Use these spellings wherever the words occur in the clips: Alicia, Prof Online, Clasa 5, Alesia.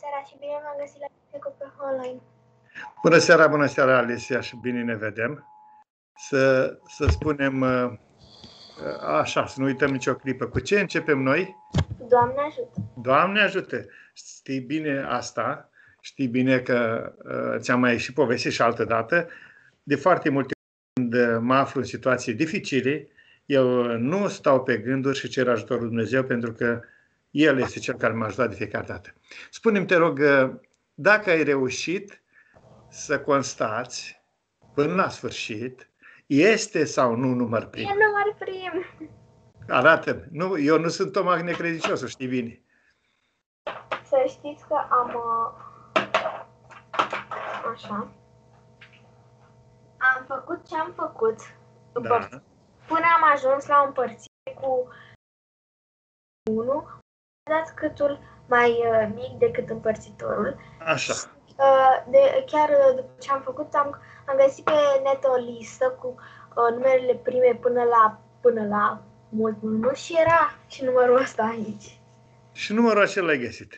seara și bine v-am găsit la Alicia cu Prof Online. Bună seara, Alicia, și bine ne vedem. Să spunem așa, să nu uităm nicio clipă. Cu ce începem noi? Doamne ajută! Doamne ajută! Știi bine asta, știi bine că ți-am mai și povestit și altă dată. De foarte multe ori când mă aflu în situații dificile, eu nu stau pe gânduri și cer ajutorul Dumnezeu, pentru că El este Cel care m-a ajutat de fiecare dată. Spune-mi, te rog, dacă ai reușit să constați până la sfârșit, este sau nu număr prim? E număr prim. Arată-mi. Nu, eu nu sunt o magne credincios, știi bine. Să știți că am... Așa. Am făcut ce am făcut. Da. Până am ajuns la o împărțire cu 1, dați câtul mai mic decât împărțitorul. Așa. Chiar după ce am făcut, am găsit pe net o listă cu numerele prime până la mult și era și numărul ăsta aici. Și numărul acela l-ai găsit.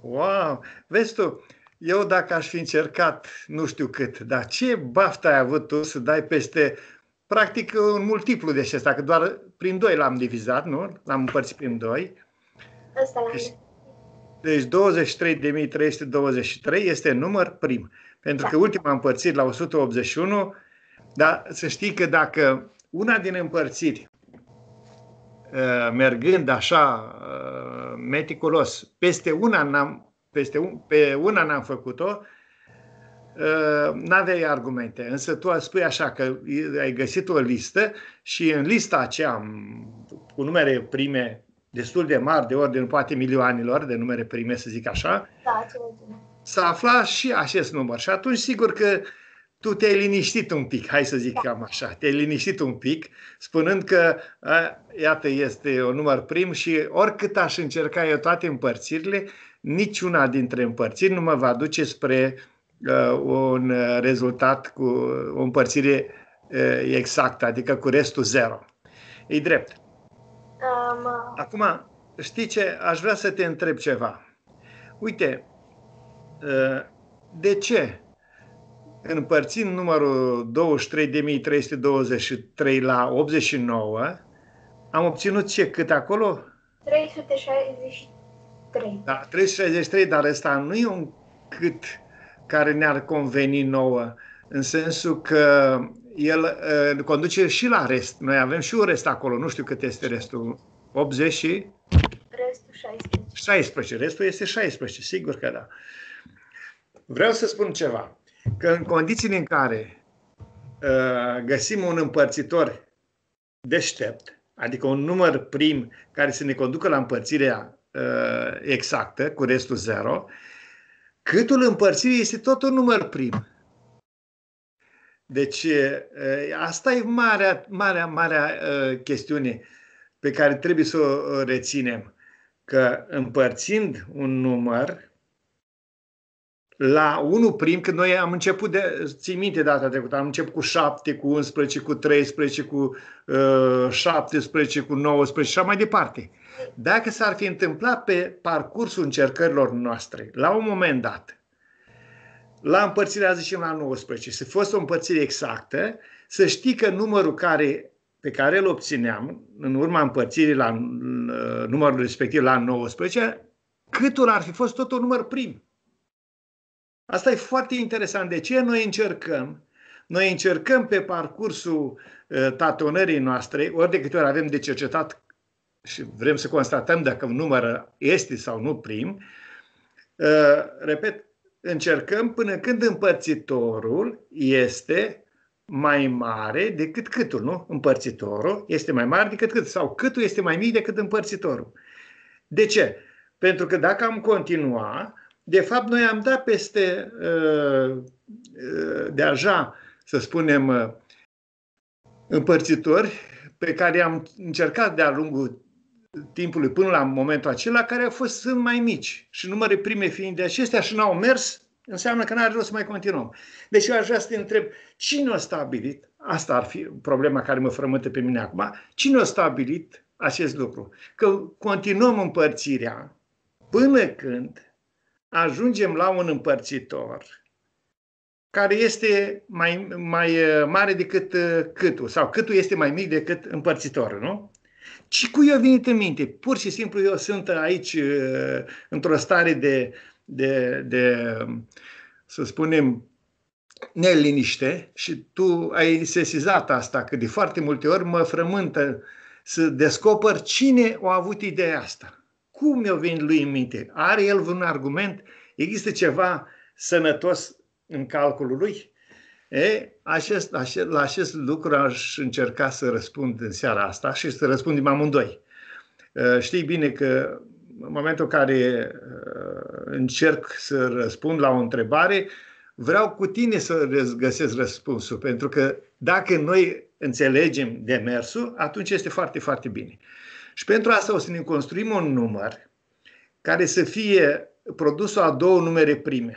Wow! Vezi tu, eu dacă aș fi încercat nu știu cât, dar ce baftă ai avut tu să dai peste... Practic un multiplu de acesta, că doar prin 2 l-am divizat, nu? L-am împărțit prin 2. Deci 23.323 este număr prim. Pentru că ultima împărțit la 181, dar să știi că dacă una din împărțiri, mergând așa meticulos, pe una n-am făcut-o, n-aveai argumente, însă tu spui așa că ai găsit o listă și în lista aceea cu numere prime destul de mari, de ordinul poate milioanelor de numere prime, să zic așa, da, s-a aflat și acest număr și atunci sigur că tu te-ai liniștit un pic, hai să zic cam așa, te-ai liniștit un pic spunând că iată este un număr prim și oricât aș încerca eu toate împărțirile, niciuna dintre împărțiri nu mă va duce spre un rezultat cu o împărțire exactă, adică cu restul 0. E drept. Acum, știi ce? Aș vrea să te întreb ceva. Uite, de ce împărțind numărul 23.323 la 89 am obținut ce? Cât acolo? 363. Da, 363, dar ăsta nu e un cât care ne-ar conveni nouă, în sensul că el conduce și la rest. Noi avem și un rest acolo, nu știu cât este restul. 80 și... Restul 16. 16, restul este 16, sigur că da. Vreau să spun ceva, că în condițiile în care găsim un împărțitor deștept, adică un număr prim care să ne conducă la împărțirea exactă, cu restul 0, câtul împărțirii este tot un număr prim. Deci asta e marea chestiune pe care trebuie să o reținem. Că împărțind un număr la 1 prim, că noi am început, ții minte data trecută, am început cu 7, cu 11, cu 13, cu 17, cu 19 și așa mai departe. Dacă s-ar fi întâmplat pe parcursul încercărilor noastre, la un moment dat, la împărțirea, zicem, la 19, să fost o împărțire exactă, să știi că numărul pe care îl obțineam, în urma împărțirii la numărul respectiv la 19, câtul ar fi fost tot un număr prim. Asta e foarte interesant. De ce noi încercăm? Noi încercăm pe parcursul tatonării noastre, ori de câte ori avem de cercetat și vrem să constatăm dacă un număr este sau nu prim, repet, încercăm până când împărțitorul este mai mare decât câtul, nu? Împărțitorul este mai mare decât câtul sau câtul este mai mic decât împărțitorul. De ce? Pentru că dacă am continua, de fapt noi am dat peste deja, să spunem, împărțitori pe care am încercat de-a lungul timpului până la momentul acela, care au fost mai mici și numere prime fiind de acestea și n-au mers, înseamnă că n-are rost să mai continuăm. Deci eu aș vrea să te întreb, cine a stabilit, asta ar fi problema care mă frământă pe mine acum, cine a stabilit acest lucru? Că continuăm împărțirea până când ajungem la un împărțitor care este mai mare decât câtul, sau câtul este mai mic decât împărțitorul, nu? Și cui i-a venit în minte? Pur și simplu eu sunt aici într-o stare de, să spunem, neliniște și tu ai sesizat asta, că de foarte multe ori mă frământă să descoper cine a avut ideea asta. Cum mi-a venit lui în minte? Are el vreun argument? Există ceva sănătos în calculul lui? La acest lucru aș încerca să răspund în seara asta și să răspundem amândoi. Știi bine că în momentul în care încerc să răspund la o întrebare, vreau cu tine să găsesc răspunsul, pentru că dacă noi înțelegem demersul, atunci este foarte, foarte bine. Și pentru asta o să ne construim un număr care să fie produsul a două numere prime.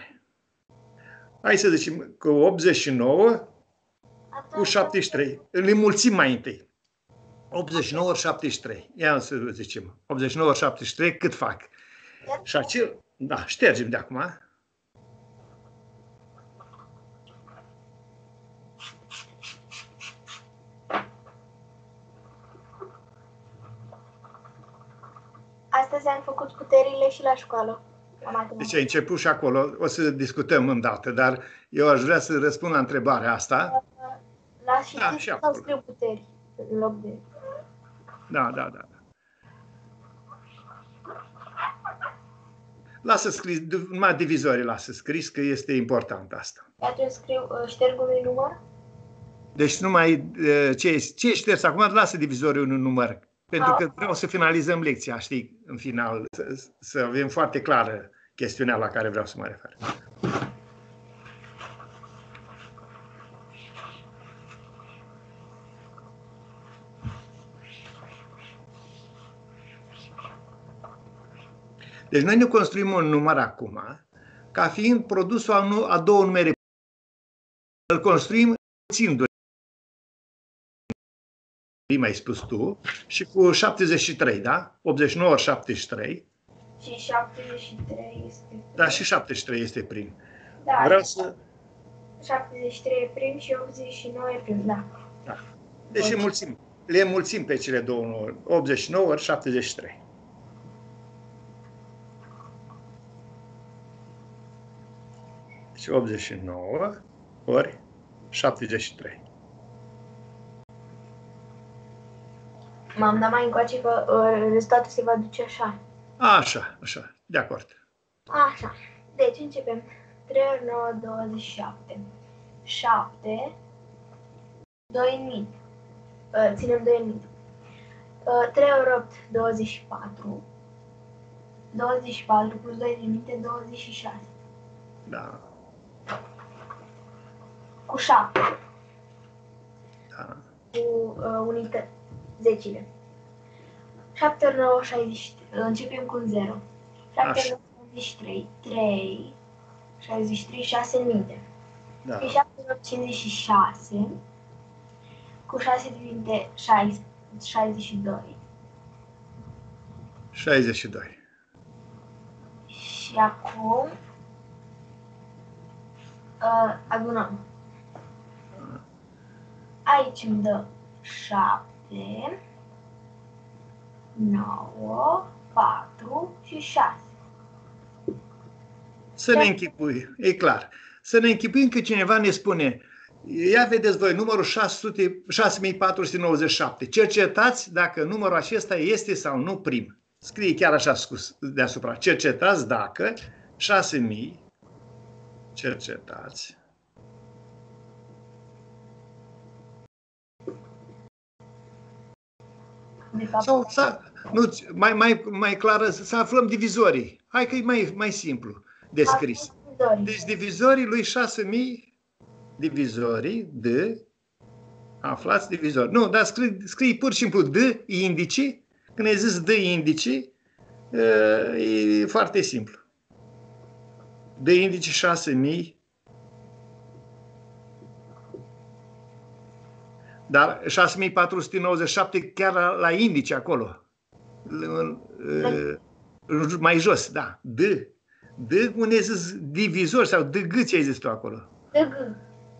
Hai să zicem că 89 cu 73. Îl înmulțim mai întâi. 89 ori 73. Ia să zicem. 89 ori 73 cât fac? Și acel... Da, ștergem de acum. Astăzi am făcut puterile și la școală. Deci ai început și acolo. O să discutăm îndată, dar eu aș vrea să răspund la întrebarea asta. La și da, și acolo. Sau scriu puteri în loc de... Da, da, da. Lasă scris, numai divizorii lasă scris, că este important asta. Atunci scriu, șterg unui număr? Deci numai ce e șters acum, lasă divizorul unui număr. Pentru că vreau să finalizăm lecția, știi, în final, să avem foarte clară chestiunea la care vreau să mă refer. Deci noi ne construim un număr acum, ca fiind produsul a două numere. Îl construim țindu-l. Ai spus tu, și cu 73, da? 89 ori 73. Și 73 este prim. Da, și 73 este prim. Da, vreau să... 73 e prim și 89 e prim, da. Da. Deci le înmulțim pe cele două numere, 89 ori 73. Deci 89 ori 73. M-am dat mai încoace că rezultatul se va duce așa. Așa, așa, de acord. Așa, deci începem. 3 ori 9, 27. 7, 2 în mic. Ținem 2 în mic. 3 ori 8, 24. 24 plus 2 în mic, 26. Da. Cu 7. Da. Cu unități. Zecile. 7 ori 9, 63. Începem cu 0. 7 ori 9, 63. 3, 63, 6 în minte. Da. 7 ori 56. Cu 6 divinte, 62. 62. Și acum adunăm. Aici îmi dă 7. 9, 4 și 6. Să ne închipuim, e clar. Să ne închipuim că cineva ne spune: ia vedeți voi numărul 6497. Cercetați dacă numărul acesta este sau nu prim. Scrie chiar așa deasupra. Cercetați dacă 6000. Cercetați. Sau, nu, mai clară, să aflăm divizorii. Hai că e mai simplu de scris. Deci divizorii lui 6000, divizorii D, aflați divizorii. Nu, dar scrie pur și simplu D, indici. Când ai zis D, indici, e foarte simplu. D, indici 6000. Dar 6497 chiar la indice acolo. Mai jos, da. D. D, unde zis divizor sau D, G, ce ai zis tu acolo? D, G.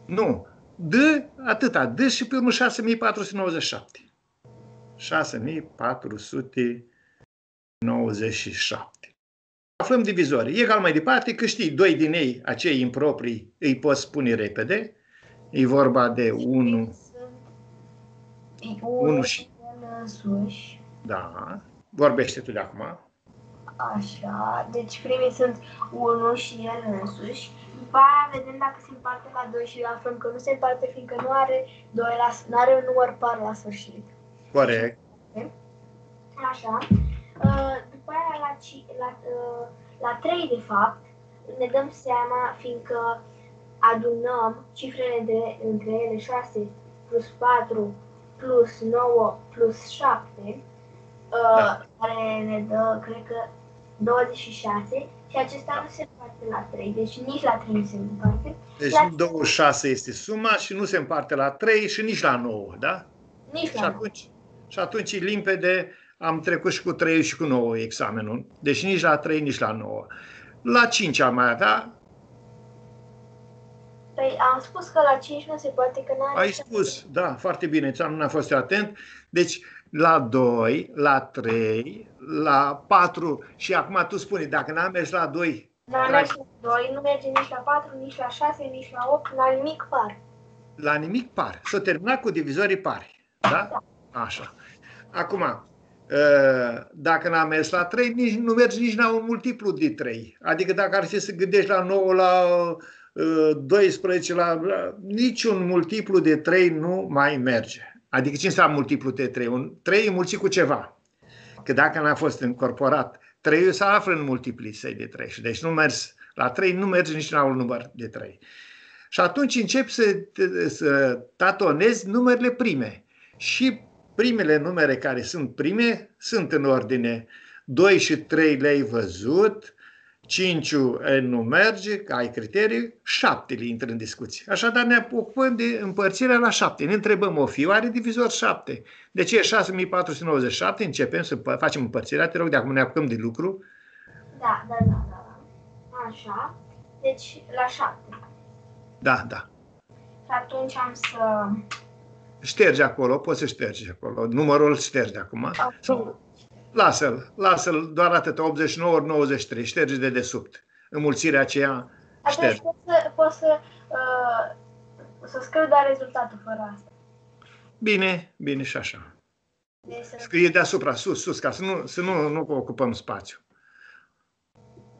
Nu. D, atâta. D și pe urmă 6497. 6497. Aflăm divizorii. Egal mai departe, că știi, doi din ei, acei improprii, îi poți spune repede. E vorba de 1 și... Da. Vorbește tu de acum. Așa. Deci primii sunt 1 și el însuși. După aia vedem dacă se împarte la 2 și aflăm că nu se împarte, fiindcă nu are 2 la, are un număr par la sfârșit. Corect. Așa. După aia la 3, de fapt, ne dăm seama, fiindcă adunăm cifrele de între ele 6 plus 4 plus 9 plus 7, da, care ne dă, cred că, 26, și acesta nu se împarte la 3, deci nici la 3 nu se împarte. Deci 26 este suma și nu se împarte la 3 și nici la 9, da? Nici și la atunci, 9. Și atunci e limpede, am trecut și cu 3 și cu 9 examenul, deci nici la 3, nici la 9. La 5 am mai avea. Păi am spus că la 5 nu se poate, că n-ai... Ai spus, da, foarte bine, n-am fost atent. Deci la 2, la 3, la 4 și acum tu spune, dacă n-am mers la 2... N-am mers la 2, nu merge nici la 4, nici la 6, nici la 8, la nimic par. La nimic par. S-a terminat cu divizorii pari, da? Da. Așa. Acum, dacă n-am mers la 3, nici, nu mergi nici la un multiplu de 3. Adică dacă ar fi să gândești la 9, la... 12, niciun multiplu de 3 nu mai merge. Adică ce înseamnă multiplu de 3? Un 3 înmulțit cu ceva. Că dacă n-a fost încorporat, 3-ul se află în multiplisei de 3. Deci nu mergi la 3, nu mergi nici la un număr de 3. Și atunci începi să tatonezi numerele prime. Și primele numere care sunt prime sunt în ordine. 2 și 3 le-ai văzut, 5-ul nu merge, ai criterii, 7-le intră în discuție. Așadar ne ocupăm de împărțirea la 7. Ne întrebăm, o fiu are divizor 7. De ce e 6497? Începem să facem împărțirea. Te rog, de acum ne apucăm de lucru. Da, da, da, da. Așa. Deci la 7. Da, da. Și atunci am să... Ștergi acolo, poți să ștergi acolo. Numărul ștergi acum. Sau... Lasă-l doar atât, 89 ori 93, șterge de desubt. Înmulțirea aceea șterge. Atunci poți să scriu doar rezultatul fără asta. Bine, bine și așa. Scrie deasupra, sus, ca să nu ocupăm spațiu.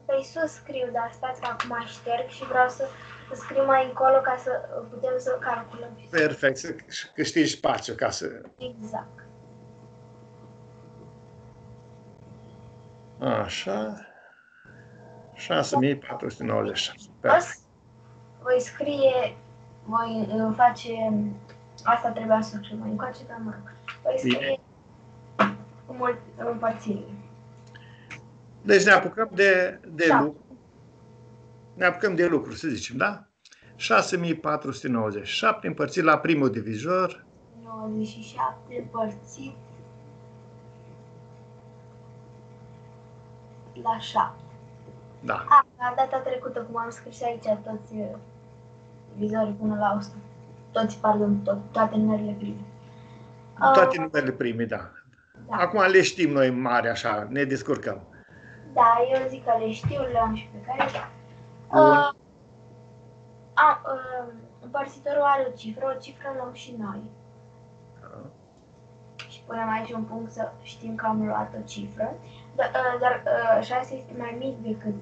Păi sus scriu, dar stați că acum șterg și vreau să scriu mai încolo ca să putem să calculăm. Perfect, să câștigi spațiu ca să... Exact. Așa, 6497. Voi scrie, voi face, asta trebuia să scriu mai încoace, dar mă, voi scrie împărțire. Deci ne apucăm de lucru, ne apucăm de lucru, să zicem, da? 6497 împărțit la primul divizor. 97 împărțit la 7. Da. Data trecută, cum am scris aici, toți divizorii până la 100. Toți, pardon, toate numerele prime. Toate numerele prime, da. Acum le știm noi mari, așa, ne descurcăm. Da, eu zic că le știu, le am și pe care. Împărțitorul are o cifră luăm și noi. Și punem aici un punct să știm că am luat o cifră. Dar 6 este mai mic decât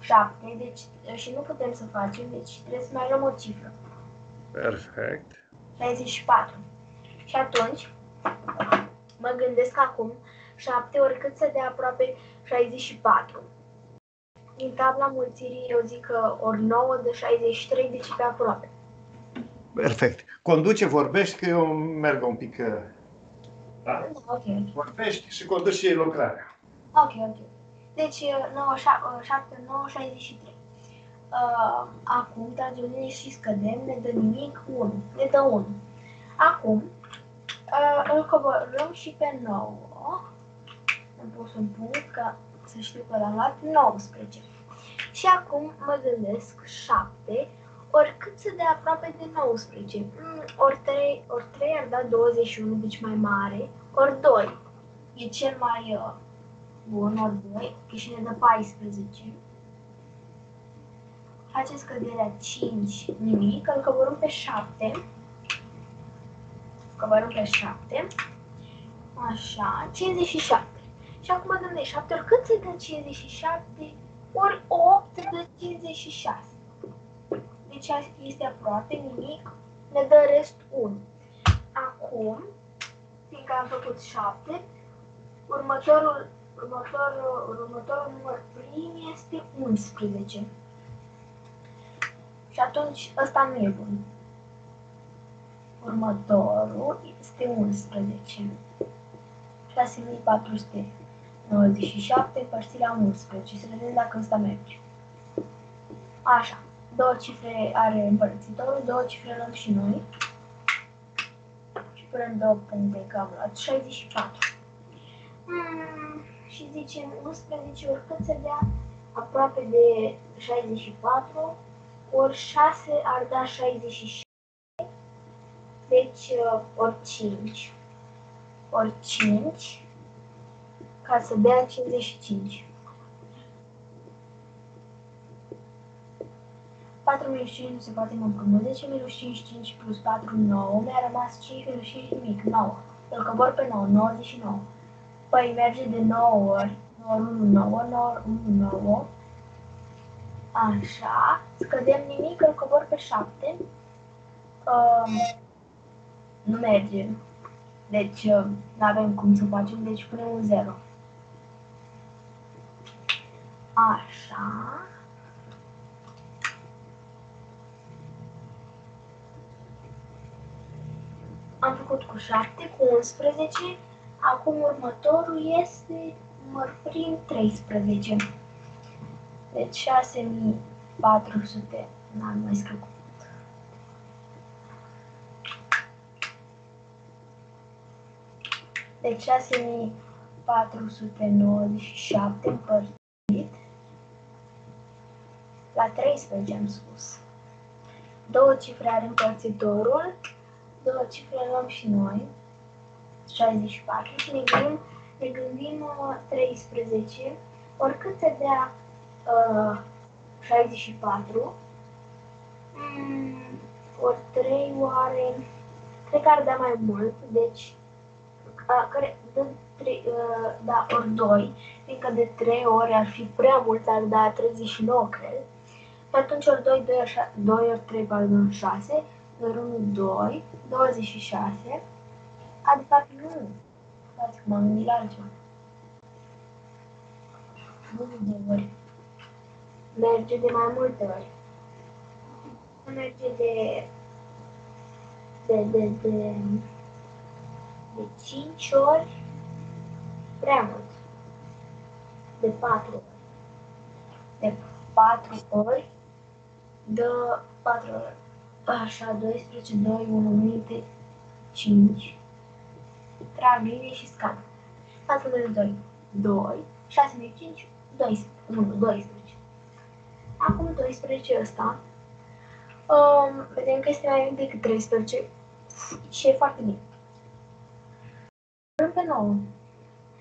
7, deci și nu putem să facem, deci trebuie să mai luăm o cifră. Perfect. 64. Și atunci, mă gândesc acum, 7 ori cât se de aproape 64. Din tabla mulțirii, eu zic că ori 9 de 63, deci pe aproape. Perfect. Conduce, vorbești, că eu merg un pic... Da? Okay. Vorbești și conduci și lucrarea. Ok, ok. Deci 7, 9, 63. Acum tragem linie și scădem, ne dă nimic, 1. Ne dă 1. Acum îl coborâm și pe 9. Am pus un punct ca să știu că l-am luat, 19. Și acum mă gândesc 7 ori cât se de aproape de 19. Ori 3 ar da 21, deci mai mare. Ori 2 e cel mai bun, ori 2, că și ne dă 14. Faceți căderea 5, nimic, îl coborâm pe 7. Coborâm pe 7. Așa, 57. Și acum dăm de 7 ori cât se dă 57? Ori 8 se dă 56. Deci este aproape, nimic, ne dă rest 1. Acum, fiindcă am făcut 7, următorul număr prim este 11. Și atunci ăsta nu e bun. Următorul este 11. 6497 părțit la 11. Să vedem dacă ăsta merge. Așa. Două cifre are împărțitorul, două cifre luăm și noi. Și punem două puncte că am luat. 64. Și zicem 11 oricât se dea aproape de 64. Ori 6 ar da 66, deci ori 5. Ori 5, ca să dea 55. 4 minus 5 nu se poate împrumut, 10 minus 5, 5 plus 4, 9, mi-a rămas 5 minus 5 nimic, 9. Îl cobor pe 9, 99. Păi merge de 9 ori, 9 ori 1, 9, 9 ori 1, 9. Așa, scădem nimic, îl cobor pe 7. Nu merge. Deci nu avem cum să facem, deci punem un 0. Așa. Am făcut cu 7, cu 11. Acum următorul este număr prim 13. Deci 6400, n-am mai scăcut. Deci 6497 împărțit la 13 am spus. Două cifre are împărțitorul, două cifre luăm și noi, 64, și ne gândim 13, oricât se dea 64 ori 3 oare, cred că ar da mai mult, deci care dă 3, da, ori 2, fiindcă de 3 ori ar fi prea mult, ar da 39, cred. Și atunci ori 2, 2 ori 3, pardon, 6, ori 1, 2, 26. A, de fapt, nu. Stați că m-am gândit la altceva. 1, 2 ori. Merge de mai multe ori. Merge de 5 ori prea mult. De 4 ori. De 4 ori. De 4 ori. Așa, 12, 2, 1, minute, 5. Trag linie și scad. 4, 2, 2, 6, 5, 12, 1, 12. Acum 12 ăsta. Vedem că este mai mic decât 13 și e foarte mic. Punem pe 9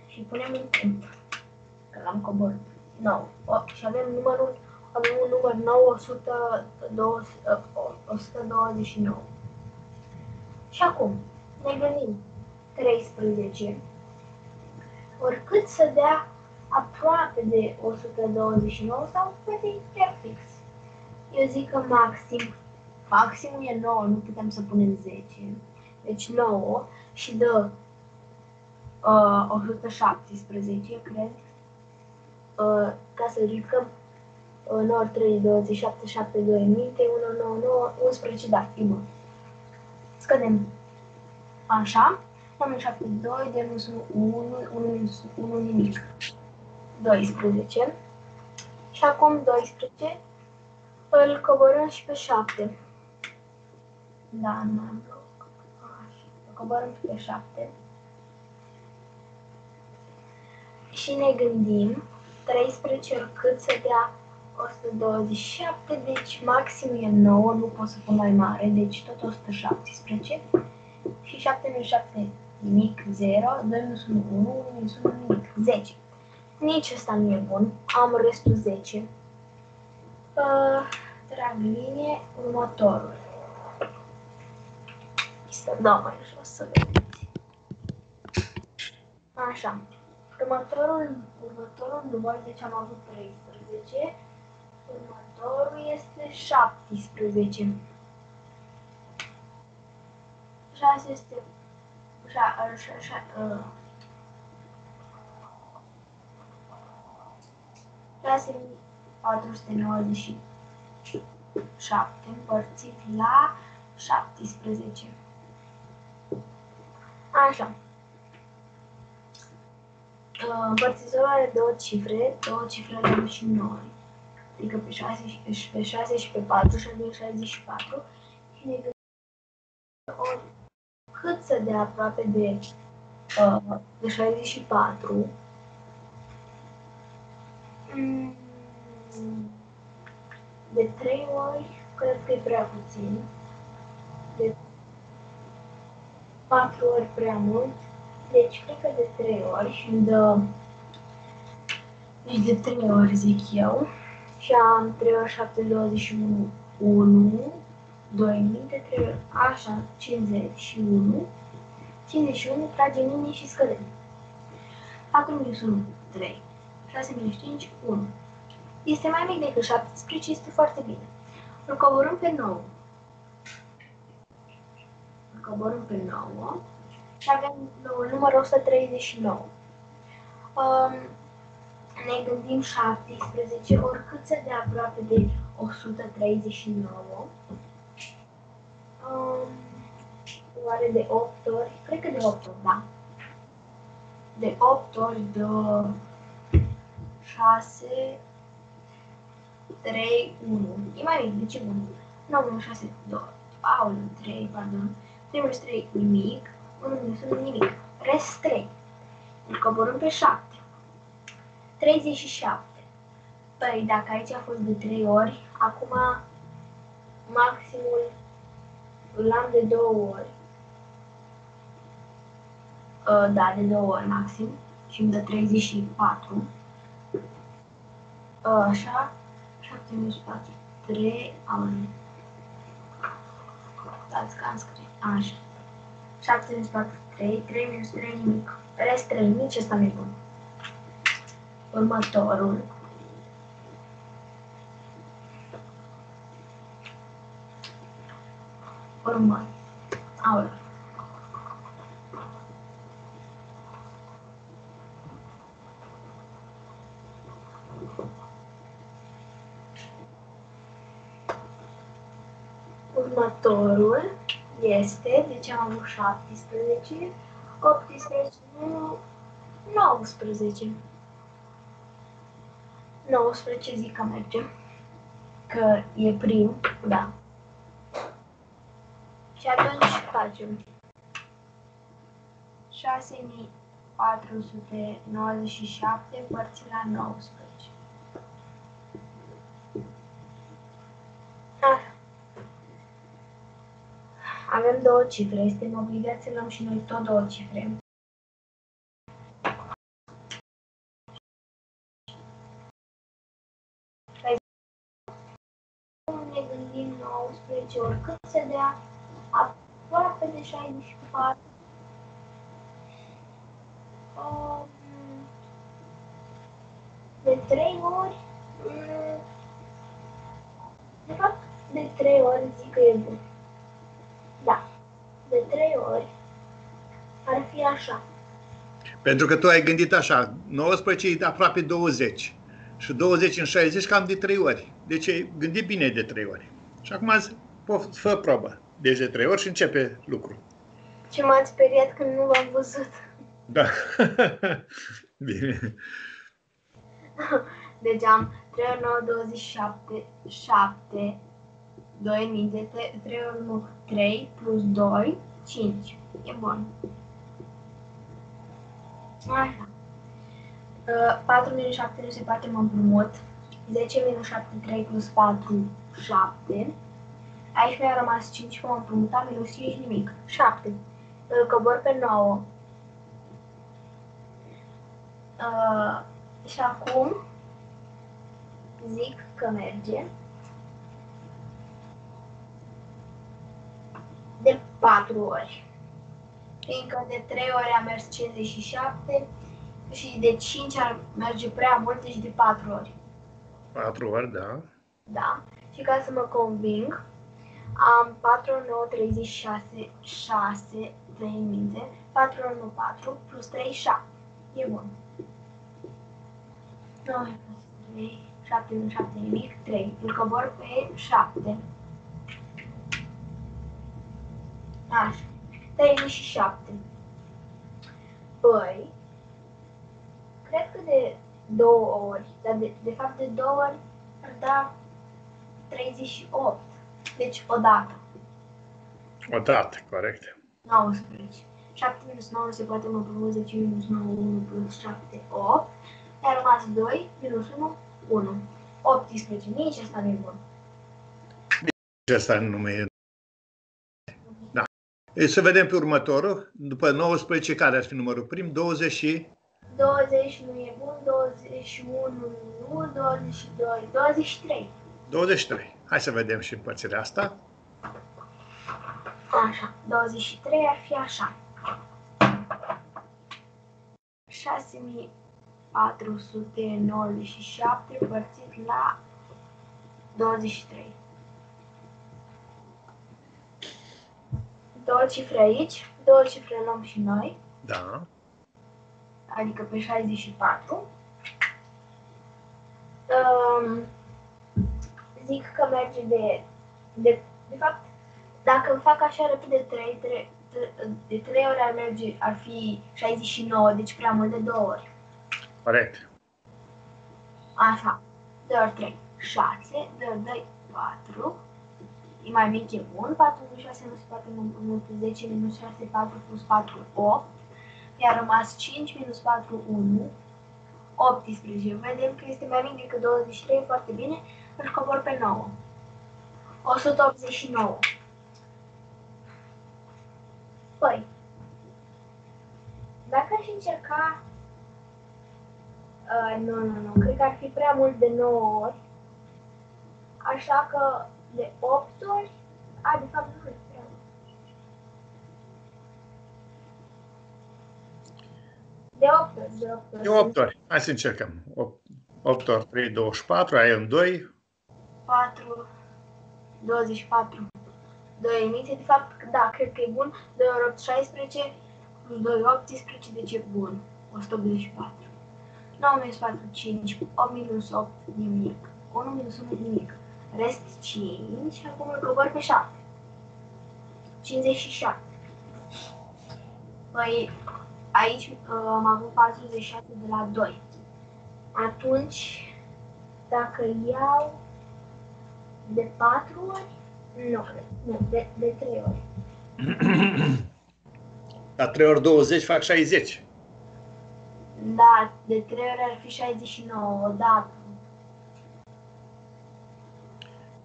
și punem un punct, că l-am coborât. 9. Și avem un număr 9, 129. Și acum ne gândim 13. Oricât să dea aproape de 129 sau poate chiar fix. Eu zic că maximum e 9, nu putem să punem 10. Deci 9 și dă 117, cred. Ca să ridicăm 9, 3, 27, 7, 2, 1, 9, 9, 11, da, e bun. Scădem. Așa. 1, 7, 2, de minus 1, 1, nimic. 12. Și acum 12 îl coborăm și pe 7. Da, nu am loc. Așa, îl coborăm pe 7. Și ne gândim 13 cât să dea 127, deci maxim e 9, nu pot să pun mai mare, deci tot 117. Și 7 minus 7 nimic, 0, 2 minus 1, 1 minus 1 nimic, 10. Nici ăsta nu e bun, am restul 10. Trag linie, următorul. Să dau mai jos să vedeți. Așa. Următorul număr, deci am avut 13. Următorul este 17. 6 este... 6497 împărțit la 17. Așa. Împărțitorul are două cifre și 9. Adică pe 6 și pe 4 și atunci 64. Și ne gândim cât să dea aproape de 64. De 3 ori, cred că e prea puțin. De 4 ori prea mult. Deci, cred că de 3 ori și îmi dă... Deci de 3 ori, zic eu. Și am 3 ori 7, 21, 1, 2000, de 3 ori, așa, 51. 51, tragem linie și scădem. 4 minus 1, 3. 6 minus 5, 1. Este mai mic decât 17, este foarte bine. Îl coborâm pe 9. Și avem numărul 139. Ne gândim 17, oricât se de aproape de 139. Oare de 8 ori? Cred că de 8 ori, da. De 8 ori de 6, 3, 1. E mai mic, de ce bun? 9, 6, 2. Aoleu, 3, pardon. 3 ori 3 e mic. 1 minus 1 nimic. Rest 3. Îl coborâm pe 7. 37. Păi, dacă aici a fost de 3 ori, acum maximul îl am de 2 ori. Da, de 2 ori maxim. Și îmi dă 34. Așa. 7 minus 4. 3. Dați că am scris. Așa. 7 minus 4, 3, 3 minus 3, nimic. Rest 3, nici ăsta nu e bun. Următorul. Următorul este, deci am avut 17, 18, 19. 19 zic că merge, că e prim, da. Și atunci facem 6497 împărțit la 19. Avem două cifre, este în obligație să luăm și noi tot două cifre. Ne gândim 19 oricât se dea aproape de 64. De 3 ori, de fapt de 3 ori zic că e bun. Da, de 3 ori ar fi așa. Pentru că tu ai gândit așa, 19 e aproape 20 și 20 în 60 cam de 3 ori. Deci ai gândit bine de 3 ori. Și acum fă probă. Deci de 3 ori și începe lucrul. Ce m-ați speriat când nu v-am văzut. Da. Bine. Deci am 3 ori 9, 27, 7, 2 de 3 ori 9, 3 plus 2, 5. E bun. Așa. 4 minus 7 nu se poate, mă împrumut. 10 minus 7, 3 plus 4, 7. Aici mi-a rămas 5, vom împrumuta minus 5, nimic. 7. Îl cobor pe 9. Și acum zic că merge de 4 ori. Fiindcă de 3 ori a mers 57 și de 5 ar merge prea mult, deci de 4 ori. 4 ori, da. Da. Și ca să mă conving, am 4, 9, 36, 6, 3 în minte, 4, 9, 4, plus 3, 7. E bun. 9, 3, 7, 1, 7, nimic, 3. Îl cobor pe 7. Așa. 37. Păi, cred că de 2 ori, dar de fapt de 2 ori ar da 38. Deci odată. Odată, corect. 19. 7 minus 9 se poate împrumut, 10 minus 9, 1 plus 7, 8. Iar rămas 2 minus 1, 1. 18. Nici asta nu e bun. Nici asta nu e. Da. Să vedem pe următorul. După 19, care ar fi numărul prim? 20 nu e bun, 21 nu, 22, 23. 23. Hai să vedem și părțile asta. Așa, 23 ar fi așa. 6497 părțit la 23. Două cifre aici, două cifre luăm și noi. Da. Adică pe 64. Zic că merge de fapt, dacă îmi fac așa repede 3, de 3 ori ar fi 69, deci prea mult de 2 ori. Corect. Așa, 2 ori 3, 6, 2 ori 2, 4, e mai mic, e bun, 4 minus 6 nu se poate împrumuta, 10 minus 6, 4 plus 4, 8, i-a rămas 5 minus 4, 1, 18, vedem că este mai mic decât 23, foarte bine, îl cobor pe 9. 189. Păi, dacă aș încerca, nu, cred că ar fi prea mult de 9 ori, așa că de 8 ori, de fapt nu e prea mult. De 8 ori. De 8 ori, hai să încercăm. 8 ori 3, 24, aia în 2. 4, 24. 2 emite, de fapt, da, cred că e bun. 2 ori 8, 16, plus 2, 18, deci e bun. 184. 9 minus 4, 5, 8 minus 8, nimic. 1 minus 1, nimic. Rest 5 și acum îl cobor pe 7. 57. Păi, aici am avut 46 de la 2. Atunci, dacă iau de 4 ori, nu, de 3 ori. La 3 ori 20 fac 60. Da, de 3 ori ar fi 69, odată.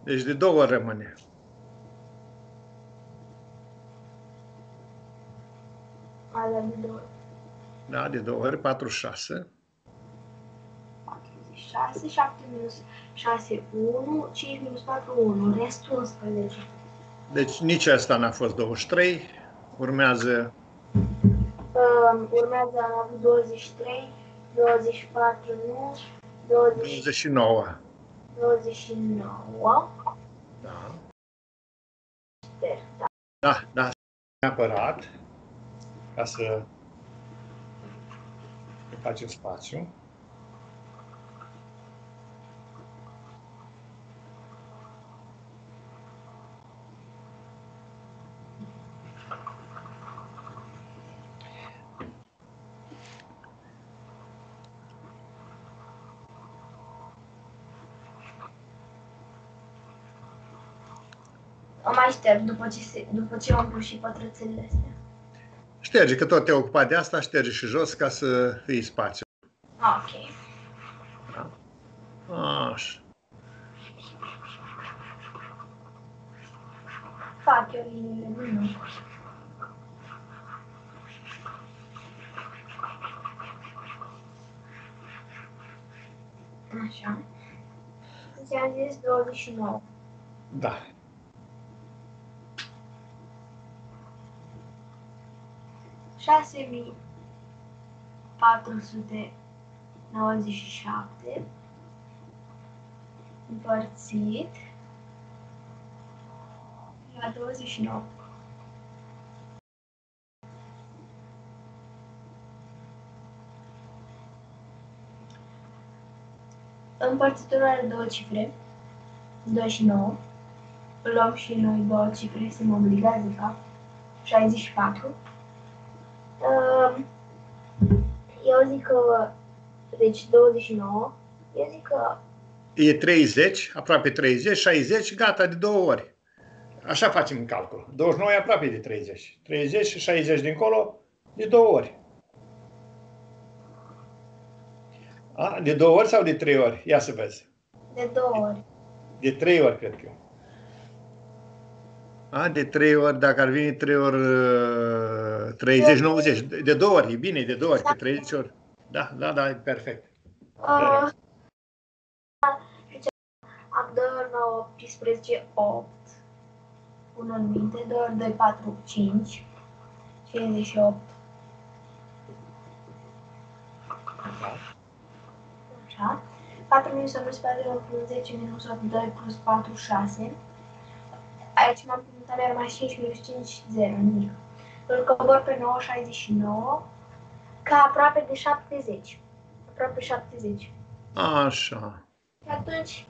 Deci de 2 ori rămâne. De 2 ori. Da, de 2 ori, 46. 6, 7 minus 6, 1, 5 minus 4, 1, restul 11. Deci nici asta n-a fost 23, urmează... urmează, am avut 23, 24, nu, 29. 29. Da. Da, neapărat, ca să facem spațiu. Mai șterg după ce am pus și pătrățelile astea. Șterge, că tot te-ai ocupat de asta, șterge și jos ca să îi spațiu. Ok. Da? Coș. Fac eu liniile din nou. Așa. Ți-am zis 29. Da. Șase 497 împărțit la 29. Împărțitura are două cifre, 2 și 9. Luăm și noi două cifre, se mă obligați ca 64. Eu zic că, deci 29, eu zic că... E 30, aproape 30, 60, gata, de două ori. Așa facem în calcul. 29 e aproape de 30. 30 și 60 dincolo, de două ori. A, de două ori sau de trei ori? Ia să vezi. De două ori. De trei ori, cred că eu. A, de trei ori, dacă ar veni trei ori 30, 90. De două ori, e bine, de două ori, că 30 ori. Da, da, da, e perfect. Am 2 ori 9, 18, 8. 1 în minte, 2 ori 2, 4, 5. 58. Așa. 4 minus 8, 4 plus 10 minus 8, 2 plus 4, 6. Aici m-am putut iar mai 5 minus 5, 0, nimic. Îl cobor pe 9, 69, ca aproape de 70. Aproape 70. Așa. Și atunci...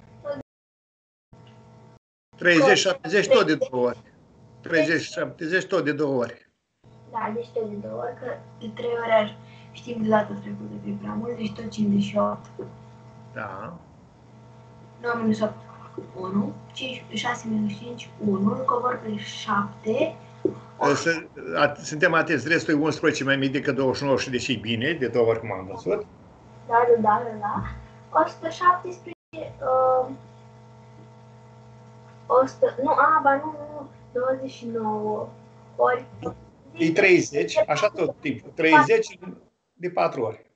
30-70 tot de două ori. 30-70 tot de două ori. Da, deci tot de două ori, că de trei ori ar știm de data trecută că e prea mult, deci tot 58. Da. 9 minus 8. 1, 5, 6 minus 5, 1, îl cobor pe 7. Suntem atenți, restul e 11 mai mic decât 29 și deși e bine, de două ori cum am văzut. Da, da, da, da. 117, 100, nu, a, ba, nu, nu, 29 ori. E 30, așa tot timpul, 30 de 4 ori.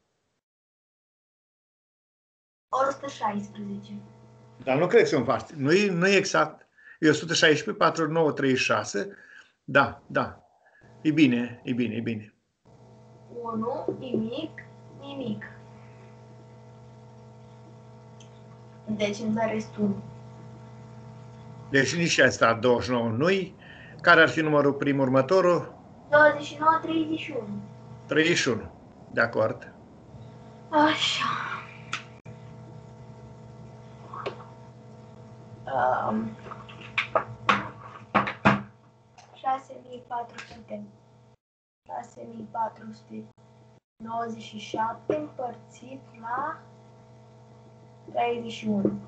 116. Dar nu cred că se împarte. Nu e exact. E 116, 49, 36. Da, da. E bine, e bine, e bine. 1, nimic, nimic. Deci îmi dă restul. Deci nici asta, 29, nu-i. Care ar fi numărul prim următorul? 29, 31. 31. De acord. Așa. $6.497 împărțit la 31.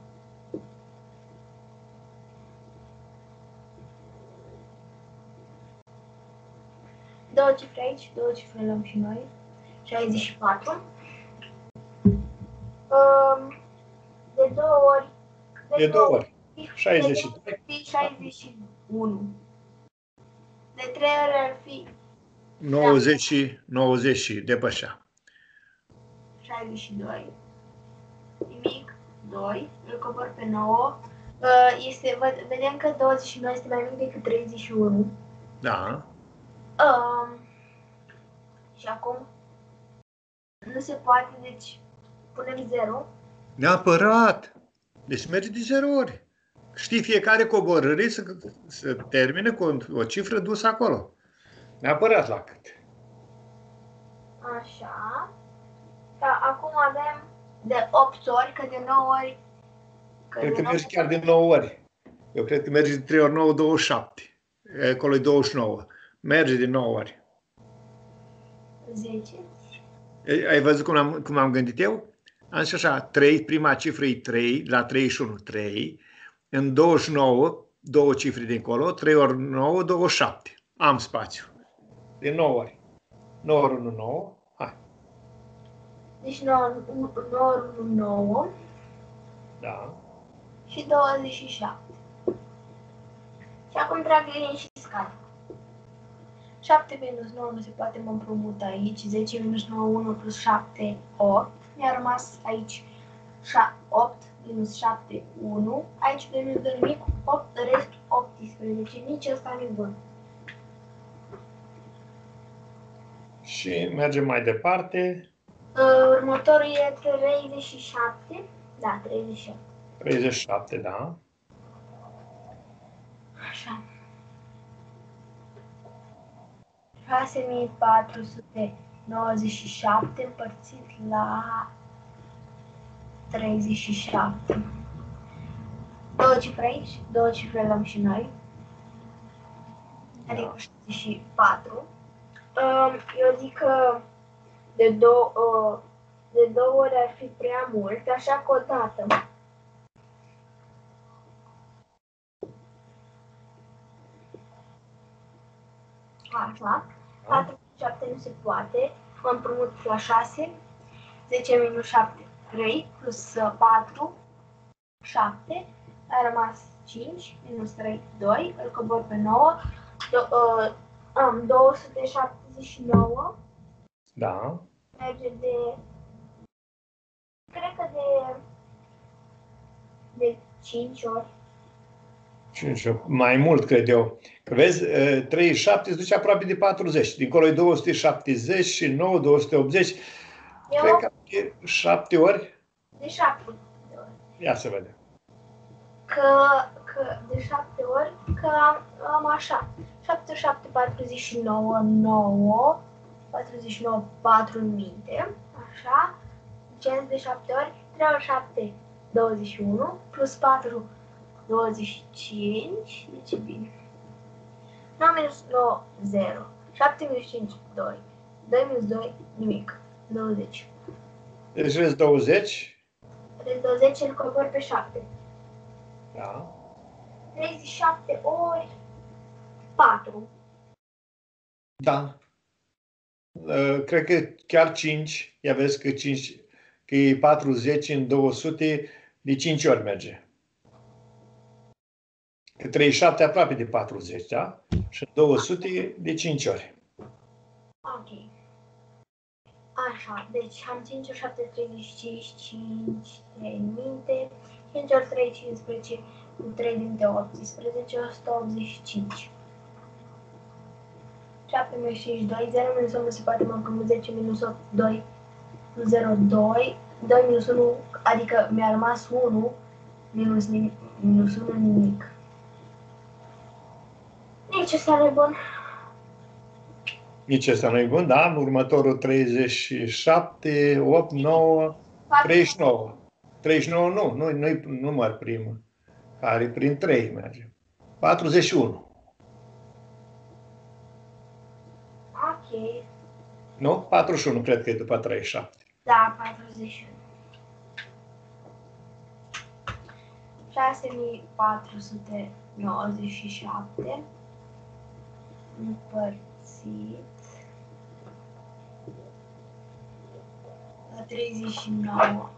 Două cifre aici, două cifre luăm și noi. 64. De două ori. De două ori. 62. Ar fi 61. De trei ori ar fi 90 depășea. 62. Nimic. 2. Îl cobor pe 9. Este, vedem că 29 este mai mic decât 31. Da. Și acum nu se poate, deci punem 0. Neapărat. Deci merge de 0 ori. Știi, fiecare coborâre să termine cu o cifră dusă acolo. Neapărat la cât. Așa. Da, acum avem de 8 ori, că de 9 ori... Cred că mergi chiar de 9 ori. Eu cred că mergi de 3 ori 9, 27. Acolo e 29. Merge de 9 ori. 10. Ai văzut cum am gândit eu? Am zis așa, 3, prima cifră e 3, la 31, 3. În 29, două cifre dincolo, 3 ori 9, 27. Am spațiu. De 9 ori. 9 ori 1, 9. Hai. Deci 9 ori 1, 9. Da. Și 27. Și acum trag linii și scad. 7 minus 9 nu se poate, mă împrumut aici. 10 minus 9, 1 plus 7, 8. Mi-a rămas aici 8 minus 7, 1. Aici primim de nimic, 8, rest 18. Nici ăsta nu-i bun. Și mergem mai departe. Următorul e 37. Da, 37. 37, da. Așa. 6497 împărțit la 37. Două cifre aici, două cifre luăm și noi. Da. Adică 64. Eu zic că de două ori ar fi prea mult, așa că o dată. Așa. 4 și 7 nu se poate. Mă împrumut la 6. 10 minus 7, 3, plus 4, 7. A rămas 5, minus 3, 2. Îl cobor pe 9. Am 279. Da. Merge de... Cred că de 5 ori. 5 ori. Mai mult, cred eu. Că vezi, 37 se duce aproape de 40. Dincolo e 270 și 9, 280. Eu... Cred că e 7 ori. De 7 ori. Ia să vedem. Că de 7 ori, că am așa. 7, 7, 49, 9, 49, 4 în minte. Așa. 5 de 7 ori, 3 ori 7, 21, plus 4, 25, deci bine. 9 minus 9, 0. 7 minus 5, 2. 2 minus 2, nimic. 20. Deci rest 20? Rest 20, îl cobor pe 7. Da. 37 ori 4. Da. Cred că chiar 5. Ia vezi că 5, că e 40 în 200, de 5 ori merge. Că 37 aproape de 40, da? Și 200 de 5 ori. Ok. Așa, deci am 5 ori 7, 35, 5, 3 minte, 5 ori 3, 15, 3 minte, 18, 185. 7 minus 5, 2, 0 minus 1 se poate, mă împrumut 10 minus 8, 2, 0, 2, 2 minus 1, adică mi-a rămas 1, minus 1, nimic. Nici ăsta nu-i bun. Nici ăsta nu-i bun, da? Următorul 37, 8, 9, 39. 39 nu-i număr primul. Care prin 3 merge. 41. Ok. Nu? 41, cred că e după 37. Da, 41. 6497 împărțit la 39.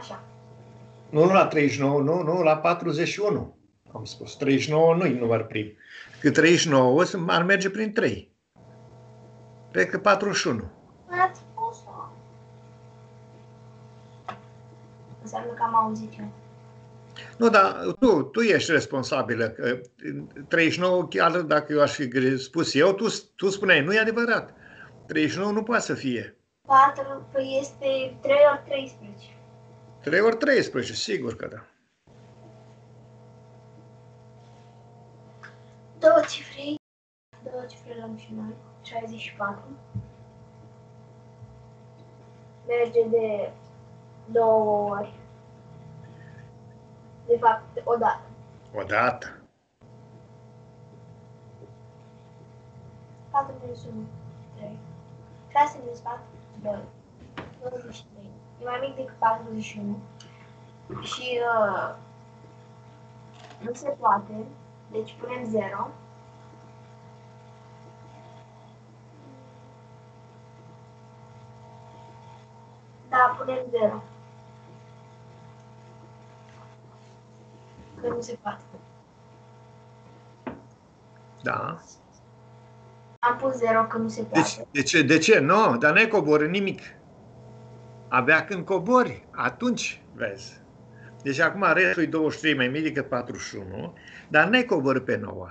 Așa. Nu la 39, nu la 41. Am spus, 39 nu-i număr prim. Că 39 ar merge prin 3. Cred că 41. Ați spus-o. Înseamnă că am auzit eu. Nu, dar tu ești responsabilă. 39, chiar dacă eu aș fi spus eu, tu spuneai, nu e adevărat. 39 nu poate să fie. 4 este 3 ori 13. 3 ori 13, sigur că da. Două cifre luăm și noi, 64. Merge de două ori. De fapt, o dată. O dată. 4 minus 1, 3. 6 minus 4, 2. 23. E mai mic decât 41. Și nu se poate. Deci punem 0. Da, punem 0. Că nu se poate. Da. Am pus 0 că nu se poate. Deci, de ce? Nu, dar n-ai coborât nimic. Abia când cobori, atunci vezi. Deci acum restul e 23 mai mic decât 41, dar n-ai coborât pe 9.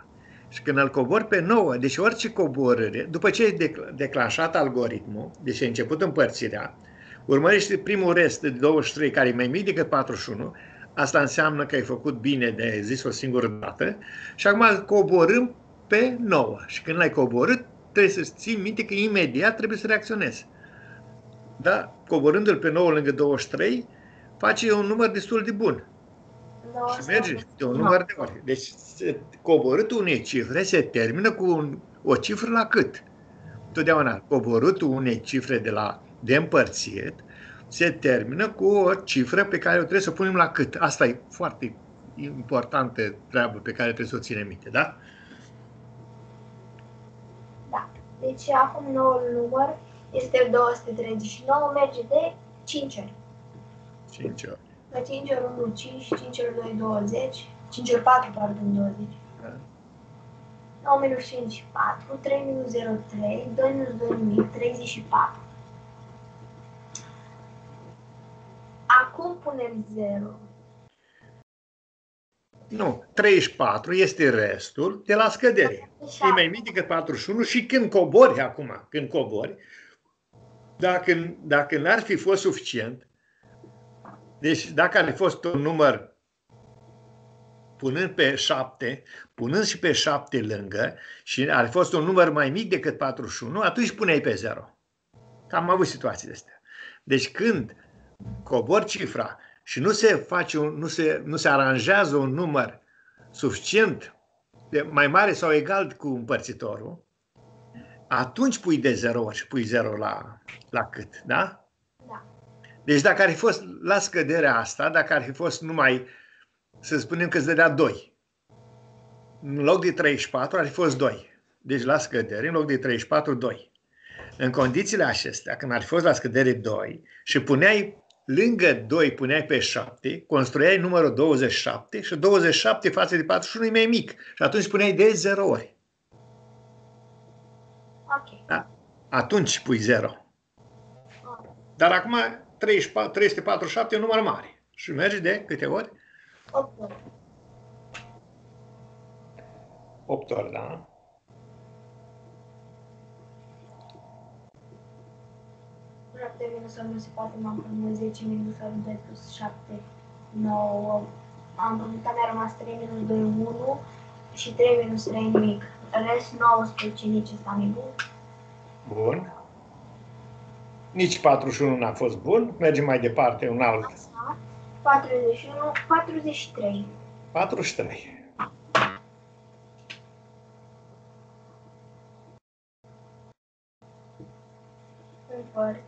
Și când îl cobori pe 9, deci orice coborâre, după ce ai declanșat algoritmul, deci ai început împărțirea, urmărești primul rest de 23 care e mai mic decât 41, asta înseamnă că ai făcut bine de ai zis o singură dată, și acum coborâm pe 9. Și când l-ai coborât, trebuie să-ți ții minte că imediat trebuie să reacționezi. Da? Coborându-l pe 9 lângă 23, face un număr destul de bun. Și merge de un număr de ori. Deci coborâtul unei cifre se termină cu o cifră la cât. Totdeauna coborâtul unei cifre de împărțit se termină cu o cifră pe care o trebuie să o punem la cât. Asta e foarte importantă treabă pe care trebuie să o ținem minte, da? Da. Deci acum noul număr este 239, merge de 5 ori. 5 ori. 5 ori 1, 5, 5 ori 2, 20, 5 ori 4, pardon, 20. Da. 9 minus 5, 4, 3 minus 0, 3, 2 minus 2, nimic, 34. Acum punem 0. Nu, 34 este restul de la scădere. 7. E mai mic decât 41 și când cobori acum, când cobori, dacă n-ar fi fost suficient, deci dacă ar fi fost un număr punând pe 7, punând și pe 7 lângă și ar fi fost un număr mai mic decât 41, atunci puneai pe 0. Am avut situații de astea. Deci când cobori cifra și nu se aranjează un număr suficient de mai mare sau egal cu împărțitorul, atunci pui de 0 și pui 0 la cât, da? Deci dacă ar fi fost la scăderea asta, dacă ar fi fost numai, să spunem că îți dădea 2, în loc de 34 ar fi fost 2. Deci la scădere, în loc de 34, 2. În condițiile acestea, când ar fi fost la scădere 2 și puneai lângă 2, puneai pe 7, construiai numărul 27 și 27 față de 41 e mai mic. Și atunci puneai de 0 ori. Okay. Da? Atunci pui 0. Dar acum 347 e un număr mare. Și merge de câte ori? 8 ori. 8 ori, da. Rapte minus ori nu se poate, m-am primit 10 minus ori 2 plus 7, 9, am primit că mi-a rămas 3 minus 2, 1 și 3 minus 3 nimic. Rest 19, nici ăsta nu-i bun. Bun. Nici 41 n-a fost bun. Mergem mai departe, un alt. 41, 43. 43. Împărțit.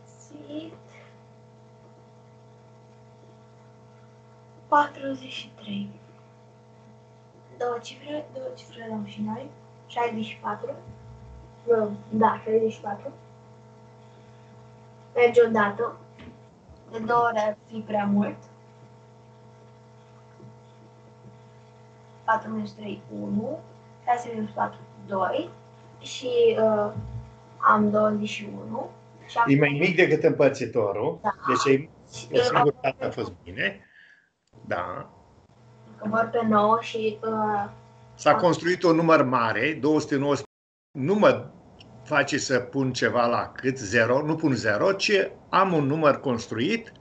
43. Două cifre dăm și noi. 64. Da, 64. Merge odată, de 2 ori ar fi prea mult. 4 minus 3, 1, 6 minus 4, 2 și am 21. Și e mai mic decât împărțitorul, da. Deci o singură dată a fost bine. Da. Cobor pe 9 și... S-a construit un număr mare, 219, număr face să pun ceva la cât 0, nu pun 0, ci am un număr construit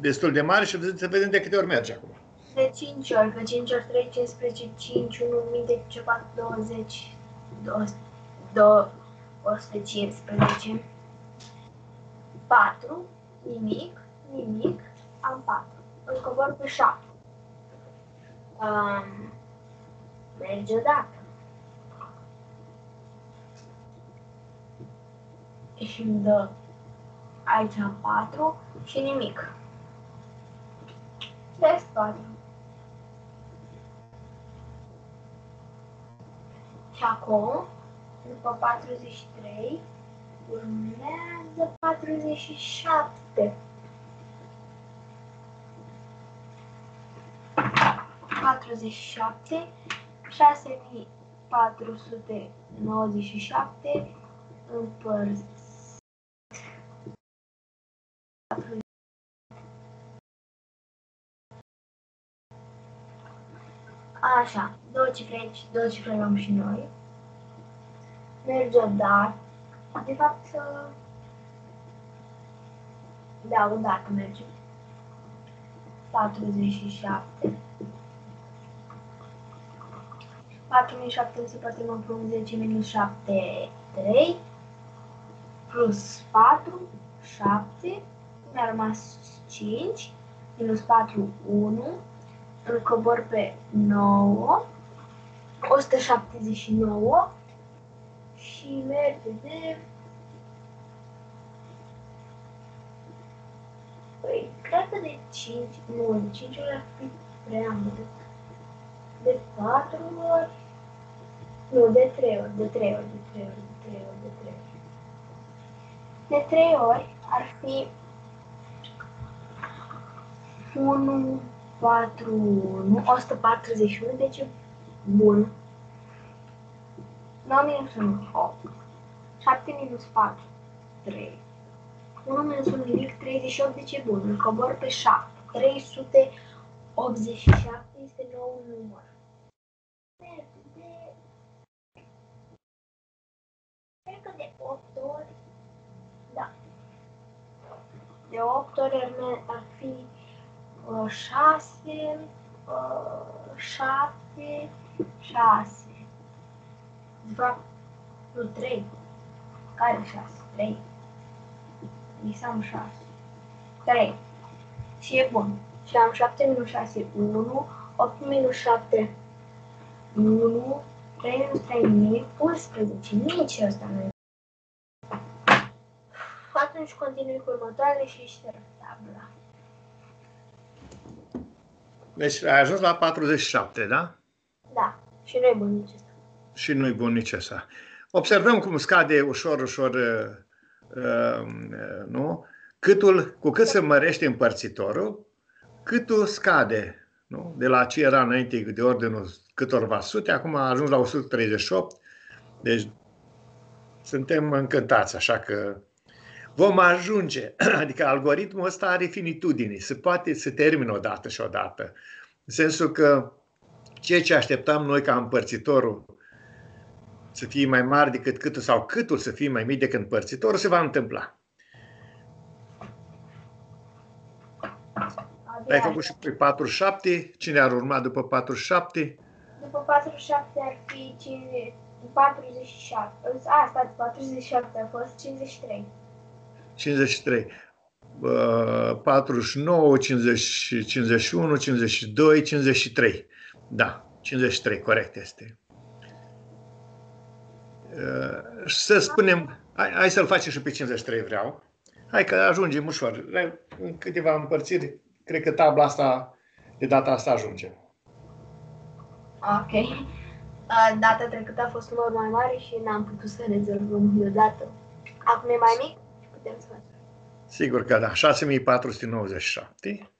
destul de mare și să vedem de câte ori merge acum. De 5 ori, că 5 ori 3, 15, 5, 1, 4, 20, 2, 115, 4, nimic, nimic, am 4. Îl cobor pe 7. Merge odată. Și îmi dă aici 4 și nimic. Rest 4. Și acum, după 43, urmează 47. 447, 6497 împărțit 4. Așa, două cifre aici, două cifre luăm și noi. Merge, dar de fapt, da, o dată merge. 47. 4700 se poate mă plus 10 minus 7, 3. Plus 4, 7. Mi-a rămas 5. Minus 4, 1. Îl cobor pe 9. 179. Și merge de... Păi, cred că de 5, nu, 5 ori ar fi prea mult. De 4 ori, nu, de 3 ori, de 3 ori ar fi 1, 4, 1, 141, deci e bun. 9 minus 1, 8, 7 minus 4, 3. 1 minus 1 nimic, 38, deci e bun. Îl cobor pe 7. 387 este nou număr. Cred că de 8 ori... Da. De 8 ori ar fi 6. De fapt, nu, 3. Care 6? 3. Am 6. 3. Și e bun. Și am 7 minus 6, 1. 8 minus 7, 1. 3 minus 3, nimic. 11. Nici ăsta nu e. Atunci continui cu următoarele și șterg tabla. Deci ai ajuns la 47, da? Da. Și nu e bun nici ăsta. Și nu e bun nici ăsta. Observăm cum scade ușor, ușor... nu? Câtul, cu cât se mărește împărțitorul, câtul scade. Nu? De la ce era înainte de ordinul câtorva sute, acum a ajuns la 138. Deci suntem încântați, așa că vom ajunge. Adică algoritmul ăsta are finitudini. Se poate să termină odată și odată. În sensul că ceea ce așteptam noi ca împărțitorul să fie mai mari decât câtul sau câtul să fie mai mic decât împărțitorul, se va întâmpla. Ai făcut și pe 47. Cine ar urma după 47? După 47 ar fi 47. Asta, 47 a fost 53. 53. 49, 50, 51, 52, 53. Da, 53, corect este. Să spunem, hai să-l facem și pe 53 vreau. Hai că ajungem ușor. În câteva împărțiri, cred că tabla asta, de data asta ajunge. Ok. Data trecută a fost număr mai mare și n-am putut să rezolvăm deodată. Acum e mai mic și putem să facem. Sigur că da. 6497.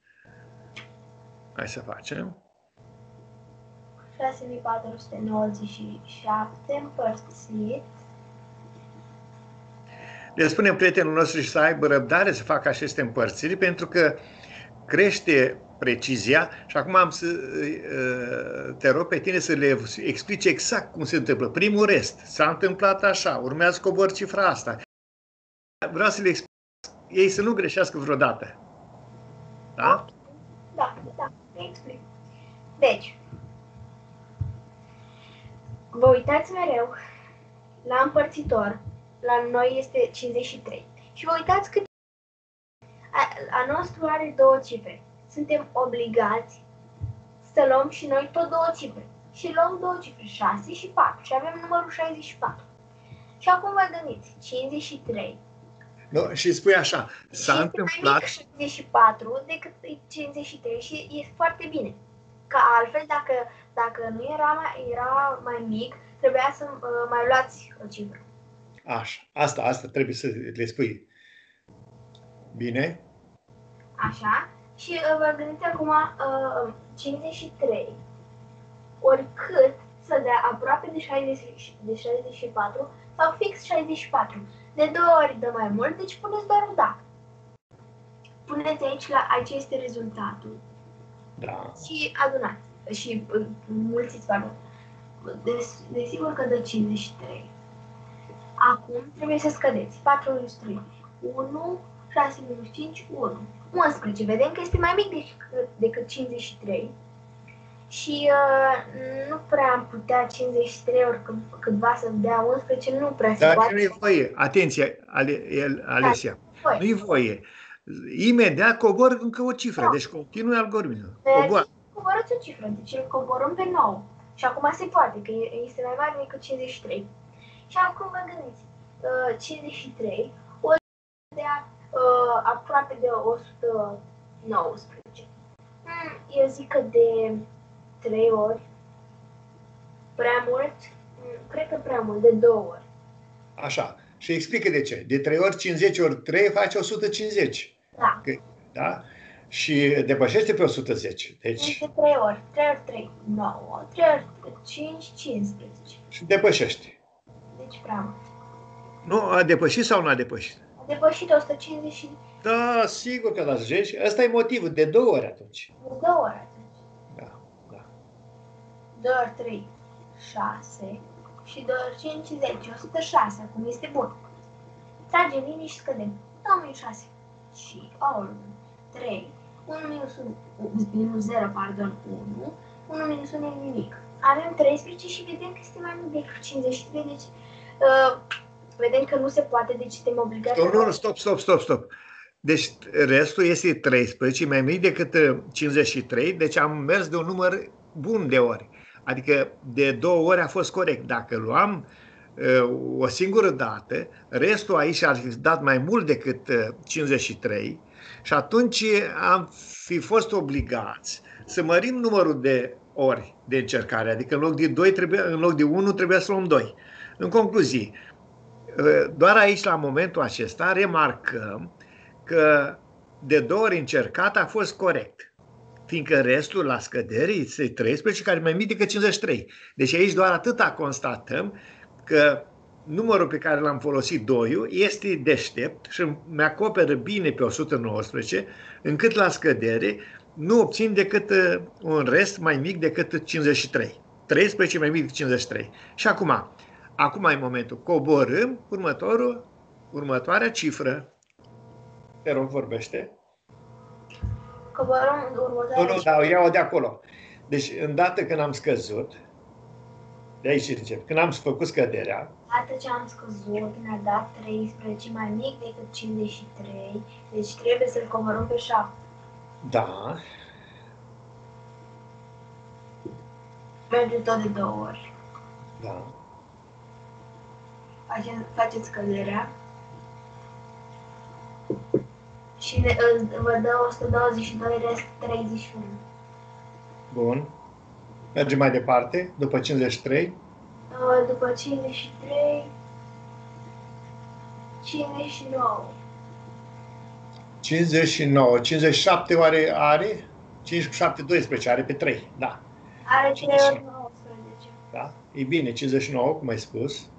Hai să facem. 6497 împărțit. Le spunem prietenul nostru și să aibă răbdare să facă aceste împărțiri, pentru că crește precizia și acum am să te rog pe tine să le explici exact cum se întâmplă. Primul rest, s-a întâmplat așa, urmează cobor cifra asta. Vreau să le explic ei să nu greșească vreodată. Da? Da, da, explic. Deci, vă uitați mereu la împărțitor, la noi este 53. Și vă uitați cât a nostru are două cifre. Suntem obligați să luăm și noi tot două cifre. Și luăm două cifre, 6 și 4. Și avem numărul 64. Și acum vă gândiți, 53. No, și spui așa, s-a întâmplat... Este mai mic 64 decât 53 și e foarte bine. Că altfel, dacă nu era mai mic, trebuia să mai luați o cifră. Așa. Asta trebuie să le spui. Bine? Așa. Și vă gândiți acum 53 oricât să dea aproape de 64 sau fix 64. De două ori dă mai mult, deci puneți doar un dacă. Puneți aici la acesta este rezultatul. Da. Și adunați. Și mulțiți valori. Desigur că dă 53. Acum trebuie să scădeți. 4 minus 3. 1, 6 minus 5, 1. 11. Vedem că este mai mic decât 53. Și nu prea am putea 53 ori câtva să dea 11, nu prea se poate. Dar nu-i voie. Atenție, Alesia. Nu-i voie. Imediat cobor încă o cifră, no. Deci continuă algoritmul. Coborăți o cifră, deci îl coborăm pe 9. Și acum se poate, că este mai mare decât 53. Și acum vă gândiți, 53 ori de aproape de 119. Eu zic că de 3 ori, prea mult, cred că prea mult, de 2 ori. Așa. Și explică de ce. De 3 ori 50 ori 3 face 150. Da. Da? Și depășește pe 110. Deci... de 3 ori. 3 ori 3, 9. 3 ori 5, 15. Și depășește. Deci prea mult. Nu, a depășit sau nu a depășit? A depășit 150. Da, sigur că l-ați zis. Ăsta e motivul. De 2 ori atunci. De 2 ori atunci. Da, da. 2 ori 3, 6... și 2 ori 5, 10, 106. Acum este bun. Tragem linii și scădem. 2 minus 6 și 3. 1 minus 0, pardon, 1. 1 minus 1 e nimic. Avem 13 și vedem că este mai mic decât 53. Deci, vedem că nu se poate, deci suntem obligați. Nu, stop. Deci restul este 13, mai mic decât 53. Deci am mers de un număr bun de ori. Adică de două ori a fost corect. Dacă luam o singură dată, restul aici ar fi dat mai mult decât 53 și atunci am fi fost obligați să mărim numărul de ori de încercare. Adică în loc de 2 în loc de 1 trebuie să luăm 2. În concluzie, doar aici la momentul acesta remarcăm că de două ori încercat a fost corect. Fiindcă restul la scădere este 13, care e mai mic decât 53. Deci aici doar atâta constatăm că numărul pe care l-am folosit, 2-ul, este deștept și îmi acoperă bine pe 119, încât la scădere nu obțin decât un rest mai mic decât 53. 13 mai mic decât 53. Și acum e momentul. Coborâm următoarea cifră. Te rog, vorbește. Nu, dar o iau de acolo. Deci, îndată când am scăzut, de aici încep, când am făcut scăderea... Dată ce am scăzut, mi-a dat 13 mai mic decât 53, deci trebuie să-l coborăm pe 7. Da. Merge tot de două ori. Da. Faceți scăderea. Și vă dă 122, rest 31. Bun. Mergem mai departe, după 53. După 53... 59. 57 oare are? 57, 12, are pe 3, da. Are 3 ori 19. Da, e bine, 59, cum ai spus.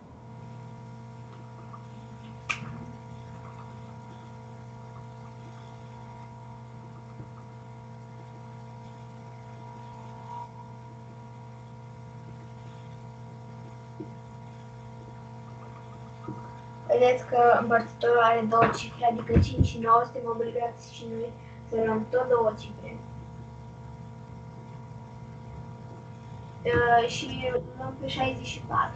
Vedeți că împărțitorul are două cifre, adică 5 și 9, suntem obligați și noi să luăm tot două cifre. Și luăm pe 64.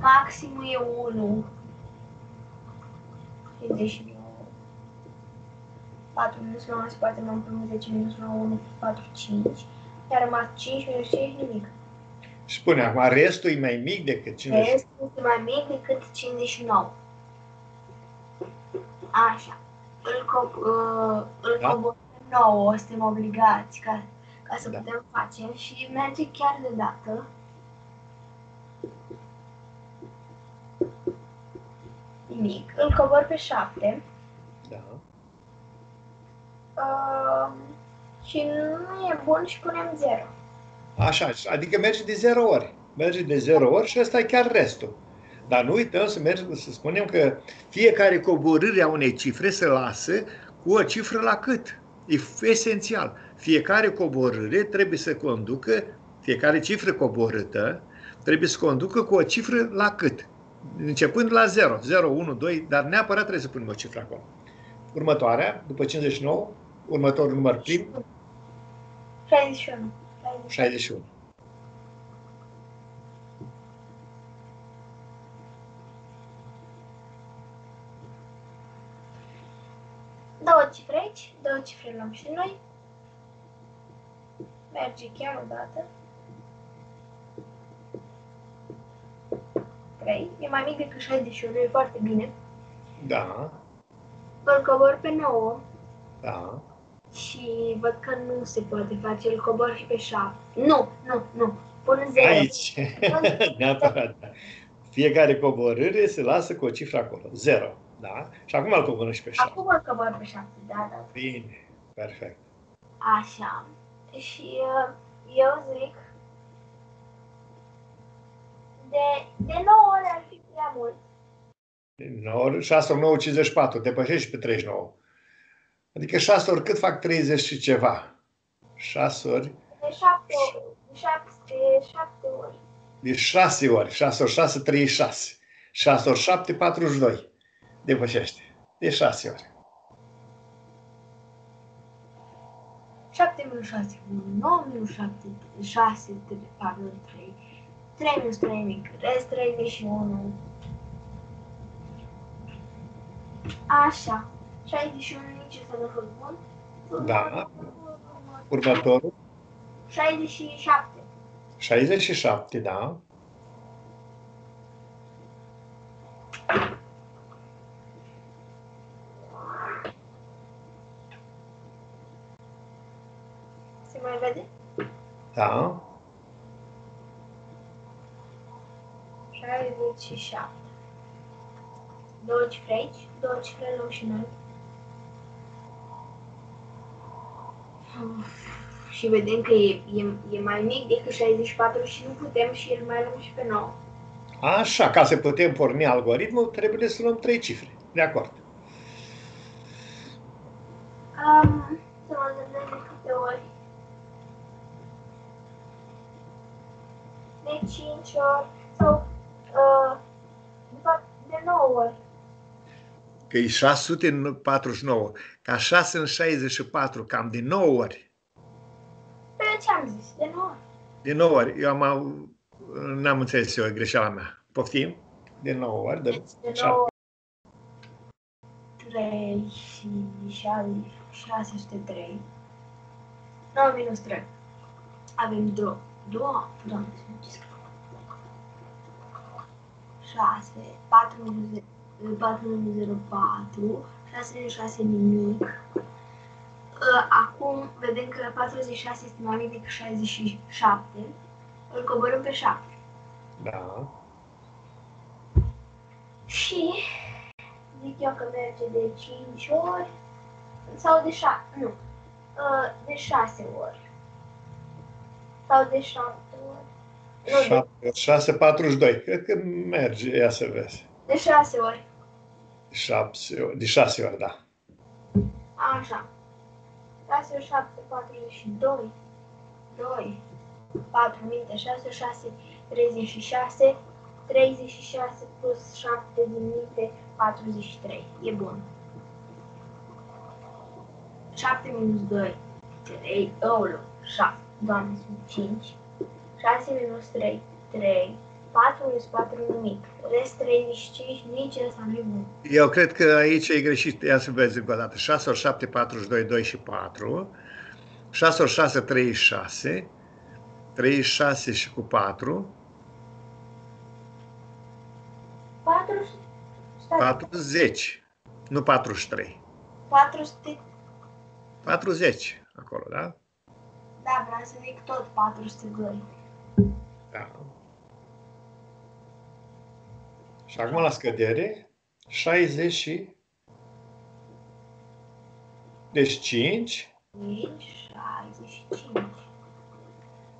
Maximul e 1. 59. 4 minus 9 se poate luăm pe 10 minus 9, 1, 4, 5. Iar a rămas 5 minus 5 nimic. Spune acum, restul e mai mic decât 59. Restul e mai mic decât 59. Așa. Îl coborăm 9, suntem obligați ca să putem face și merge chiar de dată. Nimic. Îl cobor pe 7. Da. Și nu e bun și punem 0. Așa, adică merge de 0 ori. Merge de 0 ori și ăsta e chiar restul. Dar nu uităm să mergem, să spunem că fiecare coborâre a unei cifre se lasă cu o cifră la cât. E esențial. Fiecare coborâre trebuie să conducă, fiecare cifră coborâtă trebuie să conducă cu o cifră la cât. Începând la 0, 0, 1, 2, dar neapărat trebuie să punem o cifră acolo. Următoarea, după 59, următorul număr prim. 61. 61. Două cifre aici, două cifre luăm și noi. Merge chiar o dată. 3. E mai mic decât 61, e foarte bine. Da. Îl cobor pe 9. Da. Și văd că nu se poate face, îl cobor și pe 7. Nu. Pun 0. Aici. Neapărat. Fiecare coborâre se lasă cu o cifră acolo. 0. Da? Și acum îl coborăm și pe 7. Acum îl coborăm pe 7, da. Bine, perfect. Așa. Și eu zic de 9 ori ar fi prea mult. De 9 ori, 6 ori 9, 54. Depășești pe 39. Adică 6 ori cât fac 30 și ceva. 6 ori... De 7 ori. De 6 ori. 6 ori 6, 36. 6 ori 7, 42. Depășește. De 6 ori. 7 minus 6, 9 minus 7, 6, 4, 3. 3 minus 3 mic, rest 31. Așa. 61 nici să nu fac bun. Da. Următorul. 67. 67, da. Se mai vede? Da. 67. 2 cifre aici, 2 cifre luăm și noi. Și vedem că e mai mic decât 64 și nu putem și îl mai luăm și pe 9. Așa, ca să putem porni algoritmul, trebuie să luăm 3 cifre. De acord. Să mă gândesc de câte ori. De 5 ori sau de 9 ori. Că e 649. Ca 6 în 64, cam de 9 ori. Pe ce-am zis? De 9 ori. De 9 ori. Eu n-am înțeles eu greșeala mea. Poftim? De 9 ori. De 9 ori. 3 și 603. 9 minus 3. Avem 2. 6, 4 minus 10. 4,04, 6,6 nimic. Acum vedem că 46 este mai mic decât 67. Îl coborâm pe 7. Da. Și zic eu că merge de 5 ori sau de 6, nu, de 6 ori. Sau de 7 ori. 6, 42. Cred că merge, ia să vezi. De 6 ori. De 6 ori, da. Așa. 6 ori 7, 42. 2. 4 minte, 6 ori 6, 36. 36 plus 7 din minte, 43. E bun. 7 minus 2, 3, 2, 7, doamne, sunt 5. 6 minus 3, 3. 4 minus 4 nimic. Rest 35, nici ăsta nu e bun. Eu cred că aici e greșit. Ia să vezi încă o dată. 6 ori 7, 42, 2 și 4. 6 ori 6, 36. 36 și cu 4. 40. Nu 43. 400. 40. Acolo, da? Da, vreau să zic tot 402. Da. Și acum la scădere, 65.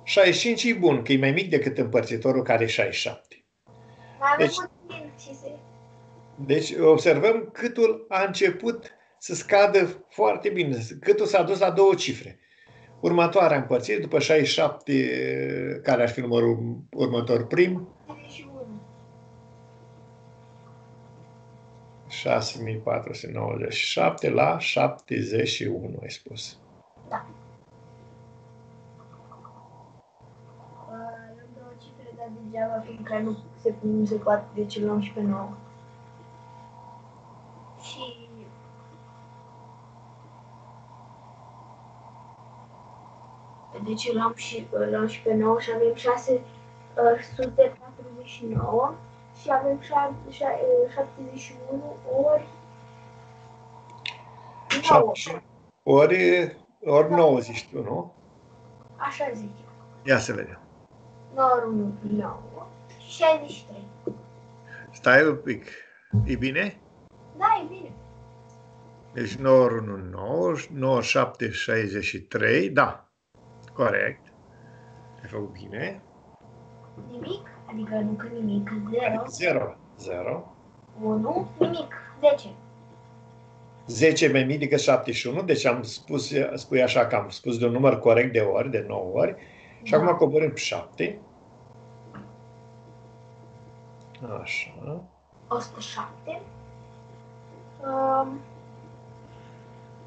65 e bun, că e mai mic decât împărțitorul care e 67. Deci observăm câtul a început să scadă foarte bine, câtul s-a dus la două cifre. Următoarea împărțire, după 67, care ar fi numărul următor prim, 6497 la 71, ai spus. Da. Luăm două cifre, dar degeaba, fiindcă nu se poate, deci luăm și pe 9. Și... Deci luăm și pe 9 și avem 649. Și avem 71 ori 9. Ori 90, nu? Așa zic. Ia să vedem. 9 ori 9, 63. Stai un pic. E bine? Da, e bine. Deci 9 ori 1, 9, 9, 7, 63. Da, corect. Ai făcut bine. Nimic? Adică nu că nimic, 0. 1, nimic, 10. 10 mai mic decât 71, deci am spus, spui așa că am spus de un număr corect de ori, de 9 ori. Și da. Acum coborâm 7. Așa. 107.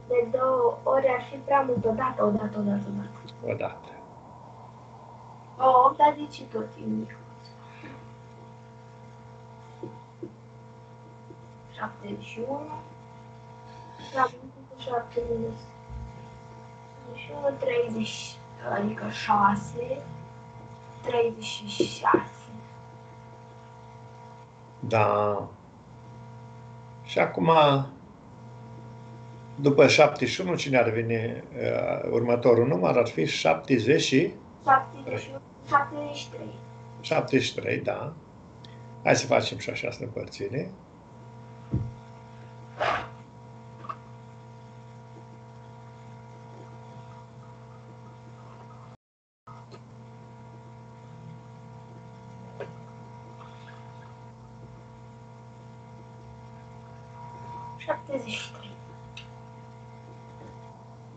De 2 ori ar fi prea mult, odată. 8, dar zici tot, e mic. 71, 7 minus 71, 30, adică 6, 36. Da. Și acum, după 71, cine ar veni următorul număr? Ar fi 73. 73, da. Hai să facem și așa să împărțire.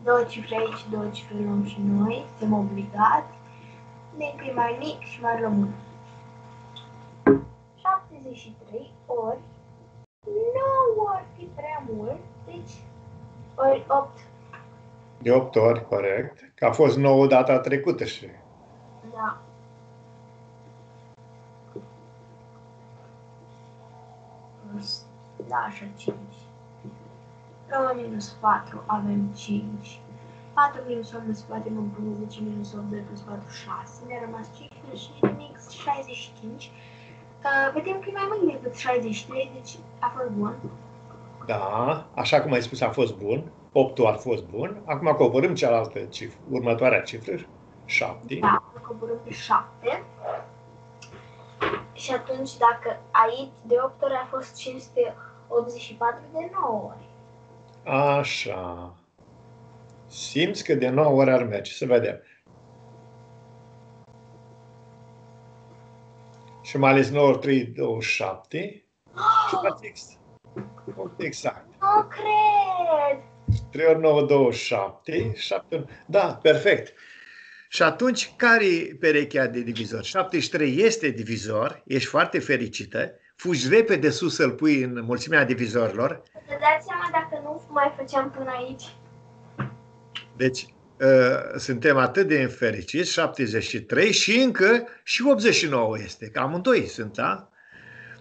Două cifre aici, două cifre luăm și noi, suntem obligați. Dacă e mai mic și mai luăm 1. 73 ori 9 ori fi prea mult, deci ori 8. De 8 ori, corect. Că a fost 9 data trecută și... Da. Da, așa 5. Minus 4, avem 5. 4 minus 8 ne scoatem împreună, 10 minus 8, 2 plus 4, 6. Ne-a rămas 15 și nimic, 65. Vedem că e mai mult decât 63, deci a fost bun. Da, așa cum ai spus, a fost bun. 8-ul a fost bun. Acum coborâm cealaltă cifră, următoarea cifră, 7. Da, coborâm pe 7. Și atunci, dacă aici de 8 ori a fost 584 de 9 ori. Așa. Simți că de 9 ori ar merge. Să vedem. Și mai ales 9 ori 3, 27. Și faci exact. Nu cred! 3 ori 9, 27. 7. Da, perfect. Și atunci, care e perechea de divizor? 73 este divizor. Ești foarte fericită. Fugi repede sus să-l pui în mulțimea divizorilor. Vă dați seama dacă nu mai făceam până aici. Deci, suntem atât de fericiți, 73 și încă și 89 este, că amândoi sunt, da?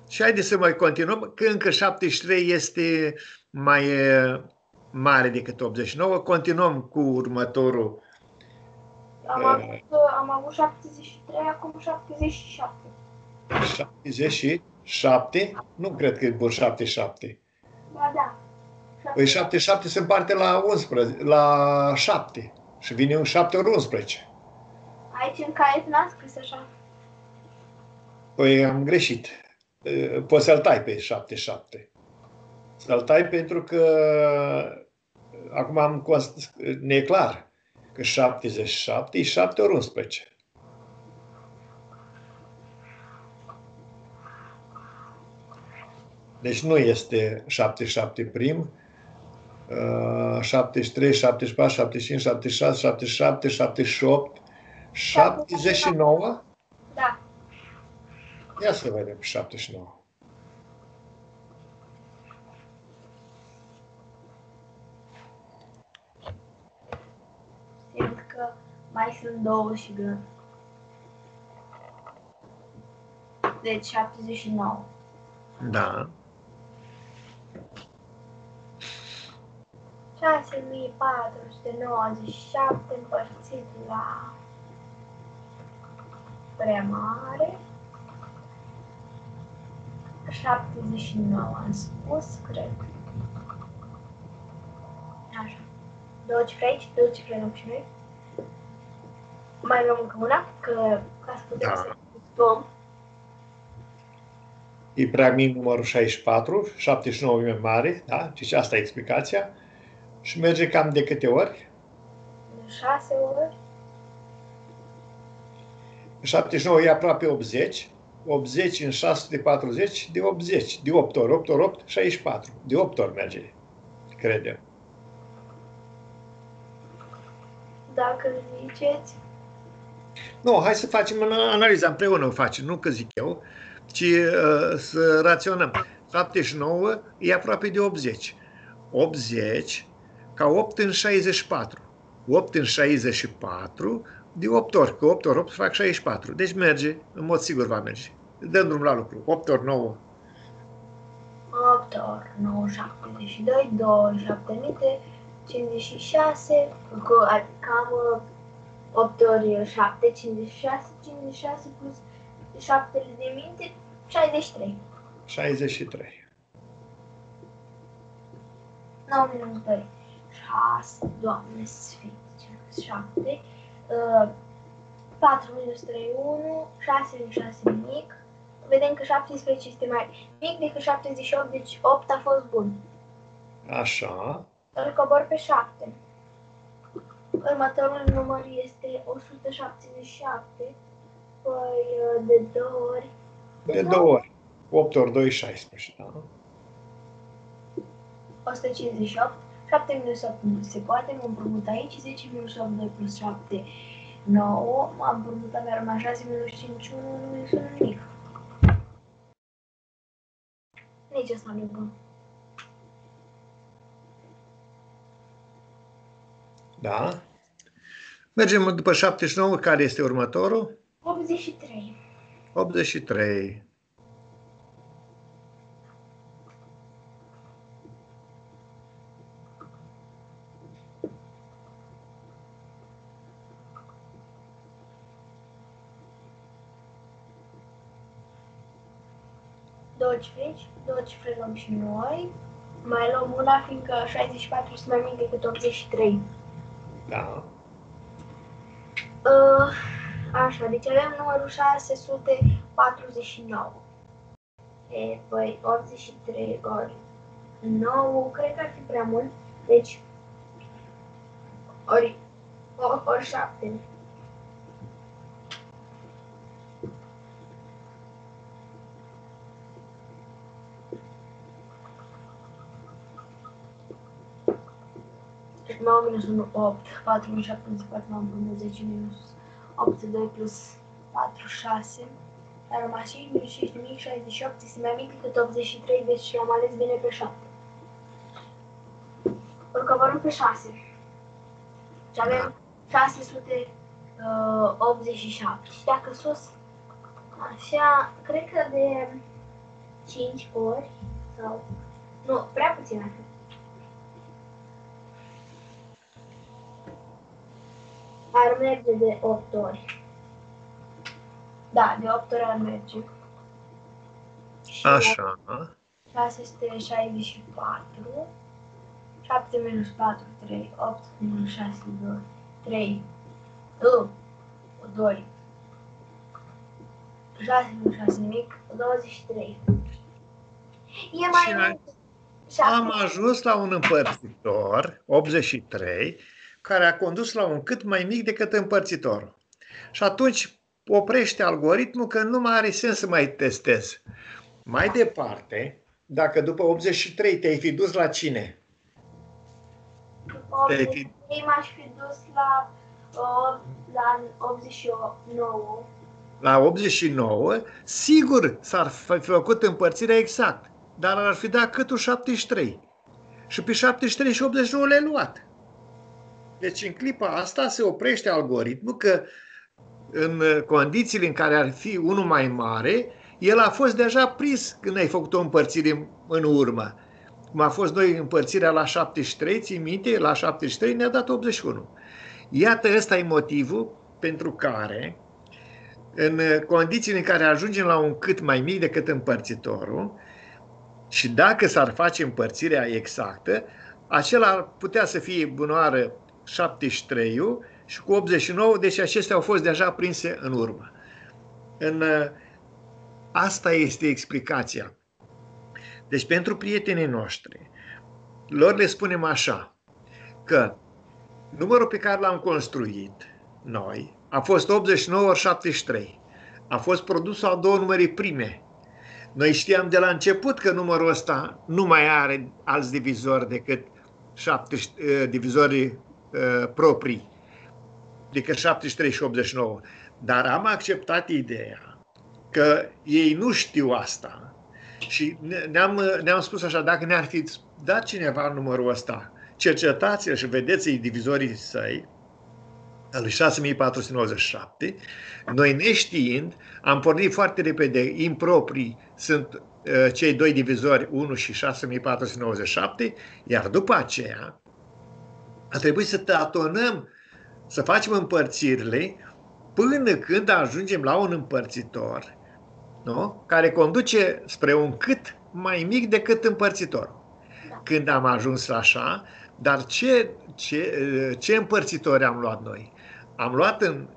Și haideți să mai continuăm, că încă 73 este mai mare decât 89. Continuăm cu următorul. Am avut 73, acum 77. 77? Nu cred că e bun 77. Ba da. Păi 77 se împarte la 11, la 7 și vine un 7 ori 11. Aici în caiet n-am scris așa. Păi am greșit. Poți să-l tai pe 77. Să-l tai pentru că acum ne e clar că 77 e 7 ori 11. Deci nu este 77 prim, 73, 74, 75, 76, 77, 78, 79? Da. Ia să vedem pe 79. Simt că mai sunt două și gând. Deci 79. Da. 6497 împărțit la prea mare. 79 am spus, cred. Așa. 12, 12 obișnuit. Mai luăm încă una, că ca să putem să discutăm. E prea mic numărul 64, 79 e mare, da? Deci asta e explicația. Și merge cam de câte ori? De 6 ori. 79 e aproape 80. 80 în 640 de 80. De 8 ori, 8 ori, 8, 64. De 8 ori merge, credem. Dacă ziceți... Nu, hai să facem analiza împreună, o facem, nu că zic eu, ci să raționăm. 79 e aproape de 80. 80 ca 8 în 64. 8 în 64 de 8 ori, că 8 ori 8 fac 64. Deci merge, în mod sigur va merge. Dăm drum la lucru. 8 ori 9. 8 ori 9, 72, 2756, cam 8 ori 7, 56, 56 plus 7 de minte, 63. 63. 9, 6, Doamne Sfinte, 7, 4 minus 3, 1, 6 minus 6 mic. Vedem că 17 este mai mic decât 78, deci 8 a fost bun. Așa. Îl cobor pe 7. Următorul număr este 177, păi de 2 ori. De 2 ori. 8 ori 2, 16, da? 158, 7 minus 8 nu se poate, mă împrumut aici, 10 minus 8, 2 plus 7, 9, m-am împrumutat, mi-a rămas 6 minus 5, 1, nu minus 1, nimic. Nici asta nu e bun. Da. Mergem după 79, care este următorul? 83. 83. 25, 25 luăm și noi. Mai luăm una, fiindcă 64 este mai mic decât 83. Da. Așa, deci avem numărul 649. E, păi, 83 ori 9, cred că ar fi prea mult. Deci, ori 7. Deci 9 minus 1, 8, 4 minus 7, 4, 9 minus 10 minus 8, 2 plus 4, 6. Dar rămas 5 minus 6, 68, este mai mic decât 83, deci am ales bine pe 7. Îl coborâm pe 6. Și avem 687. Și dacă sus, așa, cred că de 5 ori, sau, nu, prea puțin așa. Ar merge de 8 ori. Da, de 8 ori ar merge. Și așa. 664. 7 minus 4, 3. 8 minus 6, 2. 3. 2. 6 minus 6 mic, 23. E mai mic. Am ajuns la un împărțitor, 83, care a condus la un cât mai mic decât împărțitorul. Și atunci oprește algoritmul că nu mai are sens să mai testez. Mai departe, Dacă după 83 te-ai fi dus la cine? După 83 m-aș fi dus la, la 89. La 89, sigur s-ar fi făcut împărțirea exact, dar ar fi dat câtul 73. Și pe 73 și 89 le-ai luat. Deci în clipa asta se oprește algoritmul că în condițiile în care ar fi unul mai mare, el a fost deja prins când ai făcut o împărțire în urmă. Cum a fost noi împărțirea la 73, ții minte, la 73 ne-a dat 81. Iată, ăsta e motivul pentru care, în condițiile în care ajungem la un cât mai mic decât împărțitorul, și dacă s-ar face împărțirea exactă, acela ar putea să fie bunoară 73-ul și cu 89, deci acestea au fost deja prinse în urmă. Asta este explicația. Deci pentru prietenii noștri, lor le spunem așa, că numărul pe care l-am construit noi a fost 89 ori 73. A fost produsul a două numere prime. Noi știam de la început că numărul ăsta nu mai are alți divizori decât 7 divizori proprii, adică 73 și 89. Dar am acceptat ideea că ei nu știu asta și ne-am spus așa, dacă ne-ar fi dat cineva numărul ăsta, cercetați-l și vedeți-i divizorii săi, al 6497, noi neștiind, am pornit foarte repede, improprii sunt cei doi divizori 1 și 6497, iar după aceea a trebuit să tatonăm, să facem împărțirile până când ajungem la un împărțitor, nu? Care conduce spre un cât mai mic decât împărțitorul. Când am ajuns așa, dar ce împărțitori am luat noi? Am luat în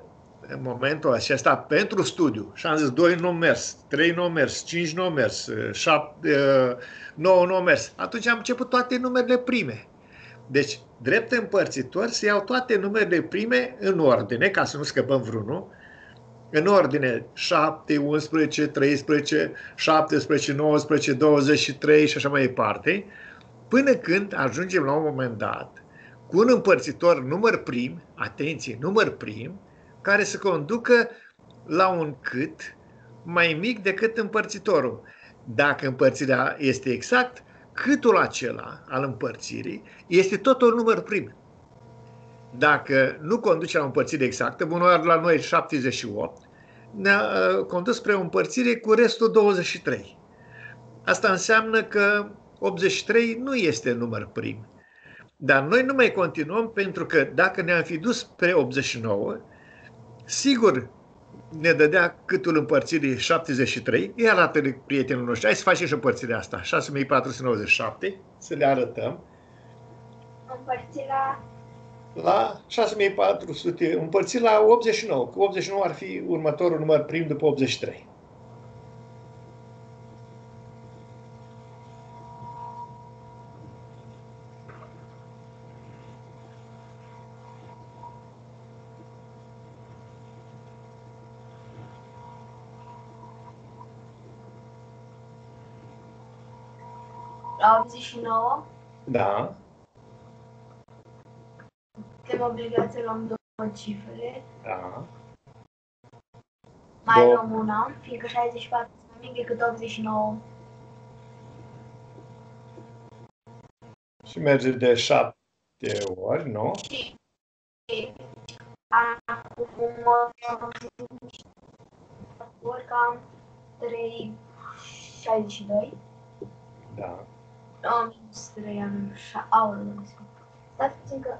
momentul acesta pentru studiu și am zis 2 nu mers, 3 nu mers, 5 nu mers, 9 nu mers. Atunci am început toate numerele prime. Deci, drept împărțitori se iau toate numerele prime în ordine, ca să nu scăpăm vreunul, în ordine 7, 11, 13, 17, 19, 23 și așa mai departe, până când ajungem la un moment dat cu un împărțitor număr prim, atenție, număr prim, care să conducă la un cât mai mic decât împărțitorul. Dacă împărțirea este exact, câtul acela al împărțirii este tot un număr prim. Dacă nu conduce la o împărțire exactă, bunoar la noi 78, ne-a condus spre o împărțire cu restul 23. Asta înseamnă că 83 nu este număr prim. Dar noi nu mai continuăm pentru că dacă ne-am fi dus spre 89, sigur ne dădea câtul împărțirii 73. Îi arată prietenul nostru. Hai să facem și împărțirea asta. 6497, să le arătăm. Împărțirea la 6400, împărțit la 89, că 89 ar fi următorul număr prim după 83. La 89? Da. Suntem obligați să luăm două cifre. Da. Mai luăm una, fiindcă 64 este mai mic decât 89. Și merge de 7 ori, nu? Și acum ori cam 3,62. Da. 3 am 6. Stați puțin că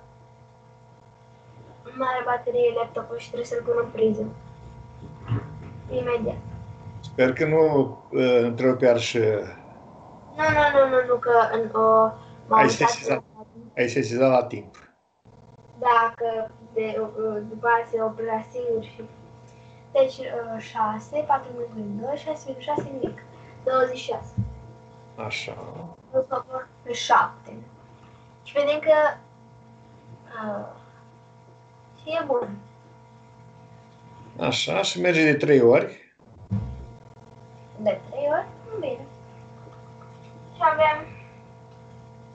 mare baterie laptopul și trebuie să-l pun în priză. Imediat. Sper că nu întrerupe și... Nu, că m-am uitat. Ai sesizat la timp. Da, că după aceea se oprea singur și... Deci 6, 4 mic, 2, 6, 6 mic, 26. Așa. Îl cobor pe 7. Și vedem că... e bun. Așa, și merge de 3 ori. De 3 ori? Nu bine.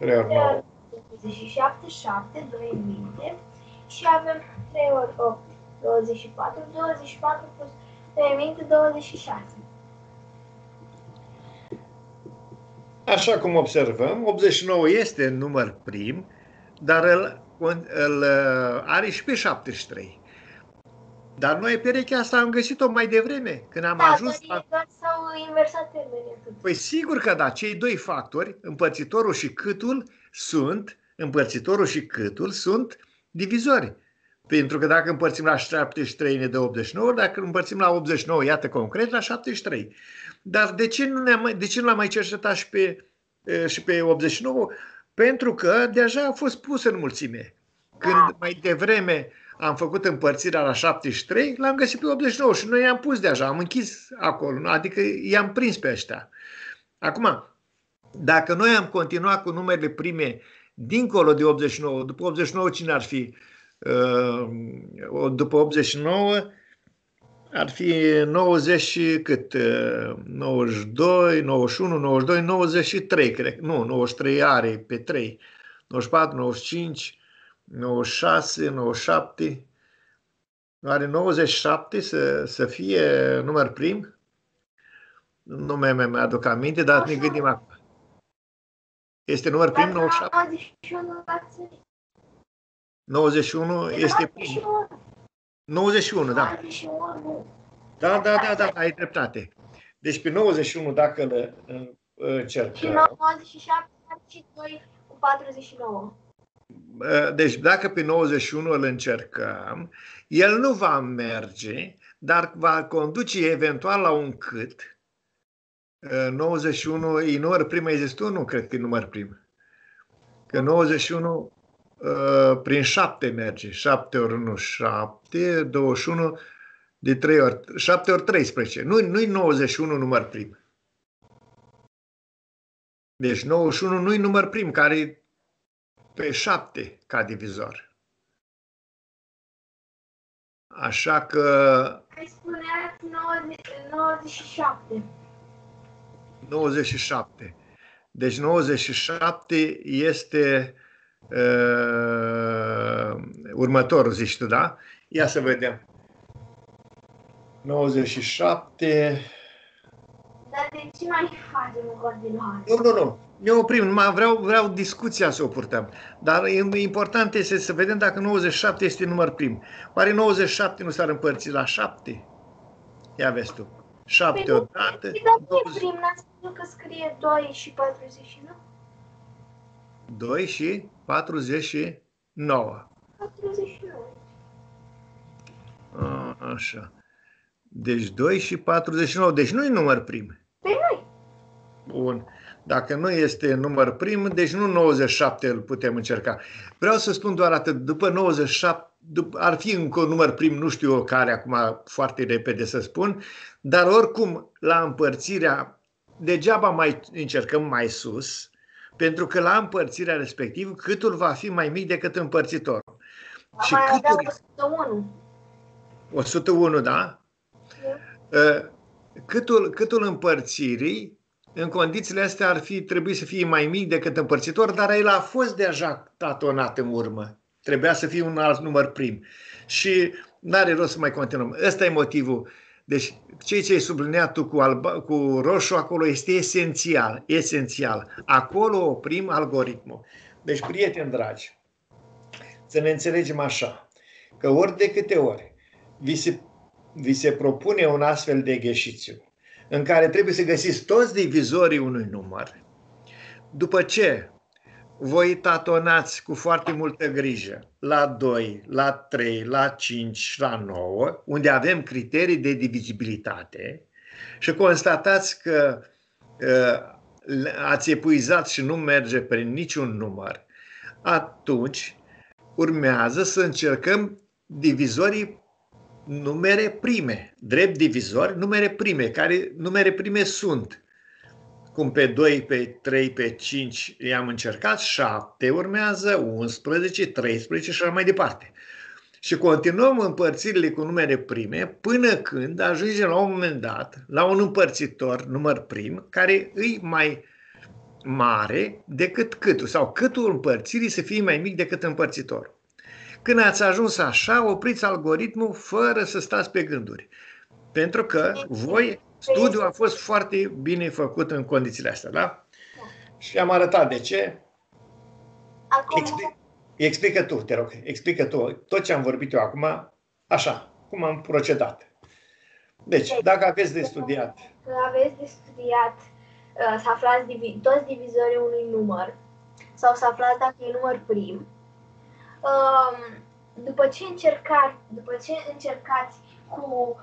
3 ori 9. 27, 7, 2 minte. Și avem 3 ori 8, 24. 24 plus 3 minte, 26. Așa cum observăm, 89 este număr prim, dar îl are și pe 73. Dar noi perechea asta am găsit-o mai devreme, când am ajuns... Da, s-au inversat termenii. Păi sigur că da, cei doi factori, împărțitorul și câtul, sunt, divizori. Pentru că dacă împărțim la 73 ne dă 89, dacă împărțim la 89, iată concret, la 73. Dar de ce nu l-am mai cercetat și pe 89? Pentru că deja a fost pus în mulțime. Când mai devreme am făcut împărțirea la 73, l-am găsit pe 89 și noi i-am pus deja, am închis acolo, adică i-am prins pe ăștia. Acum, dacă noi am continuat cu numerele prime dincolo de 89, după 89 cine ar fi? După 89 ar fi 90 cât? 92, 91, 92, 93, cred. Nu, 93 are pe 3. 94, 95, 96, 97. Are 97 să fie număr prim? Nu mi-aduc aminte, dar ne gândim acum. Este număr prim 97? 91 este prim. 91, da. Da, ai dreptate. Deci pe 91 dacă îl cercăm. Și 97 și 2 cu 49. Deci dacă pe 91 îl încercăm, el nu va merge, dar va conduce eventual la un cât. 91 e număr prim, ai zis tu? Nu cred că e număr prim. Că 91 prin 7 merge. 7 ori 1, 7, 21, de 3 ori, 7 ori 13. Nu-i 91 număr prim. Deci 91 nu-i număr prim, care e pe 7 ca divizor. Așa că... Îi spuneați 97. 97. Deci 97 este... următorul, zici tu, da? Ia să vedem. 97... Dar de ce mai facem în continuare? Nu. Ne oprim. Numai vreau discuția să o purtăm. Dar important este să vedem dacă 97 este număr prim. Oare 97 nu s-ar împărți la 7? Ia vezi tu. 7 odată... Păi dacă e prim, n-ați spus că scrie 2 și 49? 2 și 49. 49. Așa. Deci 2 și 49. Deci nu-i număr prim. Păi nu-i. Bun. Dacă nu este număr prim, deci nu 97 îl putem încerca. Vreau să spun doar atât. După 97, ar fi încă un număr prim, nu știu eu care, acum foarte repede să spun, dar oricum la împărțirea, degeaba mai încercăm mai sus, pentru că la împărțirea respectivă, câtul va fi mai mic decât împărțitorul. Și câtul... 101, da? Câtul împărțirii, în condițiile astea, ar fi trebuit să fie mai mic decât împărțitor, dar el a fost deja tatonat în urmă. Trebuia să fie un alt număr prim. Și n-are rost să mai continuăm. Ăsta e motivul. Deci, ce-ai subliniat tu cu roșu acolo este esențial. Esențial. Acolo oprim algoritmul. Deci, prieteni dragi, să ne înțelegem așa, că ori de câte ori vi se propune un astfel de exercițiu în care trebuie să găsiți toți divizorii unui număr, după ce voi tatonați cu foarte multă grijă la 2, la 3, la 5, la 9, unde avem criterii de divizibilitate și constatați că ați epuizat și nu merge prin niciun număr, atunci urmează să încercăm divizorii numere prime, drept divizori, numere prime, care numere prime sunt. Cum pe 2, pe 3, pe 5 i-am încercat, 7 urmează, 11, 13 și așa mai departe. Și continuăm împărțirile cu numere prime până când ajungem la un moment dat la un împărțitor număr prim care îi mai mare decât câtul sau câtul împărțirii să fie mai mic decât împărțitor. Când ați ajuns așa, opriți algoritmul fără să stați pe gânduri. Pentru că voi, studiul a fost foarte bine făcut în condițiile astea, da? Și am arătat de ce. Acum... Explică tu, te rog, explică tu tot ce am vorbit eu acum, așa, cum am procedat. Deci, dacă aveți de studiat... să aflați toți divizorii unui număr sau să aflați dacă e număr prim. După ce încercați cu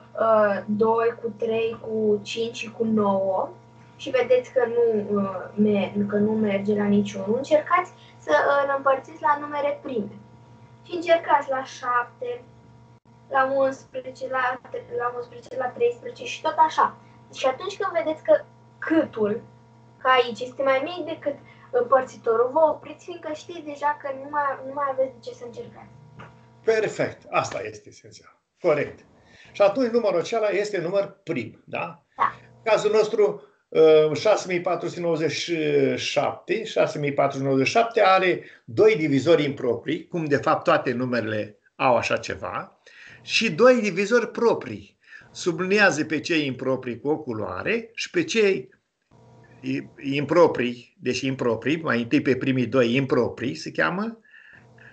2, cu 3, cu 5 și cu 9 și vedeți că nu merge la niciunul, încercați să îl împărțiți la numere prime. Și încercați la 7, la 11, la 13 și tot așa. Și atunci când vedeți că câtul, ca aici, este mai mic decât împărțitorul, vă opriți, fiindcă știți deja că nu mai aveți de ce să încercați. Perfect. Asta este esențial. Corect. Și atunci numărul acela este număr prim, da? Da. În cazul nostru, 6497 are 2 divizori improprii, cum de fapt toate numerele au așa ceva, și 2 divizori proprii. Sublinează pe cei improprii cu o culoare și pe cei improprii, deci improprii, mai întâi pe primii 2 improprii se cheamă,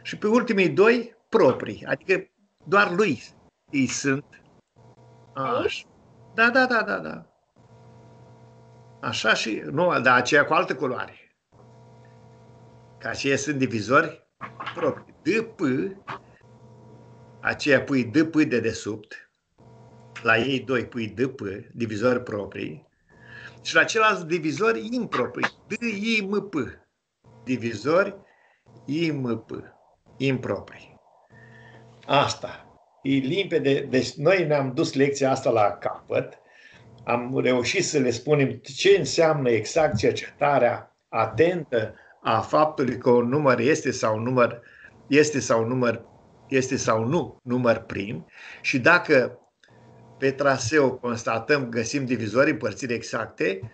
și pe ultimii 2 proprii, adică doar lui îi sunt. Așa. Da, da, da, da, da. Așa și, nu, dar aceea cu altă culoare. Că aceia sunt divizori proprii. D, P, aceea pui D, P de desubt. La ei 2 pui D, P, divizori proprii, și la celălalt divizori improprii, D, I, M, P. Divizori I, M, P, improprii. Asta e limpede. Deci noi ne-am dus lecția asta la capăt, am reușit să le spunem ce înseamnă exact cercetarea atentă a faptului că un număr este sau nu număr prim și dacă pe traseu constatăm, găsim divizori, împărțiri exacte,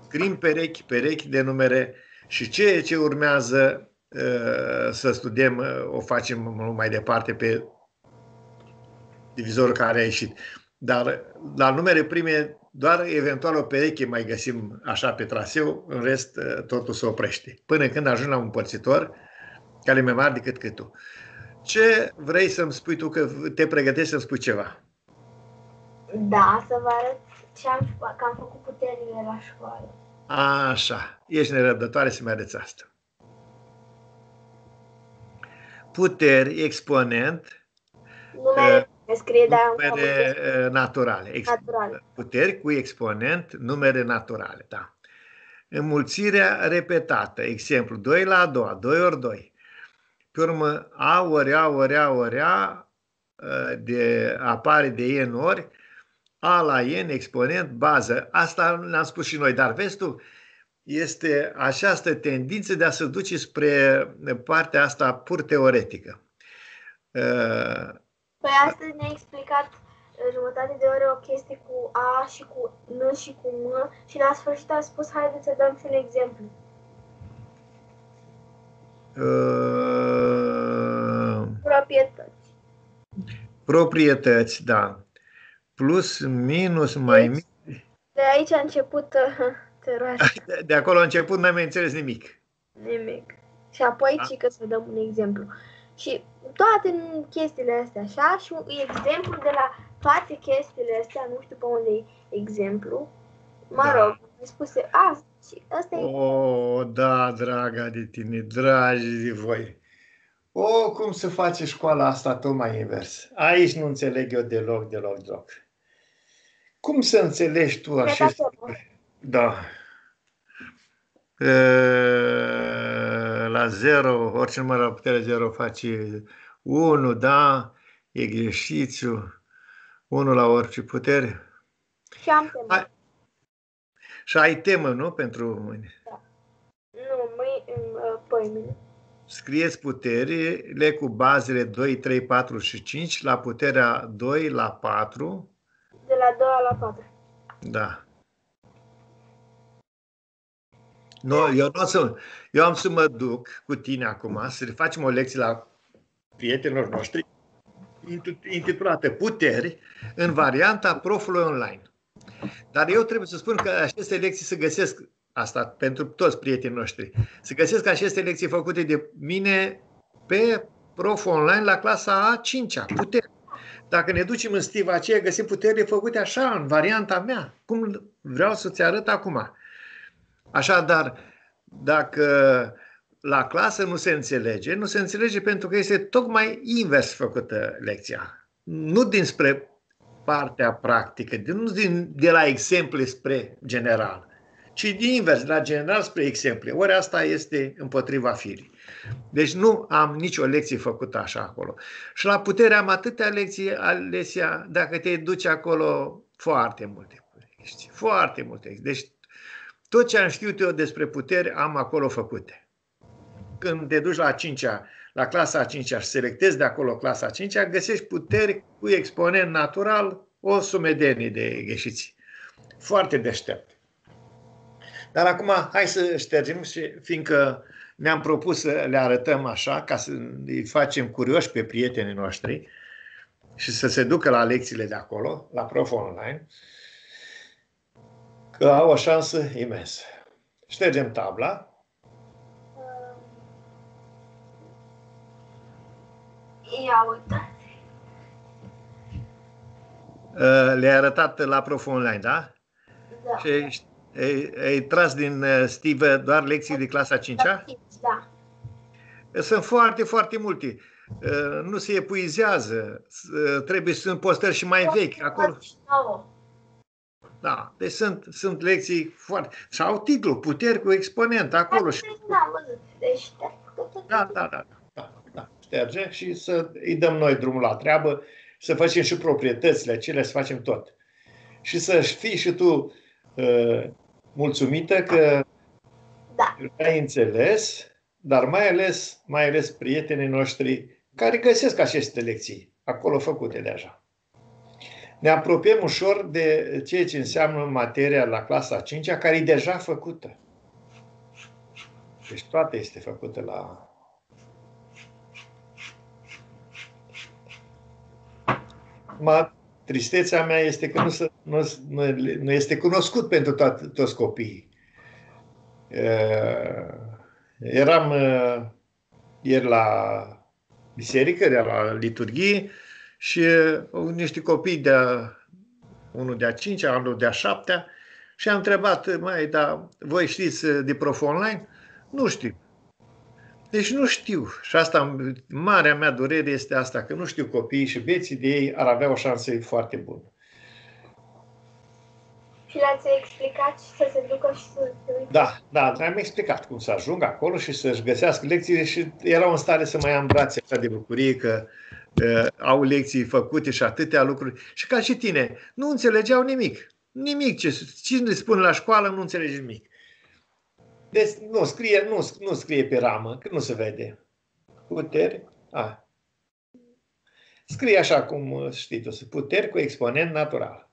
scrim perechi de numere și ceea ce urmează să studiem o facem mai departe pe divizorul care a ieșit. Dar la numere prime doar eventual o pereche mai găsim așa pe traseu, în rest totul se oprește. Până când ajung la un împărțitor care e mai mare decât câtul. Ce vrei să-mi spui tu, că te pregătești să-mi spui ceva? Da, să vă arăt că am făcut puterile la școală. Așa, ești nerăbdătoare să-mi arăți asta. Puteri, exponent, numere naturale. Puteri cu exponent, numere naturale, da. Înmulțirea repetată, exemplu, 2 la a doua, 2 ori 2. Pe urmă, a ori a ori a ori a, apare de n ori, a la n, exponent, bază. Asta l-am spus și noi, dar vezi tu, este această tendință de a se duce spre partea asta pur teoretică. Păi astăzi ne-a explicat jumătate de ore o chestie cu a și cu n și cu m și la sfârșit a spus, haideți să dăm și un exemplu. Proprietăți, da. Plus, minus, mai mic. De aici a început teroarea. De acolo a început, n-am înțeles nimic. Nimic. Și apoi, da, că să dăm un exemplu. Și toate chestiile astea, așa, și un exemplu de la toate chestiile astea, nu știu pe unde e exemplu. Mă rog, mi spuse asta și asta e. O, da, draga de tine, dragi de voi. O, cum se face școala asta tocmai invers. Aici nu înțeleg eu deloc. Cum să înțelegi tu așa? Da. La 0, orice număr la putere 0 face 1, da, exercițiu, 1 la orice putere. Și am temă. Și ai temă, nu? Pentru mâine. Da. Nu, mâine. Scrieți puterile cu bazele 2, 3, 4 și 5 la puterea 2 la 4. De la 2 la 4. Da. Nu, eu am să mă duc cu tine acum să le facem o lecție la prietenilor noștri intitulată Puteri în varianta profului online. Dar eu trebuie să spun că aceste lecții se găsesc, asta pentru toți prietenii noștri, se găsesc aceste lecții făcute de mine pe Prof Online la clasa A5-a, Puteri. Dacă ne ducem în stiva aceea, găsim puterile făcute așa, în varianta mea, cum vreau să-ți arăt acum. Așadar, dacă la clasă nu se înțelege, nu se înțelege pentru că este tocmai invers făcută lecția. Nu dinspre partea practică, nu de la exemple spre general, ci invers, de la general spre exemple. Ori asta este împotriva firii. Deci nu am nicio lecție făcută așa acolo. Și la putere am atâtea lecții, Alesia, dacă te duci acolo, foarte multe lecții. Foarte multe lecții. Deci tot ce am știut eu despre puteri am acolo făcute. Când te duci la clasa a 5-a și selectezi de acolo clasa a 5-a, găsești puteri cu exponent natural, o sumedenie de gheșiți. Foarte deștept. Dar acum hai să ștergem, și fiindcă ne-am propus să le arătăm așa, ca să îi facem curioși pe prietenii noștri și să se ducă la lecțiile de acolo, la Prof Online, că au o șansă imensă. Ștergem tabla. Le-ai arătat la Prof Online, da? Da. Și ai tras din stivă doar lecții de clasa 5-a? Da. Sunt foarte, foarte multe. Nu se epuizează. Trebuie să sunt postări și mai vechi. Acolo. Da, deci sunt lecții foarte... Sau titlu, puteri cu exponent, acolo. Da. Șterge și să îi dăm noi drumul la treabă, să facem și proprietățile acelea, să facem tot. Și să fii și tu mulțumită că ai înțeles, dar mai ales prietenii noștri care găsesc aceste lecții acolo făcute deja. Ne apropiem ușor de ceea ce înseamnă materia la clasa 5-a, care e deja făcută. Deci toate este făcută la... Tristețea mea este că nu este cunoscut pentru toți copiii. Eram ieri la biserică, la liturghie, și niște copii de unul de-a 5-a, unul de-a 7-a, și am întrebat, dar voi știți de Prof Online? Nu știu. Deci nu știu. Și asta, marea mea durere este asta, că nu știu copiii și bieții de ei ar avea o șansă foarte bună. Și le-ați explicat și să se ducă și să... Da, le-am explicat cum să ajungă acolo și să-și găsească lecțiile și erau în stare să mai am brațe așa de bucurie că au lecții făcute și atâtea lucruri. Și ca și tine, nu înțelegeau nimic. Nimic. Ce le spun la școală, nu înțelege nimic. Deci nu scrie pe ramă, că nu se vede. Puteri. Scrie așa cum știi tu, puteri cu exponent natural.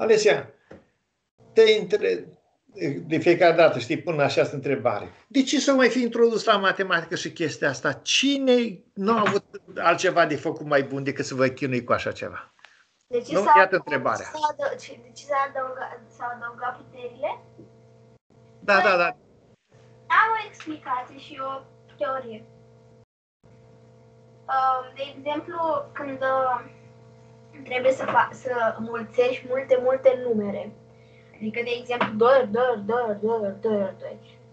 Alesia, de fiecare dată, știi, pun această întrebare. De ce s-a mai fi introdus la matematică și chestia asta? Cine nu a avut altceva de făcut mai bun decât să vă chinui cu așa ceva? De ce s-a adăugat puterile? Da. Am o explicație și o teorie. De exemplu, când... trebuie să mulțești multe numere. Adică, de exemplu, 2.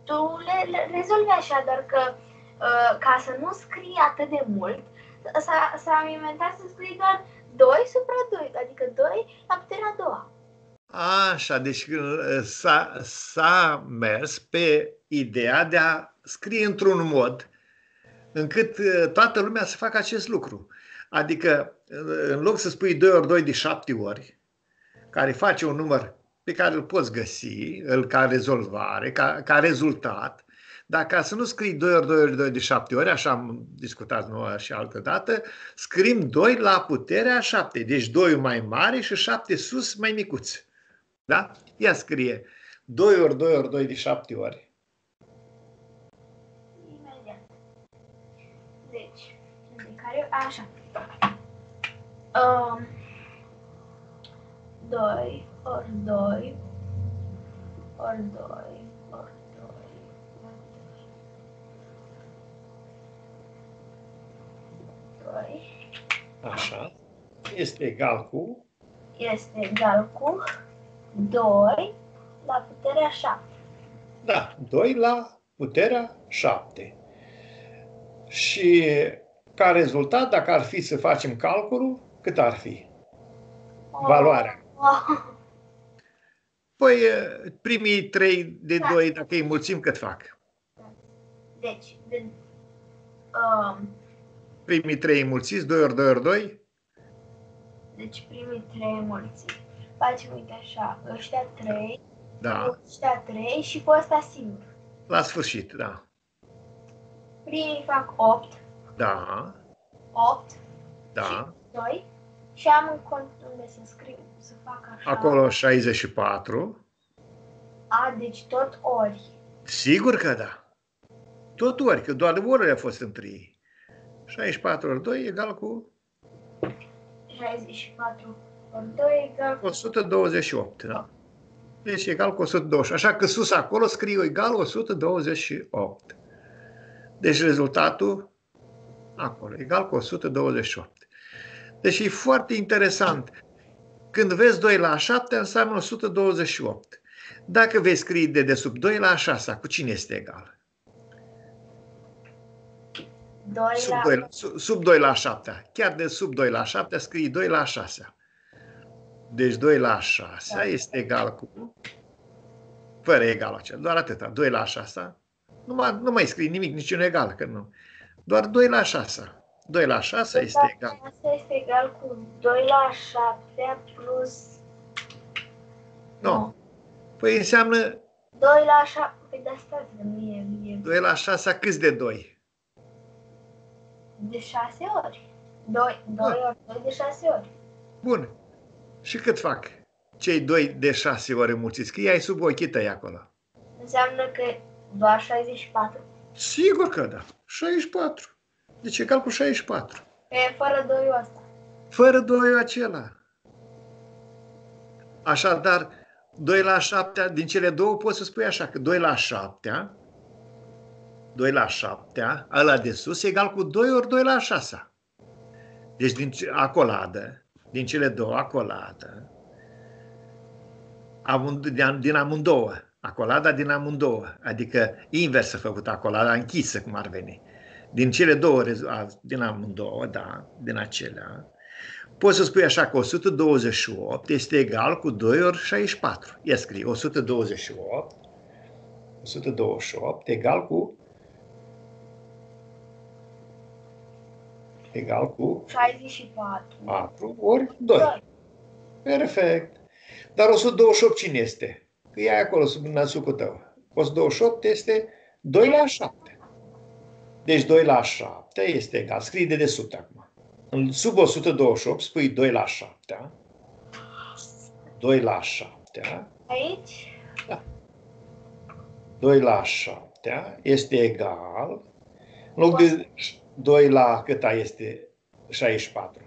Tu le rezolvi așa, doar că ca să nu scrii atât de mult, s-a inventat să scrii doar 2 supra 2, adică 2 la puterea a doua. Așa, deci s-a mers pe ideea de a scrie într-un mod încât toată lumea să facă acest lucru. Adică, în loc să spui 2 ori 2 de 7 ori, care face un număr pe care îl poți găsi, ca rezolvare, ca rezultat, dar ca să nu scrii 2 ori 2 ori 2 de 7 ori, așa am discutat noi și altă dată, scriem 2 la puterea 7, deci 2 mai mare și 7 sus mai micuț. Da? Ia scrie 2 ori 2 ori 2 de 7 ori. Imediat. Deci, de care, așa. 2 ori 2 ori 2 ori 2 ori 2. Așa. Este egal cu 2 la puterea 7. Da, 2 la puterea 7. Și ca rezultat, dacă ar fi să facem calculul, cât ar fi valoarea? Păi primii 3 de 2, dacă îi mulțim, cât fac? Deci, primii 3 mulțiți, 2 ori 2 ori 2? Deci primii 3 mulțiți. Facem, uite așa, ăștia 3, da. Ăștia 3 și cu ăsta singur. La sfârșit, da. Primii fac 8. Da. 8. Da. Și 2. Și am un cont unde să scriu, să fac așa. Acolo 64. A, deci tot ori. Sigur că da. Tot ori, că doar orele au fost între ei. 64 ori 2 egal cu... 64 ori 2 egal cu... 128, da? Deci egal cu 128. Așa că sus acolo scriu egal 128. Deci rezultatul acolo, egal cu 128. Deci e foarte interesant. Când vezi 2 la 7, înseamnă 128. Dacă vei scrie de desubt 2 la 6, cu cine este egal? 2 la 7. Chiar de sub 2 la 7, scrie 2 la 6. Deci 2 la 6 este egal cu... Fără egal acela, doar atâta. 2 la 6. Nu mai scrie nimic, niciun egal. Că nu. Doar 2 la 6. 2 la 6 este egal. 6 este egal cu 2 la 7 plus... Nu. Păi înseamnă... 2 la 7... Păi de asta mie. 2 la 6 câți de 2? De 6 ori. 2 ori 2 de 6 ori. Bun. Și cât fac cei 2 de 6 ori înmulțiți? Că i-ai sub ochii tăi acolo. Înseamnă că doar 64. Sigur că da. 64. Deci egal cu 64. E fără 2-ul ăsta. Fără 2-ul acela. Așadar, 2 la 7, din cele două poți să spui așa, că 2 la 7, ăla de sus, e egal cu 2 ori 2 la 6. Deci din cele două acoladă, din amândouă, acolada din amândouă, adică inversă făcută acolada, închisă, cum ar veni. Din cele două, din amândouă, da, din acelea, poți să spui așa că 128 este egal cu 2 ori 64. Ia scrie 128 egal cu 64 ori 2. Perfect. Dar 128 cine este? Că e acolo sub nasucul tău. 128 este 2 la 7. Deci 2 la 7 este egal. Scrie de desubt acum. Sub 128 spui 2 la 7. 2 la 7. Aici? Da. 2 la 7 este egal. În loc de 2 la câta este 64.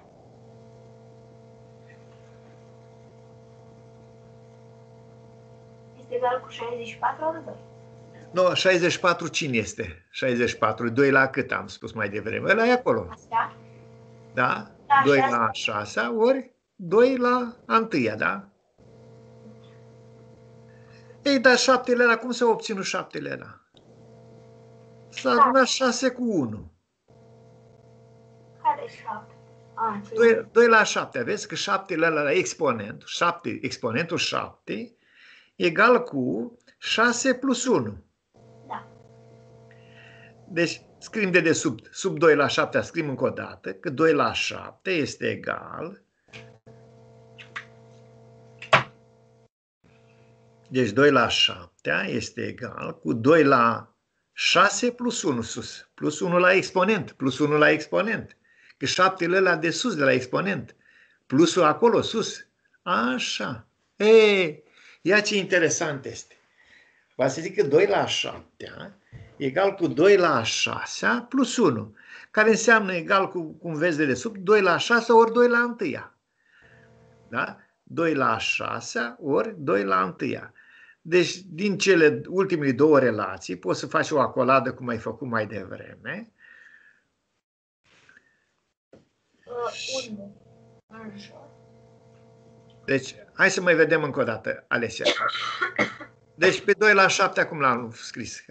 Este egal cu 64 ori 2. No, 64 cine este? 64, 2 la cât am spus mai devreme? Ăla e acolo. Asta. Da? Da? 2 6. La 6 ori 2 la 1, da? Ei, dar 7-le ăla, cum s-a obținut 7-le ăla? S-a adunat 6 cu 1. Care 7? A, 2 la 7, vezi că 7-le ăla la exponent, 7, exponentul 7 egal cu 6 plus 1. Deci scrim de desubt, sub 2 la 7 scrim încă o dată, că 2 la 7 este egal Deci 2 la 7 este egal cu 2 la 6 plus 1 sus, plus 1 la exponent, plus 1 la exponent. Că 7-le ăla de sus, de la exponent, plusul acolo sus. Așa. Ei, ia ce interesant este. V-a să zic că 2 la 7 egal cu 2 la 6 plus 1, care înseamnă egal cu, cum vezi de sub, 2 la 6 ori 2 la 1. Da? 2 la 6 ori 2 la 1. Deci, din cele ultimele două relații, poți să faci o acoladă cum ai făcut mai devreme. 1. Așa. Deci, hai să mai vedem încă o dată, Alesia. Deci, pe 2 la 7, acum l-am scris.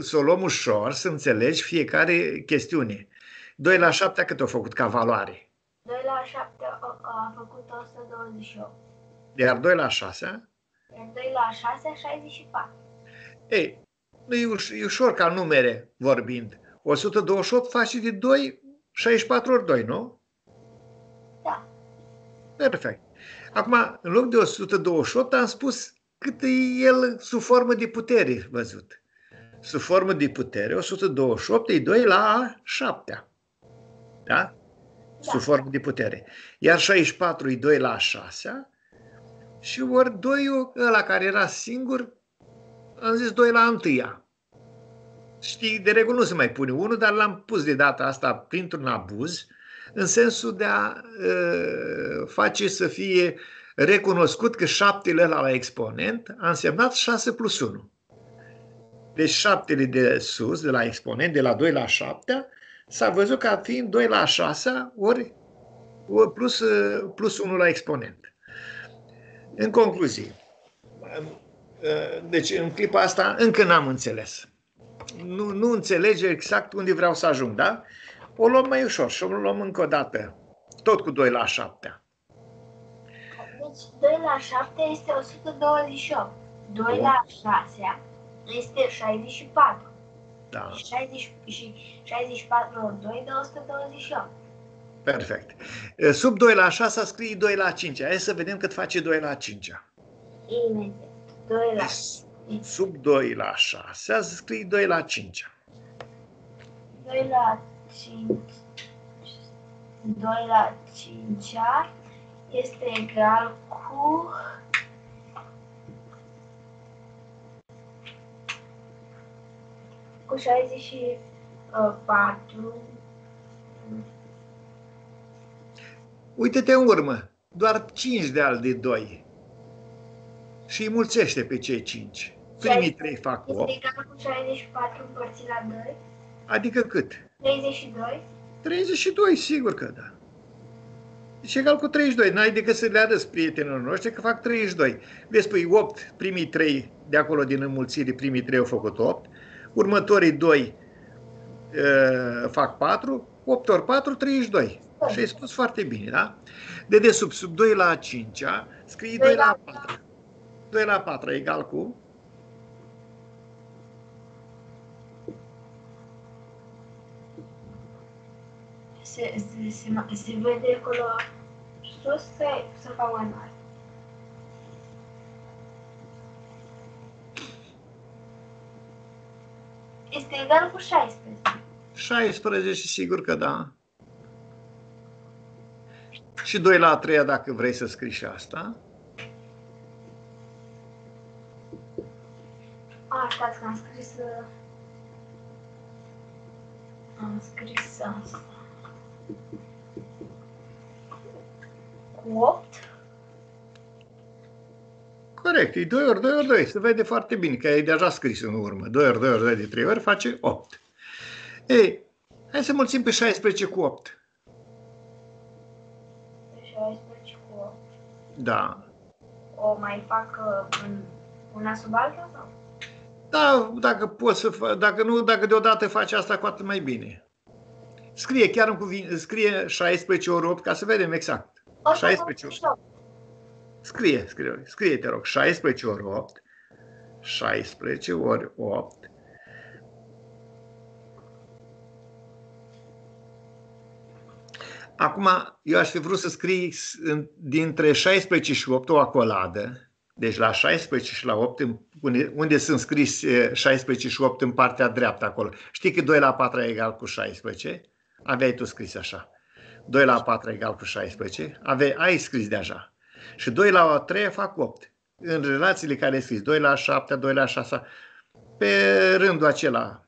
Să o luăm ușor, să înțelegi fiecare chestiune. 2 la 7, cât a făcut ca valoare? 2 la 7 a făcut 128. Iar 2 la 6? Iar 2 la 6, 64. Ei, e ușor ca numere vorbind. 128 face de 2, 64 ori 2, nu? Da. Perfect. Acum, în loc de 128, am spus cât e el sub formă de putere văzut. Sub formă de putere, 128 e 2 la 7. Da? Sub formă de putere. Iar 64 e 2 la 6. Și ori 2-ul, ăla care era singur, am zis 2 la 1. Știi, de regulă nu se mai pune 1, dar l-am pus de data asta printr-un abuz, în sensul de a face să fie recunoscut că 7-le ăla la exponent a însemnat 6 plus 1. Deci 7-le de sus, de la exponent, de la 2 la 7, s-a văzut ca fiind 2 la 6 ori plus 1 la exponent. În concluzie, deci în clipa asta încă n-am înțeles. Nu înțelege exact unde vreau să ajung, da? O luăm mai ușor și o luăm încă o dată, tot cu 2 la 7. Deci 2 la 7 este 128, 2 la 6 este 64, da. 64 ori 2 de 128. Perfect. Sub 2 la 6 scrie 2 la 5. Hai să vedem cât face 2 la 5. Imediat. 2 la 5. Sub 2 la 6 scrie 2 la 5. 2 la 5. 2 la 5 este egal cu 64. Uite-te în urmă, doar 5 de al de 2 și îi mulțește pe cei 5. Primii 3 fac 8. Este egal cu 64 împărțit la 2. Adică cât? 32. 32, sigur că da. Deci egal cu 32. N-ai decât să le arăți prietenilor noștri că fac 32. Vezi, pui 8, primii 3 de acolo din înmulțire, primii 3 au făcut 8. Următorii 2 fac 4. 8 ori 4, 32. Și ai spus foarte bine, da? Dedesubt, sub 2 la 5, scrii 2 la 4. 2 la 4 egal cu? Se vede acolo sus să fac mai mare. Este egal cu 16. 16, sigur că da. Și 2 la 3 dacă vrei să scrii și asta. Asta că am scris. Am scris asta. Cu 8. Corect, e 2 ori 2 ori 2. Se vede foarte bine că ai deja scris în urmă. 2 ori 2 ori 2 de 3 ori face 8. Ei, hai să mulțim pe 16 cu 8. Da. O mai fac una sub alta sau? Da, dacă poți să faci, dacă nu, dacă deodată faci asta, cu atât mai bine. Scrie chiar în cuvinte, scrie 16 ori 8 ca să vedem exact. 16 ori 8. Scrie, te rog, 16 ori 8. 16 ori 8. Acum, eu aș fi vrut să scrii dintre 16 și 8 o acoladă, Deci la 16 și la 8, unde sunt scriși 16 și 8 în partea dreaptă acolo. Știi că 2 la 4 e egal cu 16? Aveai tu scris așa. 2 la 4 e egal cu 16. Ai scris deja. Și 2 la 3 fac 8. În relațiile care ai scris 2 la 7, 2 la 6, pe rândul acela.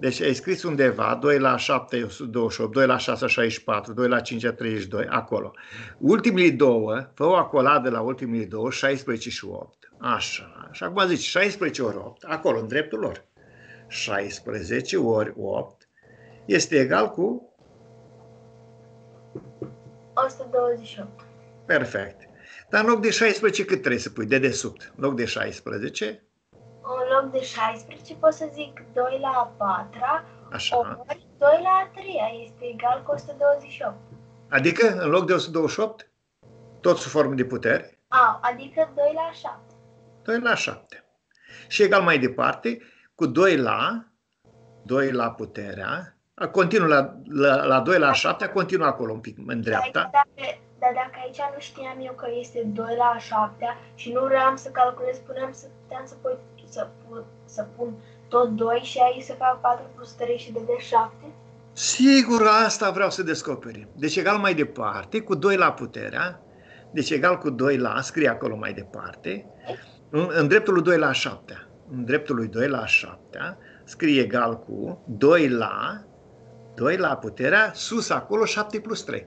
Deci ai scris undeva 2 la 7 e 28, 2 la 6 e 64, 2 la 5 e 32, acolo. Ultimii două, fă o acoladă la ultimii două, 16 și 8. Așa. Și acum zici 16 ori 8, acolo, în dreptul lor. 16 ori 8 este egal cu 128. Perfect. Dar în loc de 16 cât trebuie să pui? Dedesubt. În loc de 16? În loc de 16 pot să zic 2 la 4-a, ori 2 la 3-a este egal cu 128. Adică în loc de 128, tot sub formă de puteri? Adică 2 la 7. 2 la 7. Și egal mai departe, cu 2 la puterea, continuă la 2 la 7, continuă acolo un pic în dreapta. Dar dacă aici nu știam eu că este 2 la 7 și nu vreau să calculez, puneam să puteam să pun tot 2 și aici să fac 4 plus 3 și de 7? Sigur, asta vreau să descoperim. Deci egal mai departe, cu 2 la puterea, deci egal cu 2 la, scrie acolo mai departe, în dreptul lui 2 la 7. În dreptul lui 2 la 7 scrie egal cu 2 la puterea, sus acolo 7 plus 3.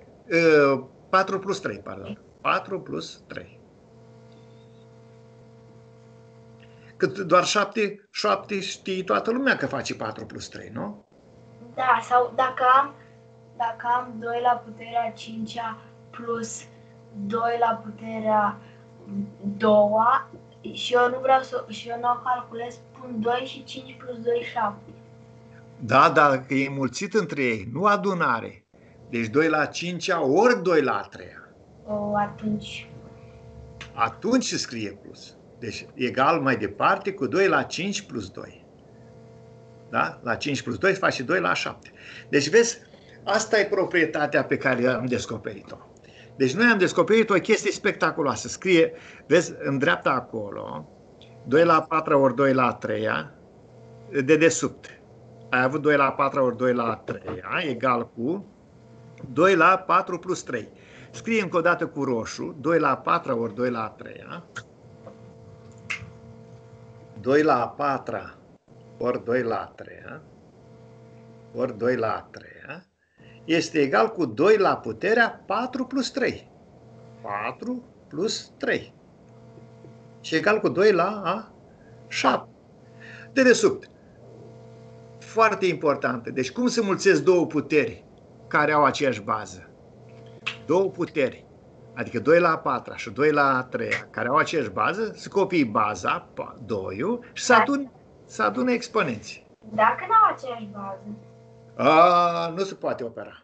4 plus 3, pardon. 4 plus 3. Cât doar 7 știi toată lumea că face 4 plus 3, nu? Da, sau dacă am 2 la puterea 5-a plus 2 la puterea 2-a și eu nu vreau să nu calculez, pun 2 și 5 plus 2, 7. Da, dar că e mulțit între ei, nu adunare. Deci 2 la 5-a ori 2 la 3-a. Atunci se scrie plus. Deci egal mai departe cu 2 la 5 plus 2. Da? La 5 plus 2 faci și 2 la 7. Deci vezi, asta e proprietatea pe care am descoperit-o. Deci noi am descoperit o chestie spectaculoasă. Scrie, vezi, în dreapta acolo, 2 la 4 ori 2 la 3-a, dedesubt. Ai avut 2 la 4 ori 2 la 3-a, egal cu 2 la 4 plus 3. Scrie încă o dată cu roșu, 2 la 4 ori 2 la 3-a. 2 la 4 ori 2 la 3-a ori 2 la 3-a este egal cu 2 la puterea 4 plus 3. 4 plus 3. Și egal cu 2 la 7. Dedesubt. Foarte importantă. Deci cum se mulțesc două puteri care au aceeași bază? Două puteri, adică 2 la 4 și 2 la 3, care au aceeași bază, să copii baza, 2-ul, și să adune exponenții. Dacă nu au aceeași bază? Nu se poate opera.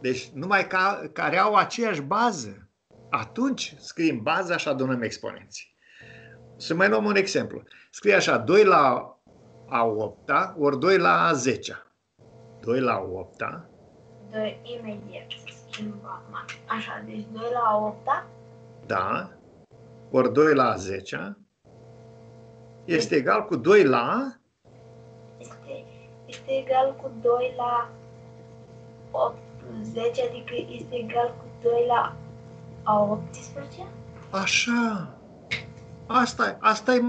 Deci numai care au aceeași bază, atunci scriem baza și adunăm exponenții. Să mai luăm un exemplu. Scrie așa, 2 la a 8-a ori 2 la a 10-a. 2 la 8-a. Imediat să schimb acum. Așa, deci 2 la 8-a. Da. Ori 2 la 10-a. Este egal cu 2 la... Este egal cu 2 la 8 plus 10, adică este egal cu 2 la a 18? Așa. Asta e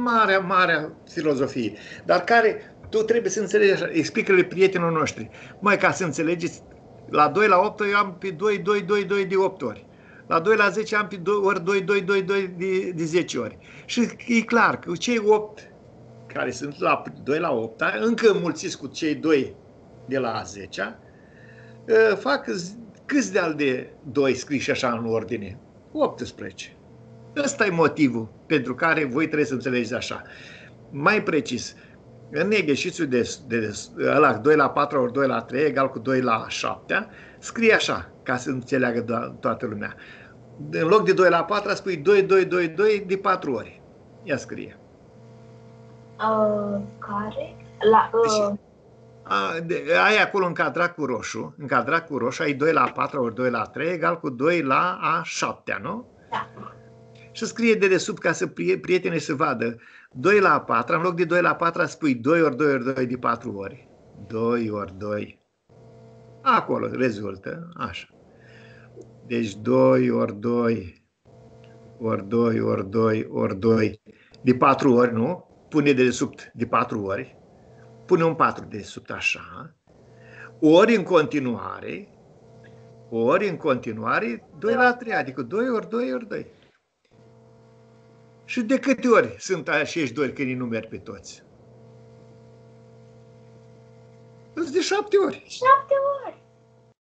marea filozofie. Dar care... Tu trebuie să înțelegi așa, explică-le prietenilor noștri. Mai ca să înțelegeți, la 2 la 8 eu am pe 2, 2, 2, 2 de 8 ori. La 2 la 10 am pe 2 ori 2, 2, 2, 2 de 10 ori. Și e clar că cei 8 care sunt la 2 la 8, încă înmulțiți cu cei 2 de la 10, fac câți de 2 scriși așa în ordine? 18. Ăsta e motivul pentru care voi trebuie să înțelegeți așa. Mai precis, în egheșițiul de 2 la 4 ori 2 la 3 egal cu 2 la 7, scrie așa, ca să înțeleagă toată lumea. În loc de 2 la 4 spui 2, 2, 2, 2 de 4 ori. Ia scrie. Care? Ai acolo încadrat cu roșu, ai 2 la 4 ori 2 la 3 egal cu 2 la a 7, nu? Da. și scrie dedesubt ca să prietenii să vadă. 2 la 4, în loc de 2 la 4 spui 2 ori 2 ori 2 de 4 ori. 2 ori 2. Acolo rezultă, așa. Deci 2 ori 2 ori 2 ori 2 ori 2 de 4 ori, nu? Pune dedesubt de 4 ori. Pune un 4 dedesubt, așa. Ori în continuare, ori 2 la 3, adică 2 ori 2 ori 2. Și de câte ori sunt acești doi când îi numeri pe toți? Sunt de 7 ori. 7 ori.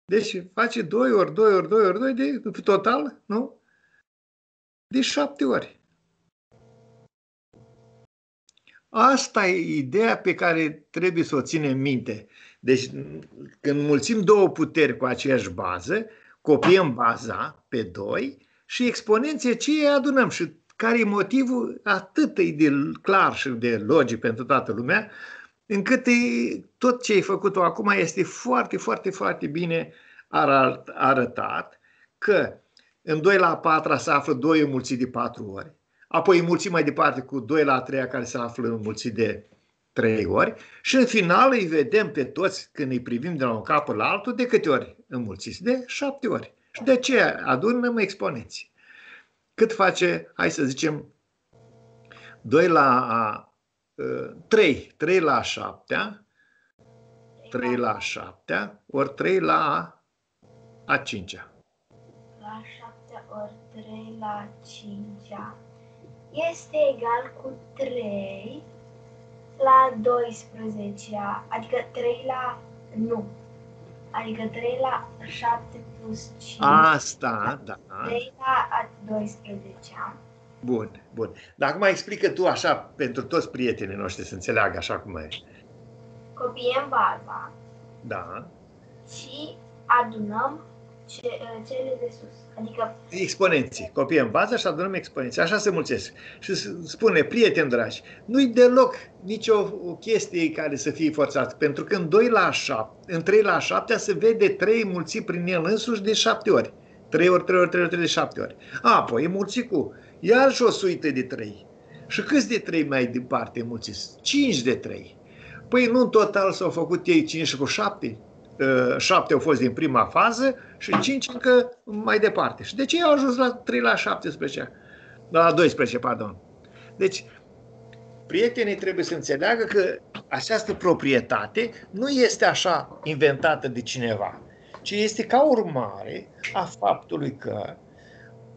Deci face 2 ori 2 ori 2 ori 2 de total, nu? De 7 ori. Asta e ideea pe care trebuie să o ținem minte. Deci când mulțim două puteri cu aceeași bază, copiem baza pe 2 și exponenția ce adunăm și care e motivul atât de clar și de logic pentru toată lumea, încât tot ce ai făcut-o acum este foarte, foarte, foarte bine arătat că în 2 la 4 se află 2 înmulțit de 4 ori, apoi înmulțit mai departe cu 2 la 3 care se află înmulțit de 3 ori și în final îi vedem pe toți când îi privim de la un cap la altul de câte ori înmulțiți? De 7 ori. Și de aceea adunăm exponenții. Cât face, hai să zicem, 2 la 3, 3 la 7, 3 la 7, ori 3 la a 5-a. La 7 ori 3 la 5-a este egal cu 3 la 12-a, adică 3 la, nu, adică 3 la 7 plus 5. Asta, da. 3 la 12-a. Bun, bun. Dar acum explică tu așa pentru toți prietenii noștri să înțeleagă așa cum e. Copiem baza. Da. Și adunăm cele de sus. Adică exponenții. Copiem baza și adunăm exponenții. Așa se mulțesc. Și spune, prieteni dragi, nu-i deloc nicio chestie care să fie forțată. Pentru că în 2 la 7, în 3 la 7 se vede 3 mulțit prin el însuși de 7 ori. 3 ori 3 ori 3 ori 3 de 7 ori. Apoi e mulțit cu iarăși o suită de 3. Și câți de 3 mai departe mulțiți? 5 de 3. Păi nu în total s-au făcut ei 5 și cu 7. 7 au fost din prima fază și 5 încă mai departe. Și de ce au ajuns la 3 la 17? La 12, pardon. Deci, prietenii trebuie să înțeleagă că această proprietate nu este așa inventată de cineva, ci este ca urmare a faptului că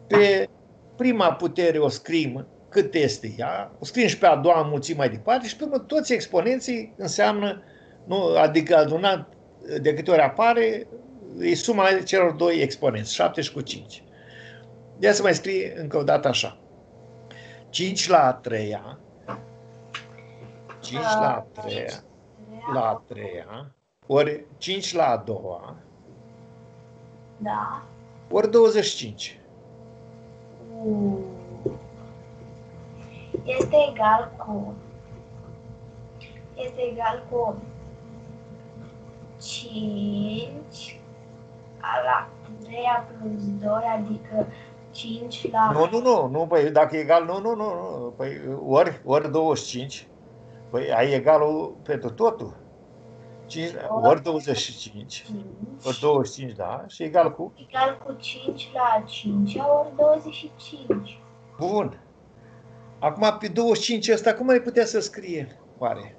pe prima putere o scrim cât este ea, o scrim și pe a doua înmulțim mai departe și pe urmă toți exponenții înseamnă, nu, adică adunat de câte ori apare, e suma celor doi exponenți, 7 și cu 5. Ia să mai scrie încă o dată așa. 5 la 3, 5 la 3, la 3, ori 5 la 2, da. Ori 25. Este egal cu 5 la 3 plus 2, adică 5 la... Nu, păi, dacă e egal, nu, păi, ori 25, păi ai egalul pentru totul. 5, ori 25, 5. Ori 25, da, și egal cu? Egal cu 5 la 5, ori 25. Bun. Acum, pe 25 ăsta, cum ai putea să scrie, oare?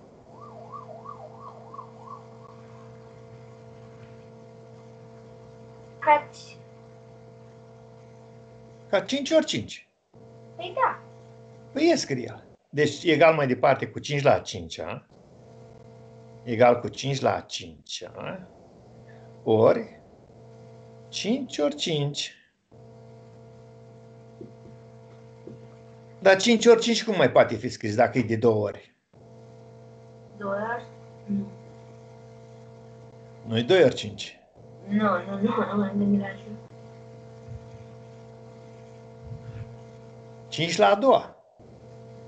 Ca 5 ori 5. Păi da. Păi e scria. Deci, egal mai departe cu 5 la 5, a? Egal cu 5 la 5, a? Ori 5 ori 5. Dar 5 ori 5 cum mai poate fi scris dacă e de 2 ori? 2 ori? Nu. Nu e 2 ori 5. Nu, am gândit la așa. 5 la a doua.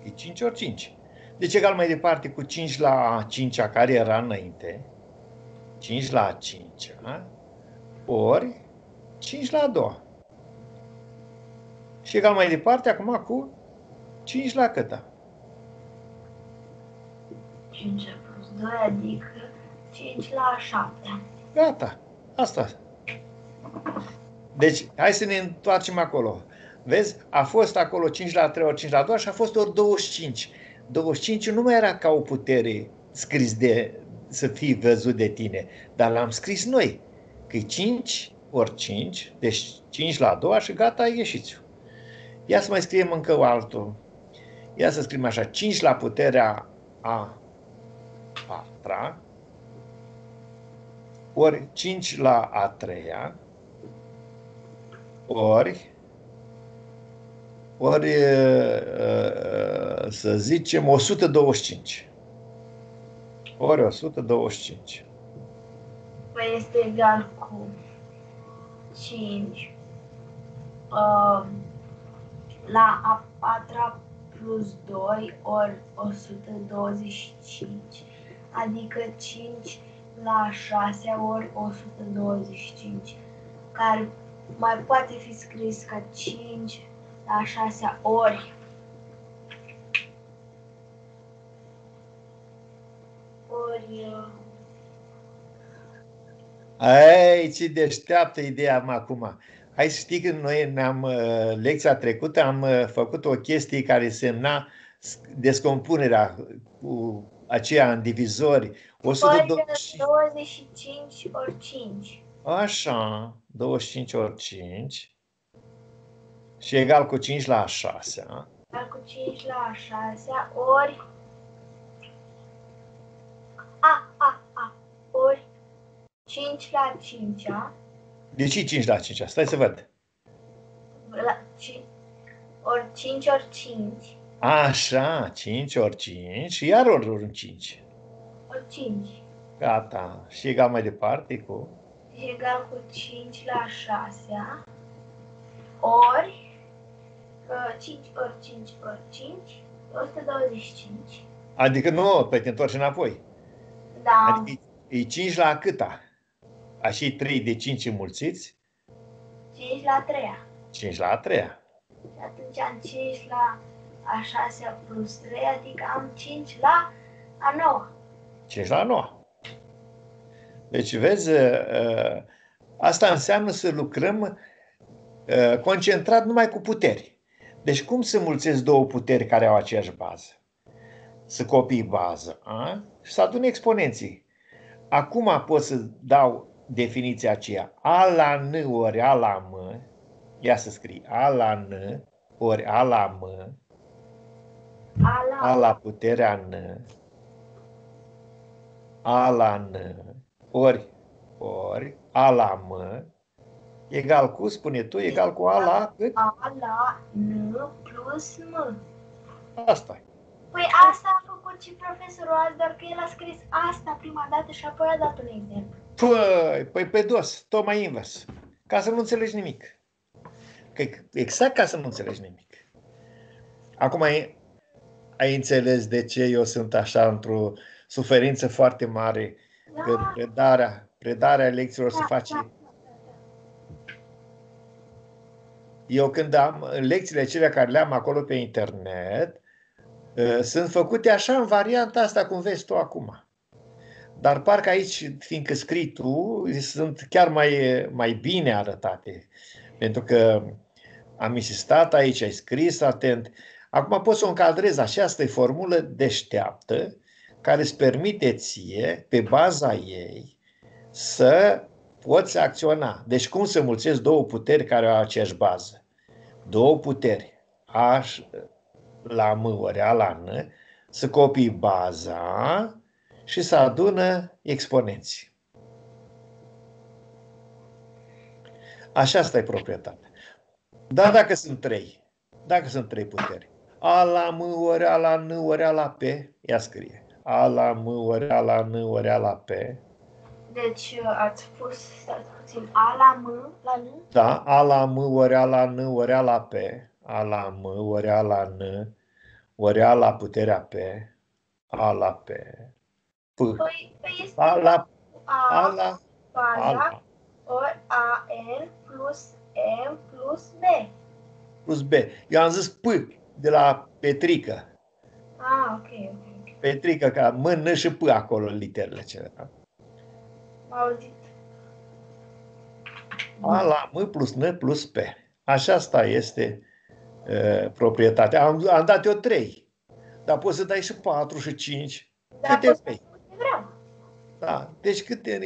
E 5 ori 5. Deci egal mai departe cu 5 la 5-a care era înainte. 5 la 5-a ori 5 la a doua. Și egal mai departe, acum cu 5 la câta. 5 plus 2, adică 5 la 7. Gata. Asta. Deci, hai să ne întoarcem acolo. Vezi? A fost acolo 5 la 3 ori 5 la 2 și a fost ori 25. 25 nu mai era ca o putere scris de să fii văzut de tine, dar l-am scris noi. Că e 5 ori 5, deci 5 la 2 și gata, ieșiți. Ia să mai scriem încă o altul. Ia să scriem așa, 5 la puterea a 4-a ori 5 la a 3-a ori să zicem 125. Ori 125. Păi este egal cu 5 la a 4-a plus 2 ori 125, adică 5 la 6-a ori 125, care mai poate fi scris ca 5 la 6-a ori... Ai, ce deșteaptă ideea acum! Hai să știi că noi ne-am, lecția trecută, am făcut o chestie care semna descompunerea cu aceea în divizori. 25 ori 5. Așa, 25 ori 5. Și egal cu 5 la 6. Egal cu 5 la 6 ori... Ori 5 la 5. De ce 5 la 5? Stai să văd. Ori 5 ori 5. Așa, 5 ori 5 și iar ori 5. Ori 5. Gata. Și egal mai departe cu? Egal cu 5 la 6 ori 5 ori 5 ori 5, 125. Adică nu, păi te întorci înapoi. Da. Adică e 5 la câta? Așa 3 de 5 înmulțiți? 5 la 3-a. 5 la 3-a. Și atunci am 5 la a 6-a plus 3, adică am 5 la a 9-a. 5 la 9. Deci, vezi, asta înseamnă să lucrăm concentrat numai cu puteri. Deci, cum se mulțesc două puteri care au aceeași bază? Să copii bază, a? Și să adun exponenții. Acum pot să dau definiția aceea. A la n ori a la m. Ia să scrii. A la n ori a la m. A la puterea n. A la n ori a la m. Egal cu, spune tu, egal cu a la cât? A la n plus m. Asta-i. Păi asta a făcut și profesorul azi, doar că el a scris asta prima dată și apoi a dat un exemplu. Păi pe dos, tocmai invers. Ca să nu înțelegi nimic. Că exact ca să nu înțelegi nimic. Acum ai înțeles de ce eu sunt așa într-o suferință foarte mare. Da. Că predarea lecțiilor se face... Eu când am lecțiile acelea care le-am acolo pe internet, sunt făcute așa în varianta asta cum vezi tu acum. Dar parcă aici, fiindcă scrii tu, sunt chiar mai bine arătate. Pentru că am insistat aici, ai scris atent. Acum pot să o încadrez așa, asta e formulă deșteaptă care îți permite ție, pe baza ei, să poți acționa. Deci cum se mulțesc două puteri care au aceeași bază? Două puteri. La m ori a la n, să copii baza și să adună exponenții. Așa stai proprietatea. Dar dacă sunt trei puteri, a la m ori a la n ori a la p, ia scrie. A la m ori a la n ori a la p. Deci ați spus, stați puțin, a la m la n? Da, a la m ori a la n ori a la p. A la m, ori a la n, ori a la puterea p, a la p, p. Păi este a la baza ori a n plus m plus b. plus B. Eu am zis P de la Petrică. Ah, ok. Petrică, ca M, N și P acolo, literele celelalte. M-a auzit. A la M plus N plus P. Așa asta este proprietatea. Am dat eu 3. Dar poți să dai și 4 și 5. Da, câte vrei. Da, deci câte,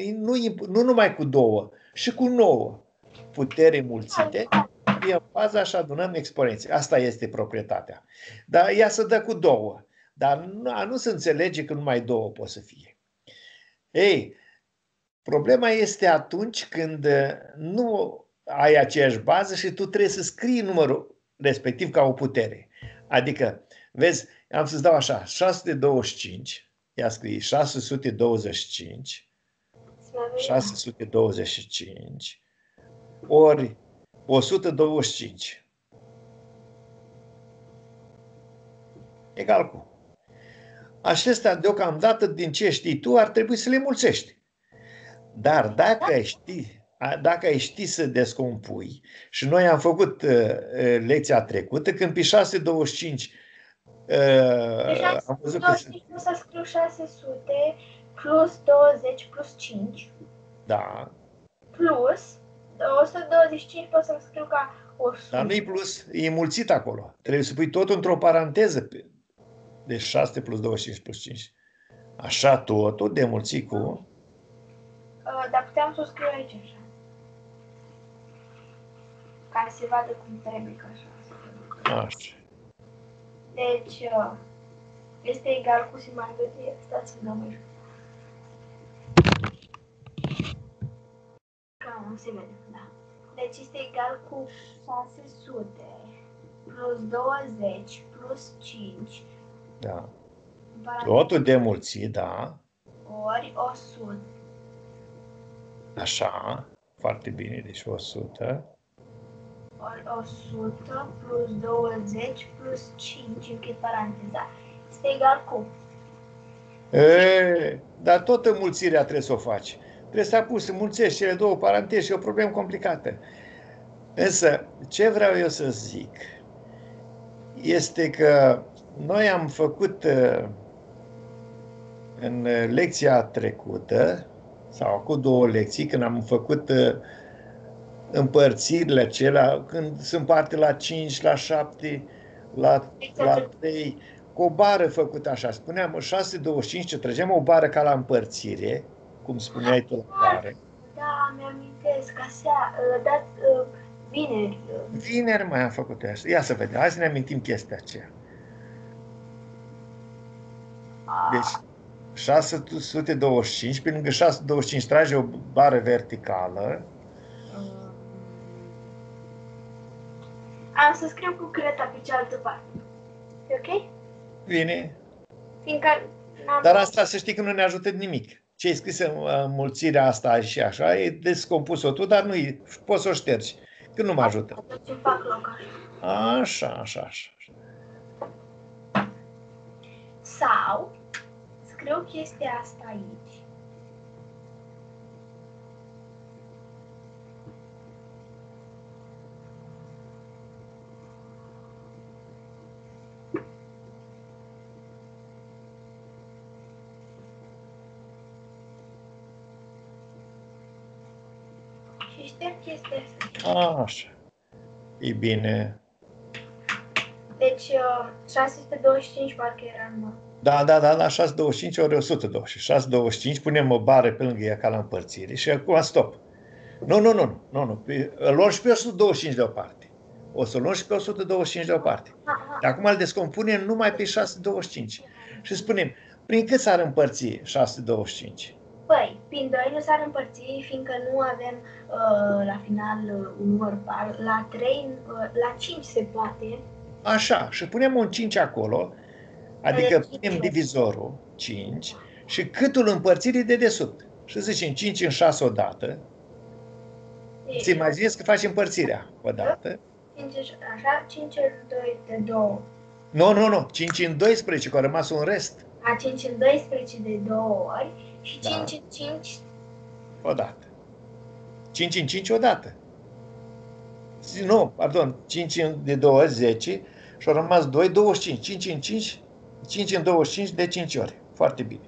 nu numai cu 2, și cu 9 putere mulțite, e în faza și adunăm exponenții. Asta este proprietatea. Dar ea se dă cu 2. Dar nu se înțelege că numai 2 pot să fie. Ei, problema este atunci când nu ai aceeași bază și tu trebuie să scrii numărul respectiv ca o putere. Adică, vezi, am să-ți dau așa, 625, ia scrie 625, 625, ori 125. Egal cu. Acestea, deocamdată, din ce știi tu, ar trebui să le mulțești. Dar dacă ai ști să descompui, și noi am făcut lecția trecută, când pe 625 am văzut că... Nu să scriu 600 plus 20 plus 5. Da. Plus 125 pot să-mi scriu ca 100. Dar nu-i plus, e mulțit acolo. Trebuie să pui tot într-o paranteză. Deci 6 plus 25 plus 5. Așa totul, de mulțit cu... Dar puteam să o scriu aici așa. Ca să se vadă cum trebuie că așa. Așa. Deci, este egal cu simetrie. Stați-mi la mâine. Nu se vede, da. Deci este egal cu 600 plus 20 plus 5. Da. Totul de mulțit, da. Ori 100. Așa, foarte bine, deci 100. Ori 100 plus 20 plus 5, închid paranteza. Este egal cu. E, dar toată mulțirea trebuie să o faci. Trebuie să apuci să mulțești cele două paranteze, e o problemă complicată. Însă, ce vreau eu să zic este că noi am făcut în lecția trecută, sau cu 2 lecții, când am făcut împărțirile acelea, când se împarte la 5, la 7, la 3, cu o bară făcută așa. Spuneam 625, ce trăgeam o bară ca la împărțire, cum spuneai tu la bară. Da, mi-amintesc, vineri. Vineri mai am făcut eu așa. Ia să vedem, hai să ne amintim chestia aceea. Deci... 625, pe lângă 625 trage o bară verticală. Am să scriu cu creta pe cealaltă parte. E ok? Bine. Fiindcă dar asta să știi că nu ne ajută nimic. Ce-ai scris în mulțirea asta și așa, e descompus-o tu, dar nu-i, poți să o ștergi. Că nu mă ajută. Așa, așa, așa. Sau... scriu chestia asta aici. Și șterg chestia asta. A, așa. E bine. Deci 625 parcă era numai. Da, da, da, la 625 ori 120. 625, punem o bară pe lângă ea ca la împărțire și acum stop. Nu. Îl luăm și pe 125 deoparte. O să luăm și pe 125 deoparte. Dar acum îl descompunem numai pe 625. Și spunem, prin cât s-ar împărți 625? Păi, prin 2 nu s-ar împărți, fiindcă nu avem la final un număr par. La 3, la 5 se poate. Așa, și punem un 5 acolo. Adică punem divizorul 5 și câtul împărțirii de desubt. Și zicem 5 în 6 odată. Îți imaginezi că faci împărțirea odată. 5 așa, 5 în 2 de 2. Nu. 5 în 12, că a rămas un rest. A 5 în 12 de 2 ori și 5 în 5 odată. 5 în 5 odată. nu, pardon, 5 de 2, 10 și au rămas 2, 25. 5 în 25 de 5 ori. Foarte bine.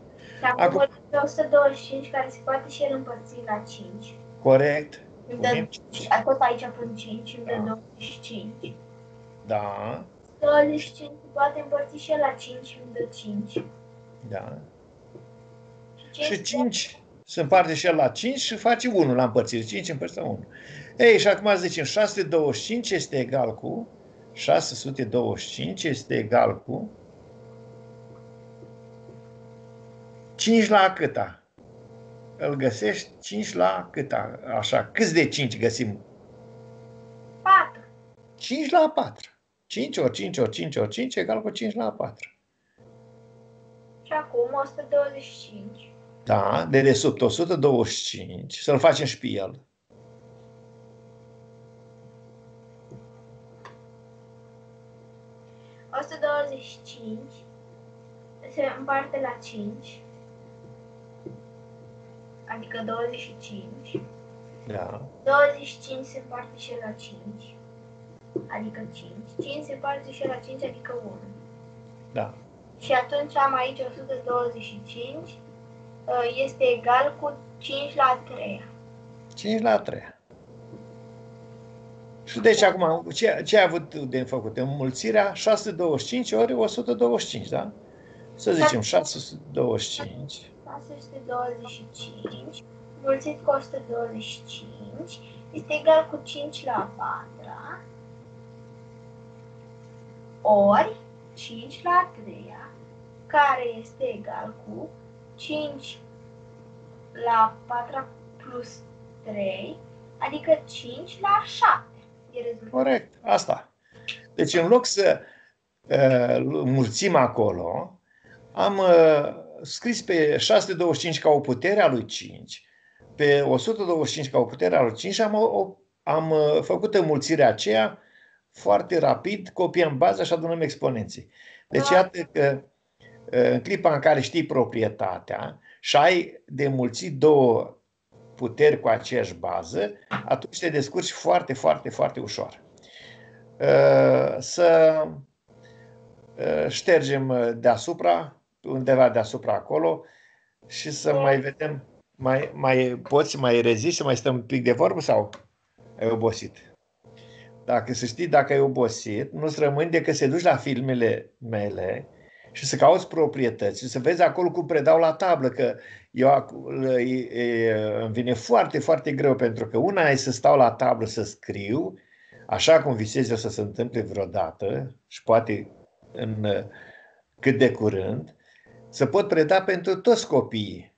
Acum de 125 care se poate și el împărțit la 5. Corect. Tot aici pun 5, îmi dă 25. Da. 25 poate împărți și el la 5, îmi dă 5. Da. Și 5 se împarte și el la 5 și face 1 la împărțire. 5 împărțit la 1. Ei, și acum zicem 625 este egal cu 625 este egal cu 5 la câta? Îl găsești 5 la câta? Așa, câți de 5 găsim? 4. 5 la 4. 5 ori 5 ori 5 ori 5 egal cu 5 la 4. Și acum 125. Da, de desubt 125. Să-l facem și pe el. Se împarte la 5, adică 25. Da. 25 se împarte și la 5, adică 5. 5 se împarte și la 5, adică 1. Da. Și atunci am aici 125, este egal cu 5 la 3. 5 la 3. Și deci acum, ce ai avut de făcut? Înmulțirea 625 ori 125, da? Să zicem 625. 625 mulțit cu 125 este egal cu 5 la 4 ori 5 la 3, care este egal cu 5 la 4 plus 3, adică 5 la 7. Corect, asta. Deci în loc să mulțim acolo, am scris pe 625 ca o putere a lui 5, pe 125 ca o putere a lui 5 și am făcut înmulțirea aceea foarte rapid, copiem baza și adunăm exponenții. Deci iată că în clipa în care știi proprietatea și ai de înmulțit două puteri cu aceeași bază, atunci te descurci foarte, foarte, foarte ușor. Să ștergem deasupra, undeva deasupra acolo și să mai vedem, mai reziști, să mai stăm un pic de vorbă sau ai obosit? Dacă să știi, dacă ai obosit, nu-ți rămâne decât să te duci la filmele mele și să cauți proprietăți și să vezi acolo cum predau la tablă, că eu îmi vine foarte, foarte greu, pentru că una e să stau la tablă să scriu, așa cum visez eu să se întâmple vreodată și poate cât de curând, să pot preda pentru toți copiii.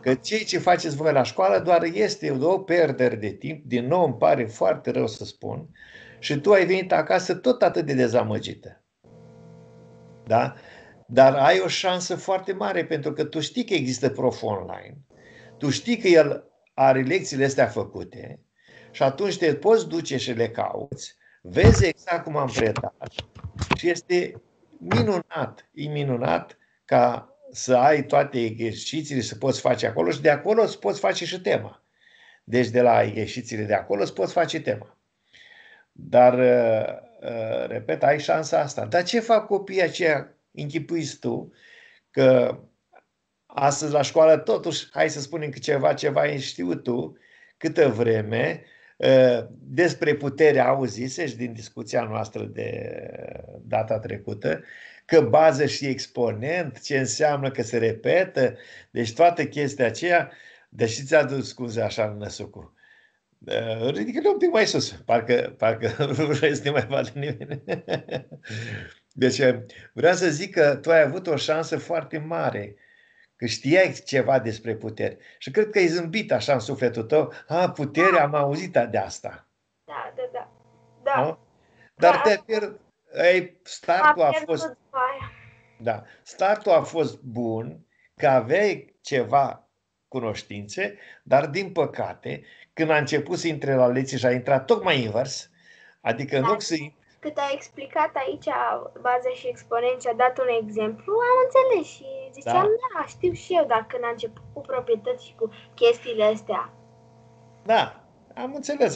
Că ceea ce faceți voi la școală doar este o pierdere de timp, din nou îmi pare foarte rău să spun, și tu ai venit acasă tot atât de dezamăgită. Da? Dar ai o șansă foarte mare, pentru că tu știi că există Prof Online, tu știi că el are lecțiile astea făcute și atunci te poți duce și le cauți, vezi exact cum am predat și este minunat, e minunat ca să ai toate exercițiile, să poți face acolo și de acolo îți poți face și tema. Deci de la exercițiile de acolo îți poți face tema. Dar, repet, ai șansa asta. Dar ce fac copiii aceia, închipuiți tu, că astăzi la școală totuși, hai să spunem că ceva ai știut tu, câtă vreme, despre putere auzise și din discuția noastră de data trecută, că bază și exponent, ce înseamnă că se repetă, deci toată chestia aceea, deși ți-a dus, scuze, așa în năsucul. Ridică-le un pic mai sus, parcă nu este mai vale nimeni. Deci vreau să zic că tu ai avut o șansă foarte mare, că știai ceva despre puteri. Și cred că ai zâmbit așa în sufletul tău. A, putere, da. Am auzit de asta. Da, da, da. Da. Dar da, startul a fost... Da. Startul a fost bun, că aveai ceva cunoștințe, dar din păcate, când a început să intre la lecții și a intrat tocmai invers, adică în loc să... Cât a explicat aici baza și exponenți, a dat un exemplu, am înțeles și ziceam, da, știu și eu, dar când a început cu proprietăți și cu chestiile astea. Da, Am înțeles.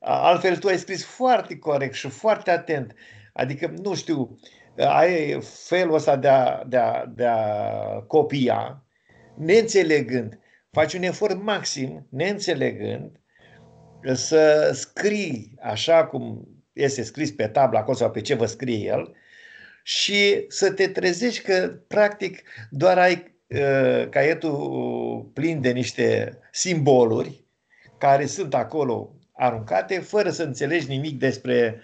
Altfel, tu ai scris foarte corect și foarte atent. Adică, nu știu, ai felul ăsta de a copia, neînțelegând. Faci un efort maxim, neînțelegând, să scrii așa cum este scris pe tabla acolo sau pe ce vă scrie el și să te trezești că, practic, doar ai caietul plin de niște simboluri care sunt acolo aruncate, fără să înțelegi nimic despre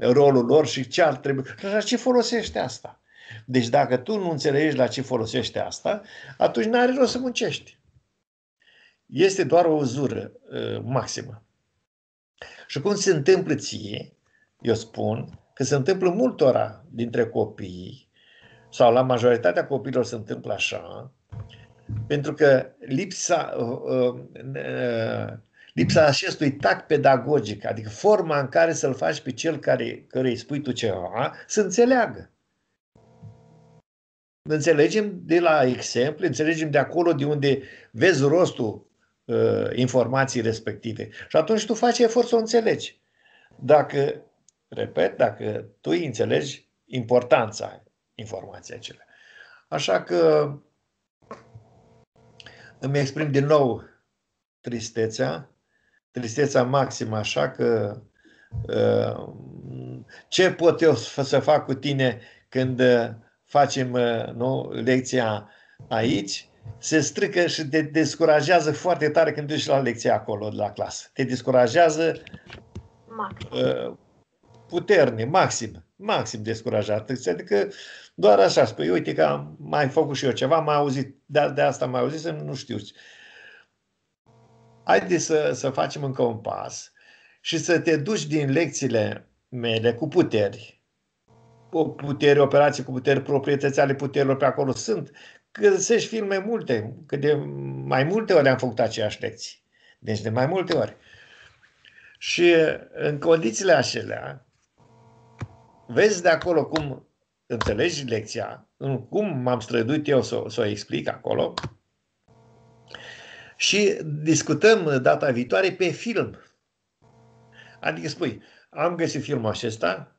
rolul lor și ce ar trebui. La ce folosește asta? Deci dacă tu nu înțelegi la ce folosește asta, atunci n-are rost să muncești. Este doar o uzură maximă. Și cum se întâmplă ție, eu spun că se întâmplă multora dintre copii, sau la majoritatea copiilor se întâmplă așa, pentru că lipsa acestui tact pedagogic, adică forma în care să-l faci pe cel care îi spui tu ceva, să înțeleagă. Înțelegem de la exemple, înțelegem de acolo de unde vezi rostul informației respective. Și atunci tu faci efort să o înțelegi. Dacă, repet, dacă tu înțelegi importanța informației acelea. Așa că îmi exprim din nou tristețea maximă, așa că ce pot eu să fac cu tine când facem, nu, lecția aici, se strică și te descurajează foarte tare când duci la lecția acolo, la clasă. Te descurajează puternic, maxim descurajat. Adică doar așa spui, uite că am mai făcut și eu ceva, m-am auzit, de asta m-am auzit, nu știu. Haide să facem încă un pas și să te duci din lecțiile mele cu puteri. Puteri, operații cu puteri, proprietăți ale puterilor pe acolo sunt. Găsești filme multe, că de mai multe ori am făcut aceeași lecții. Deci de mai multe ori. Și în condițiile acelea, vezi de acolo cum înțelegi lecția, cum m-am străduit eu să o explic acolo. Și discutăm data viitoare pe film. Adică spui, am găsit filmul acesta,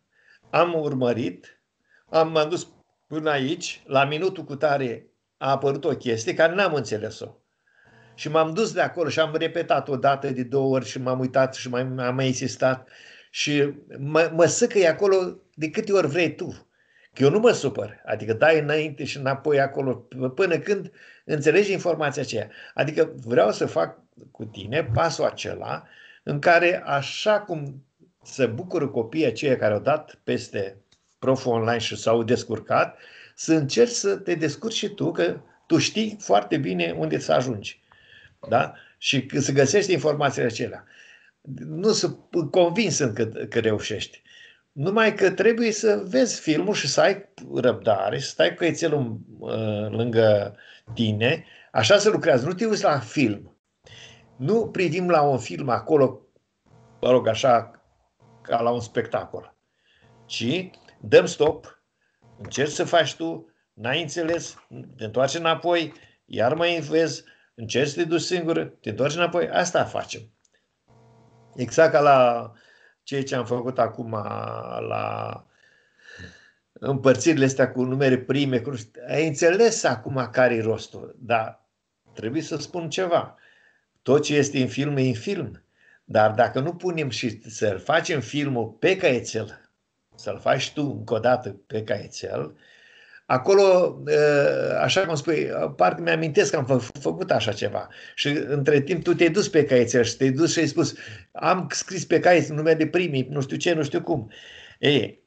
am urmărit, m-am dus până aici, la minutul cu tare a apărut o chestie care n-am înțeles-o. Și m-am dus de acolo și am repetat o dată de două ori și m-am uitat și am mai insistat. Și mă săcăi acolo de câte ori vrei tu. Că eu nu mă supăr. Adică dai înainte și înapoi acolo până când înțelegi informația aceea. Adică vreau să fac cu tine pasul acela în care așa cum se bucură copiii aceia care au dat peste Prof Online și s-au descurcat, să încerci să te descurci și tu, că tu știi foarte bine unde să ajungi. Da? Și să găsești informațiile acelea. Nu sunt convins încă că reușești. Numai că trebuie să vezi filmul și să ai răbdare, să stai cu căiețelul lângă tine. Așa se lucrează. Nu te uiți la film. Nu privim la un film acolo, mă rog, așa, ca la un spectacol. Ci dăm stop, încerci să faci tu, n-ai înțeles, te întoarci înapoi, iar mai vezi, încerci să te duci singură, te întoarci înapoi. Asta facem. Exact ca la ceea ce am făcut acum la împărțirile astea cu numere prime. Ai înțeles acum care-i rostul, dar trebuie să spun ceva. Tot ce este în film e în film. Dar dacă nu punem și să-l facem filmul pe caietel, să-l faci tu încă o dată pe caietel, acolo, așa cum spui, parcă mi-amintesc că am făcut așa ceva. Și între timp tu te-ai dus pe caiețel și te-ai dus și ai spus, am scris pe caiet numele primii, nu știu ce, nu știu cum. Ei,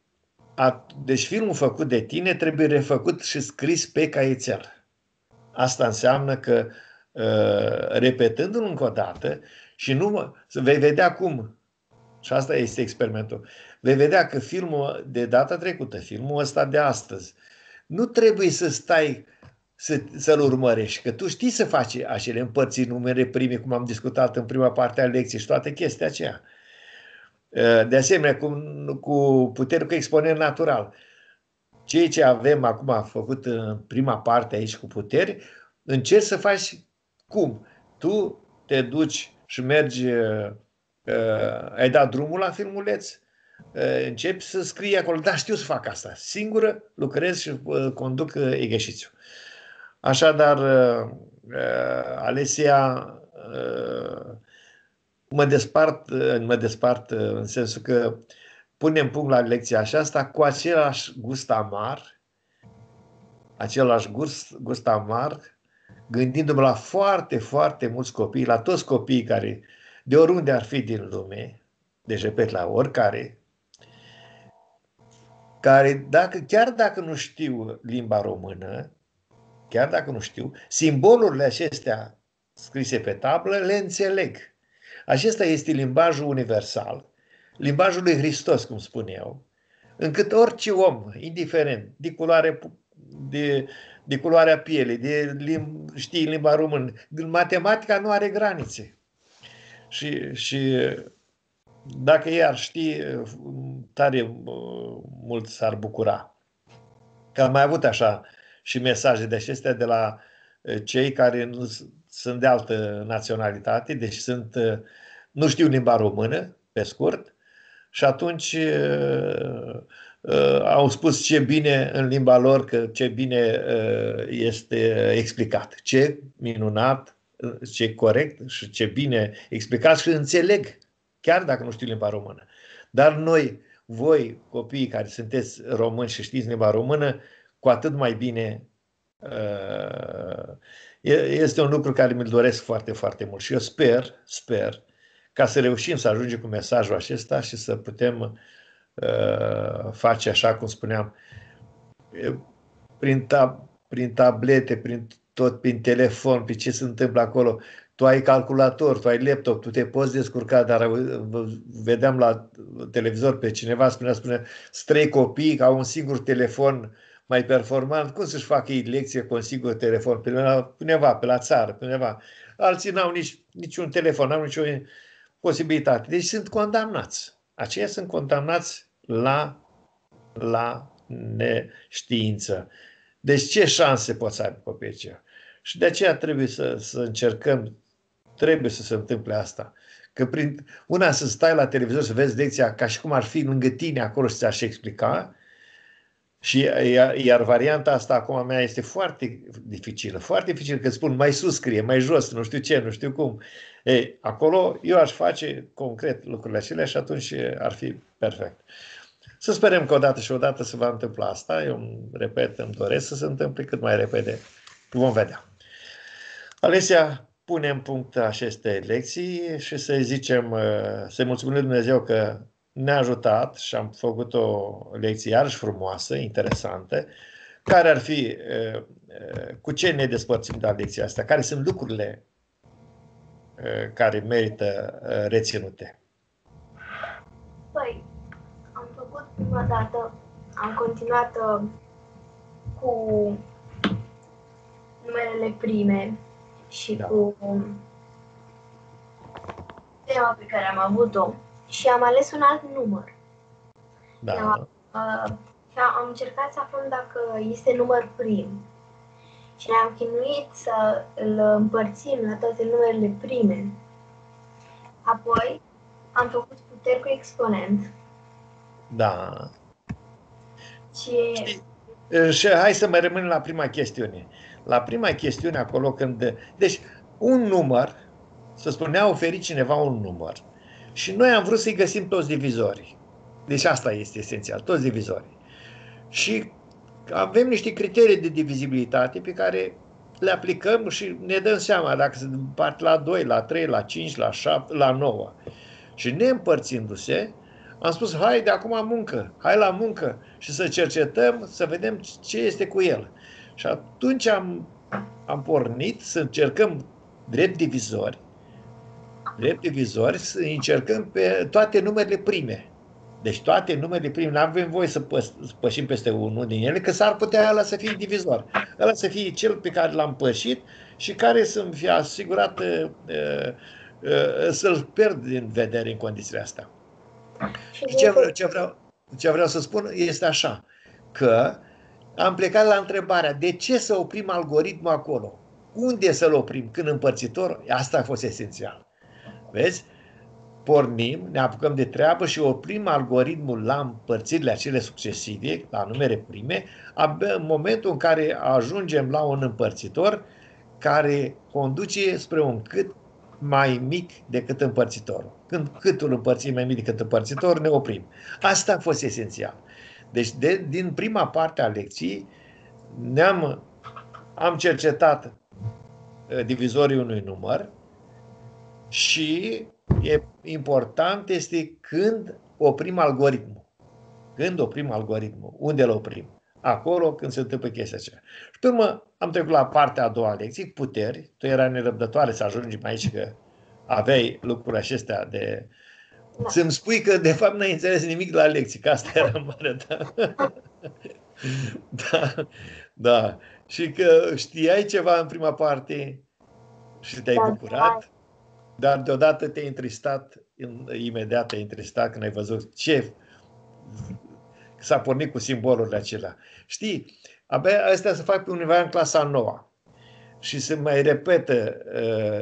deci filmul făcut de tine trebuie refăcut și scris pe caiețel. Asta înseamnă că repetându-l încă o dată și nu vei vedea cum. Și asta este experimentul. Vei vedea că filmul de data trecută, filmul ăsta de astăzi, nu trebuie să stai să-l urmărești, că tu știi să faci acele împărțiri, numere prime, cum am discutat în prima parte a lecției și toate chestia aceea. De asemenea, cu puterul cu exponent natural. Ceea ce avem acum, am făcut în prima parte aici cu puteri, încerci să faci cum? Tu te duci și mergi, ai dat drumul la filmuleț, începi să scrii acolo, da, știu să fac asta, singură lucrez și conduc exercițiul. Așadar, Alesia, mă despart în sensul că punem punct la lecția aceasta cu același gust amar, gândindu-mă la foarte, foarte mulți copii, la toți copiii care, de oriunde ar fi din lume, deci repet, la oricare, care, chiar dacă nu știu limba română, simbolurile acestea scrise pe tablă le înțeleg. Acesta este limbajul universal, limbajul lui Hristos, cum spun eu, încât orice om, indiferent de culoare, de culoarea pielei, de știi limba română, matematica nu are granițe. Și dacă ei ar ști, tare mult s-ar bucura. Că am mai avut așa și mesaje de acestea de la cei care nu sunt de altă naționalitate, deci nu știu limba română, pe scurt, și atunci au spus ce bine în limba lor, că ce bine este explicat, ce minunat, ce corect și ce bine explicat și înțeleg, chiar dacă nu știu limba română. Dar noi, voi, copiii care sunteți români și știți limba română, cu atât mai bine. Este un lucru care mi-l doresc foarte, foarte mult și eu sper ca să reușim să ajungem cu mesajul acesta și să putem face, așa cum spuneam, prin tablete, prin telefon, prin ce se întâmplă acolo. Tu ai calculator, tu ai laptop, tu te poți descurca, dar vedeam la televizor pe cineva, spunea, trei copii ca un singur telefon mai performant, cum să-și facă ei lecție cu un singur telefon? Pe la țară, pe undeva. Alții n-au niciun telefon, n-au nicio posibilitate. Deci sunt condamnați. Aceia sunt condamnați la neștiință. Deci ce șanse pot să aibă copiii aceia? Și de aceea trebuie să încercăm, trebuie să se întâmple asta. Că una să stai la televizor să vezi lecția ca și cum ar fi lângă tine acolo și ți-aș explica. Iar varianta asta acum a mea este foarte dificilă, că îți spun mai sus scrie, mai jos, nu știu ce, nu știu cum. Ei, acolo eu aș face concret lucrurile acelea și atunci ar fi perfect. Să sperăm că odată și odată se va întâmpla asta. Eu, repet, îmi doresc să se întâmple cât mai repede. Vom vedea. Alesia, punem punct aceste lecții și să-i zicem, să-i mulțumim lui Dumnezeu că ne-a ajutat și am făcut o lecție iarăși frumoasă, interesantă, care ar fi, cu ce ne despărțim de la lecția asta, care sunt lucrurile care merită reținute. Păi, am făcut prima dată, am continuat cu numerele prime și cu tema pe care am avut-o. Și am ales un alt număr. Da. Am încercat să aflăm dacă este număr prim. Și ne-am chinuit să îl împărțim la toate numerele prime. Apoi am făcut puteri cu exponent. Da. Și hai să mai rămânem la prima chestiune. La prima chestiune acolo când... Deci un număr, să spunea, oferi cineva un număr. Și noi am vrut să-i găsim toți divizorii. Deci asta este esențial, toți divizorii. Și avem niște criterii de divizibilitate pe care le aplicăm și ne dăm seama dacă se împart la 2, la 3, la 5, la 7, la 9. Și neîmpărțindu-se, am spus, hai de acum muncă, hai la muncă și să cercetăm, să vedem ce este cu el. Și atunci am pornit să încercăm drept divizori, să încercăm pe toate numerele prime. Deci toate numerele prime, nu avem voie să pășim peste unul din ele, că s-ar putea ăla să fie divizor. Ăla să fie cel pe care l-am pășit și care să-mi fie asigurat să-l pierd din vedere în condițiile astea. Ce vreau să spun este așa, că am plecat la întrebarea de ce să oprim algoritmul acolo? Unde să-l oprim? Când împărțitor? Asta a fost esențial. Vezi? Pornim, ne apucăm de treabă și oprim algoritmul la împărțirile acele succesive, la numere prime, în momentul în care ajungem la un împărțitor care conduce spre un cât mai mic decât împărțitorul. Când câtul împărțit mai mic decât împărțitor, ne oprim. Asta a fost esențial. Deci, din prima parte a lecției, am cercetat divizorii unui număr și important este când oprim algoritmul. Când oprim algoritmul. Unde îl oprim? Acolo când se întâmplă chestia aceea. Și pe urmă am trecut la partea a doua lecții, puteri. Tu erai nerăbdătoare să ajungem aici că aveai lucrurile acestea de... Da. Să-mi spui că de fapt n-ai înțeles nimic la lecții, că asta era mare, da? Da, da. Și că știai ceva în prima parte și te-ai bucurat, dar deodată te-ai întristat, imediat te-ai întristat când ai văzut ce s-a pornit cu simbolurile acelea. Știi, abia astea se fac pe undeva în clasa 9 și se mai repetă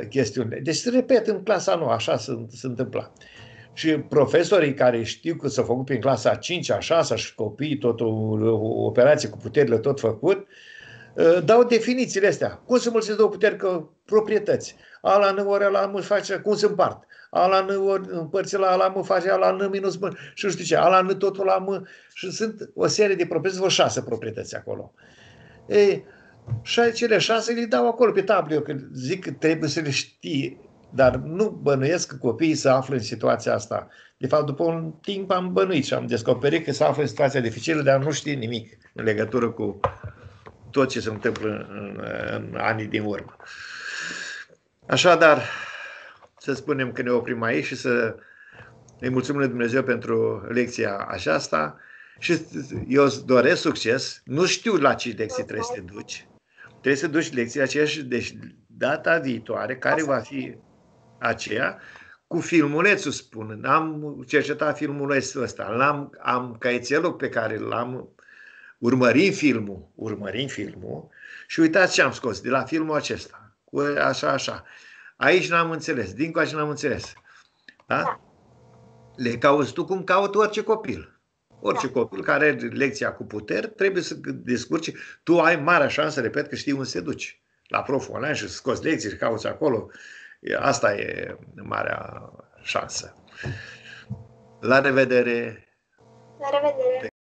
chestiunile. Deci se repetă în clasa 9, așa se întâmpla. Și profesorii care știu că s-au făcut prin clasa 5, a 6 și copiii, tot o operație cu puterile tot făcut, dau definițiile astea. Cum se mulțesc două puteri ca proprietăți? A la n ori la m face, cum se împart? A la n ori împărți la a la m face a la n minus m și nu știu ce. A la n totul la m și sunt o serie de proprietăți, vreo 6 proprietăți acolo. Ei, și cele 6 le dau acolo pe tablă. Eu că zic că trebuie să le știi. Dar nu bănuiesc că copiii se află în situația asta. De fapt, după un timp am bănuit și am descoperit că se află în situația dificilă, dar nu știi nimic în legătură cu tot ce se întâmplă în anii din urmă. Așadar, să spunem că ne oprim aici și să îi mulțumim lui Dumnezeu pentru lecția aceasta. Și eu îți doresc succes. Nu știu la ce lecții trebuie să te duci. Trebuie să duci lecția aceea și deci data viitoare, care va fi aceea, cu filmulețul spun. Am cercetat filmulețul ăsta, am caietelul pe care l-am urmărit filmul și uitați ce am scos de la filmul acesta. Cu așa. Aici n-am înțeles, dincoace n-am înțeles. Da? Le cauți tu cum caut orice copil. Orice copil care are lecția cu puteri trebuie să descurci. Tu ai mare șansă, repet, că știi unde se duci. La Prof Online și scoți lecții și cauți acolo. Asta e marea șansă. La revedere! La revedere!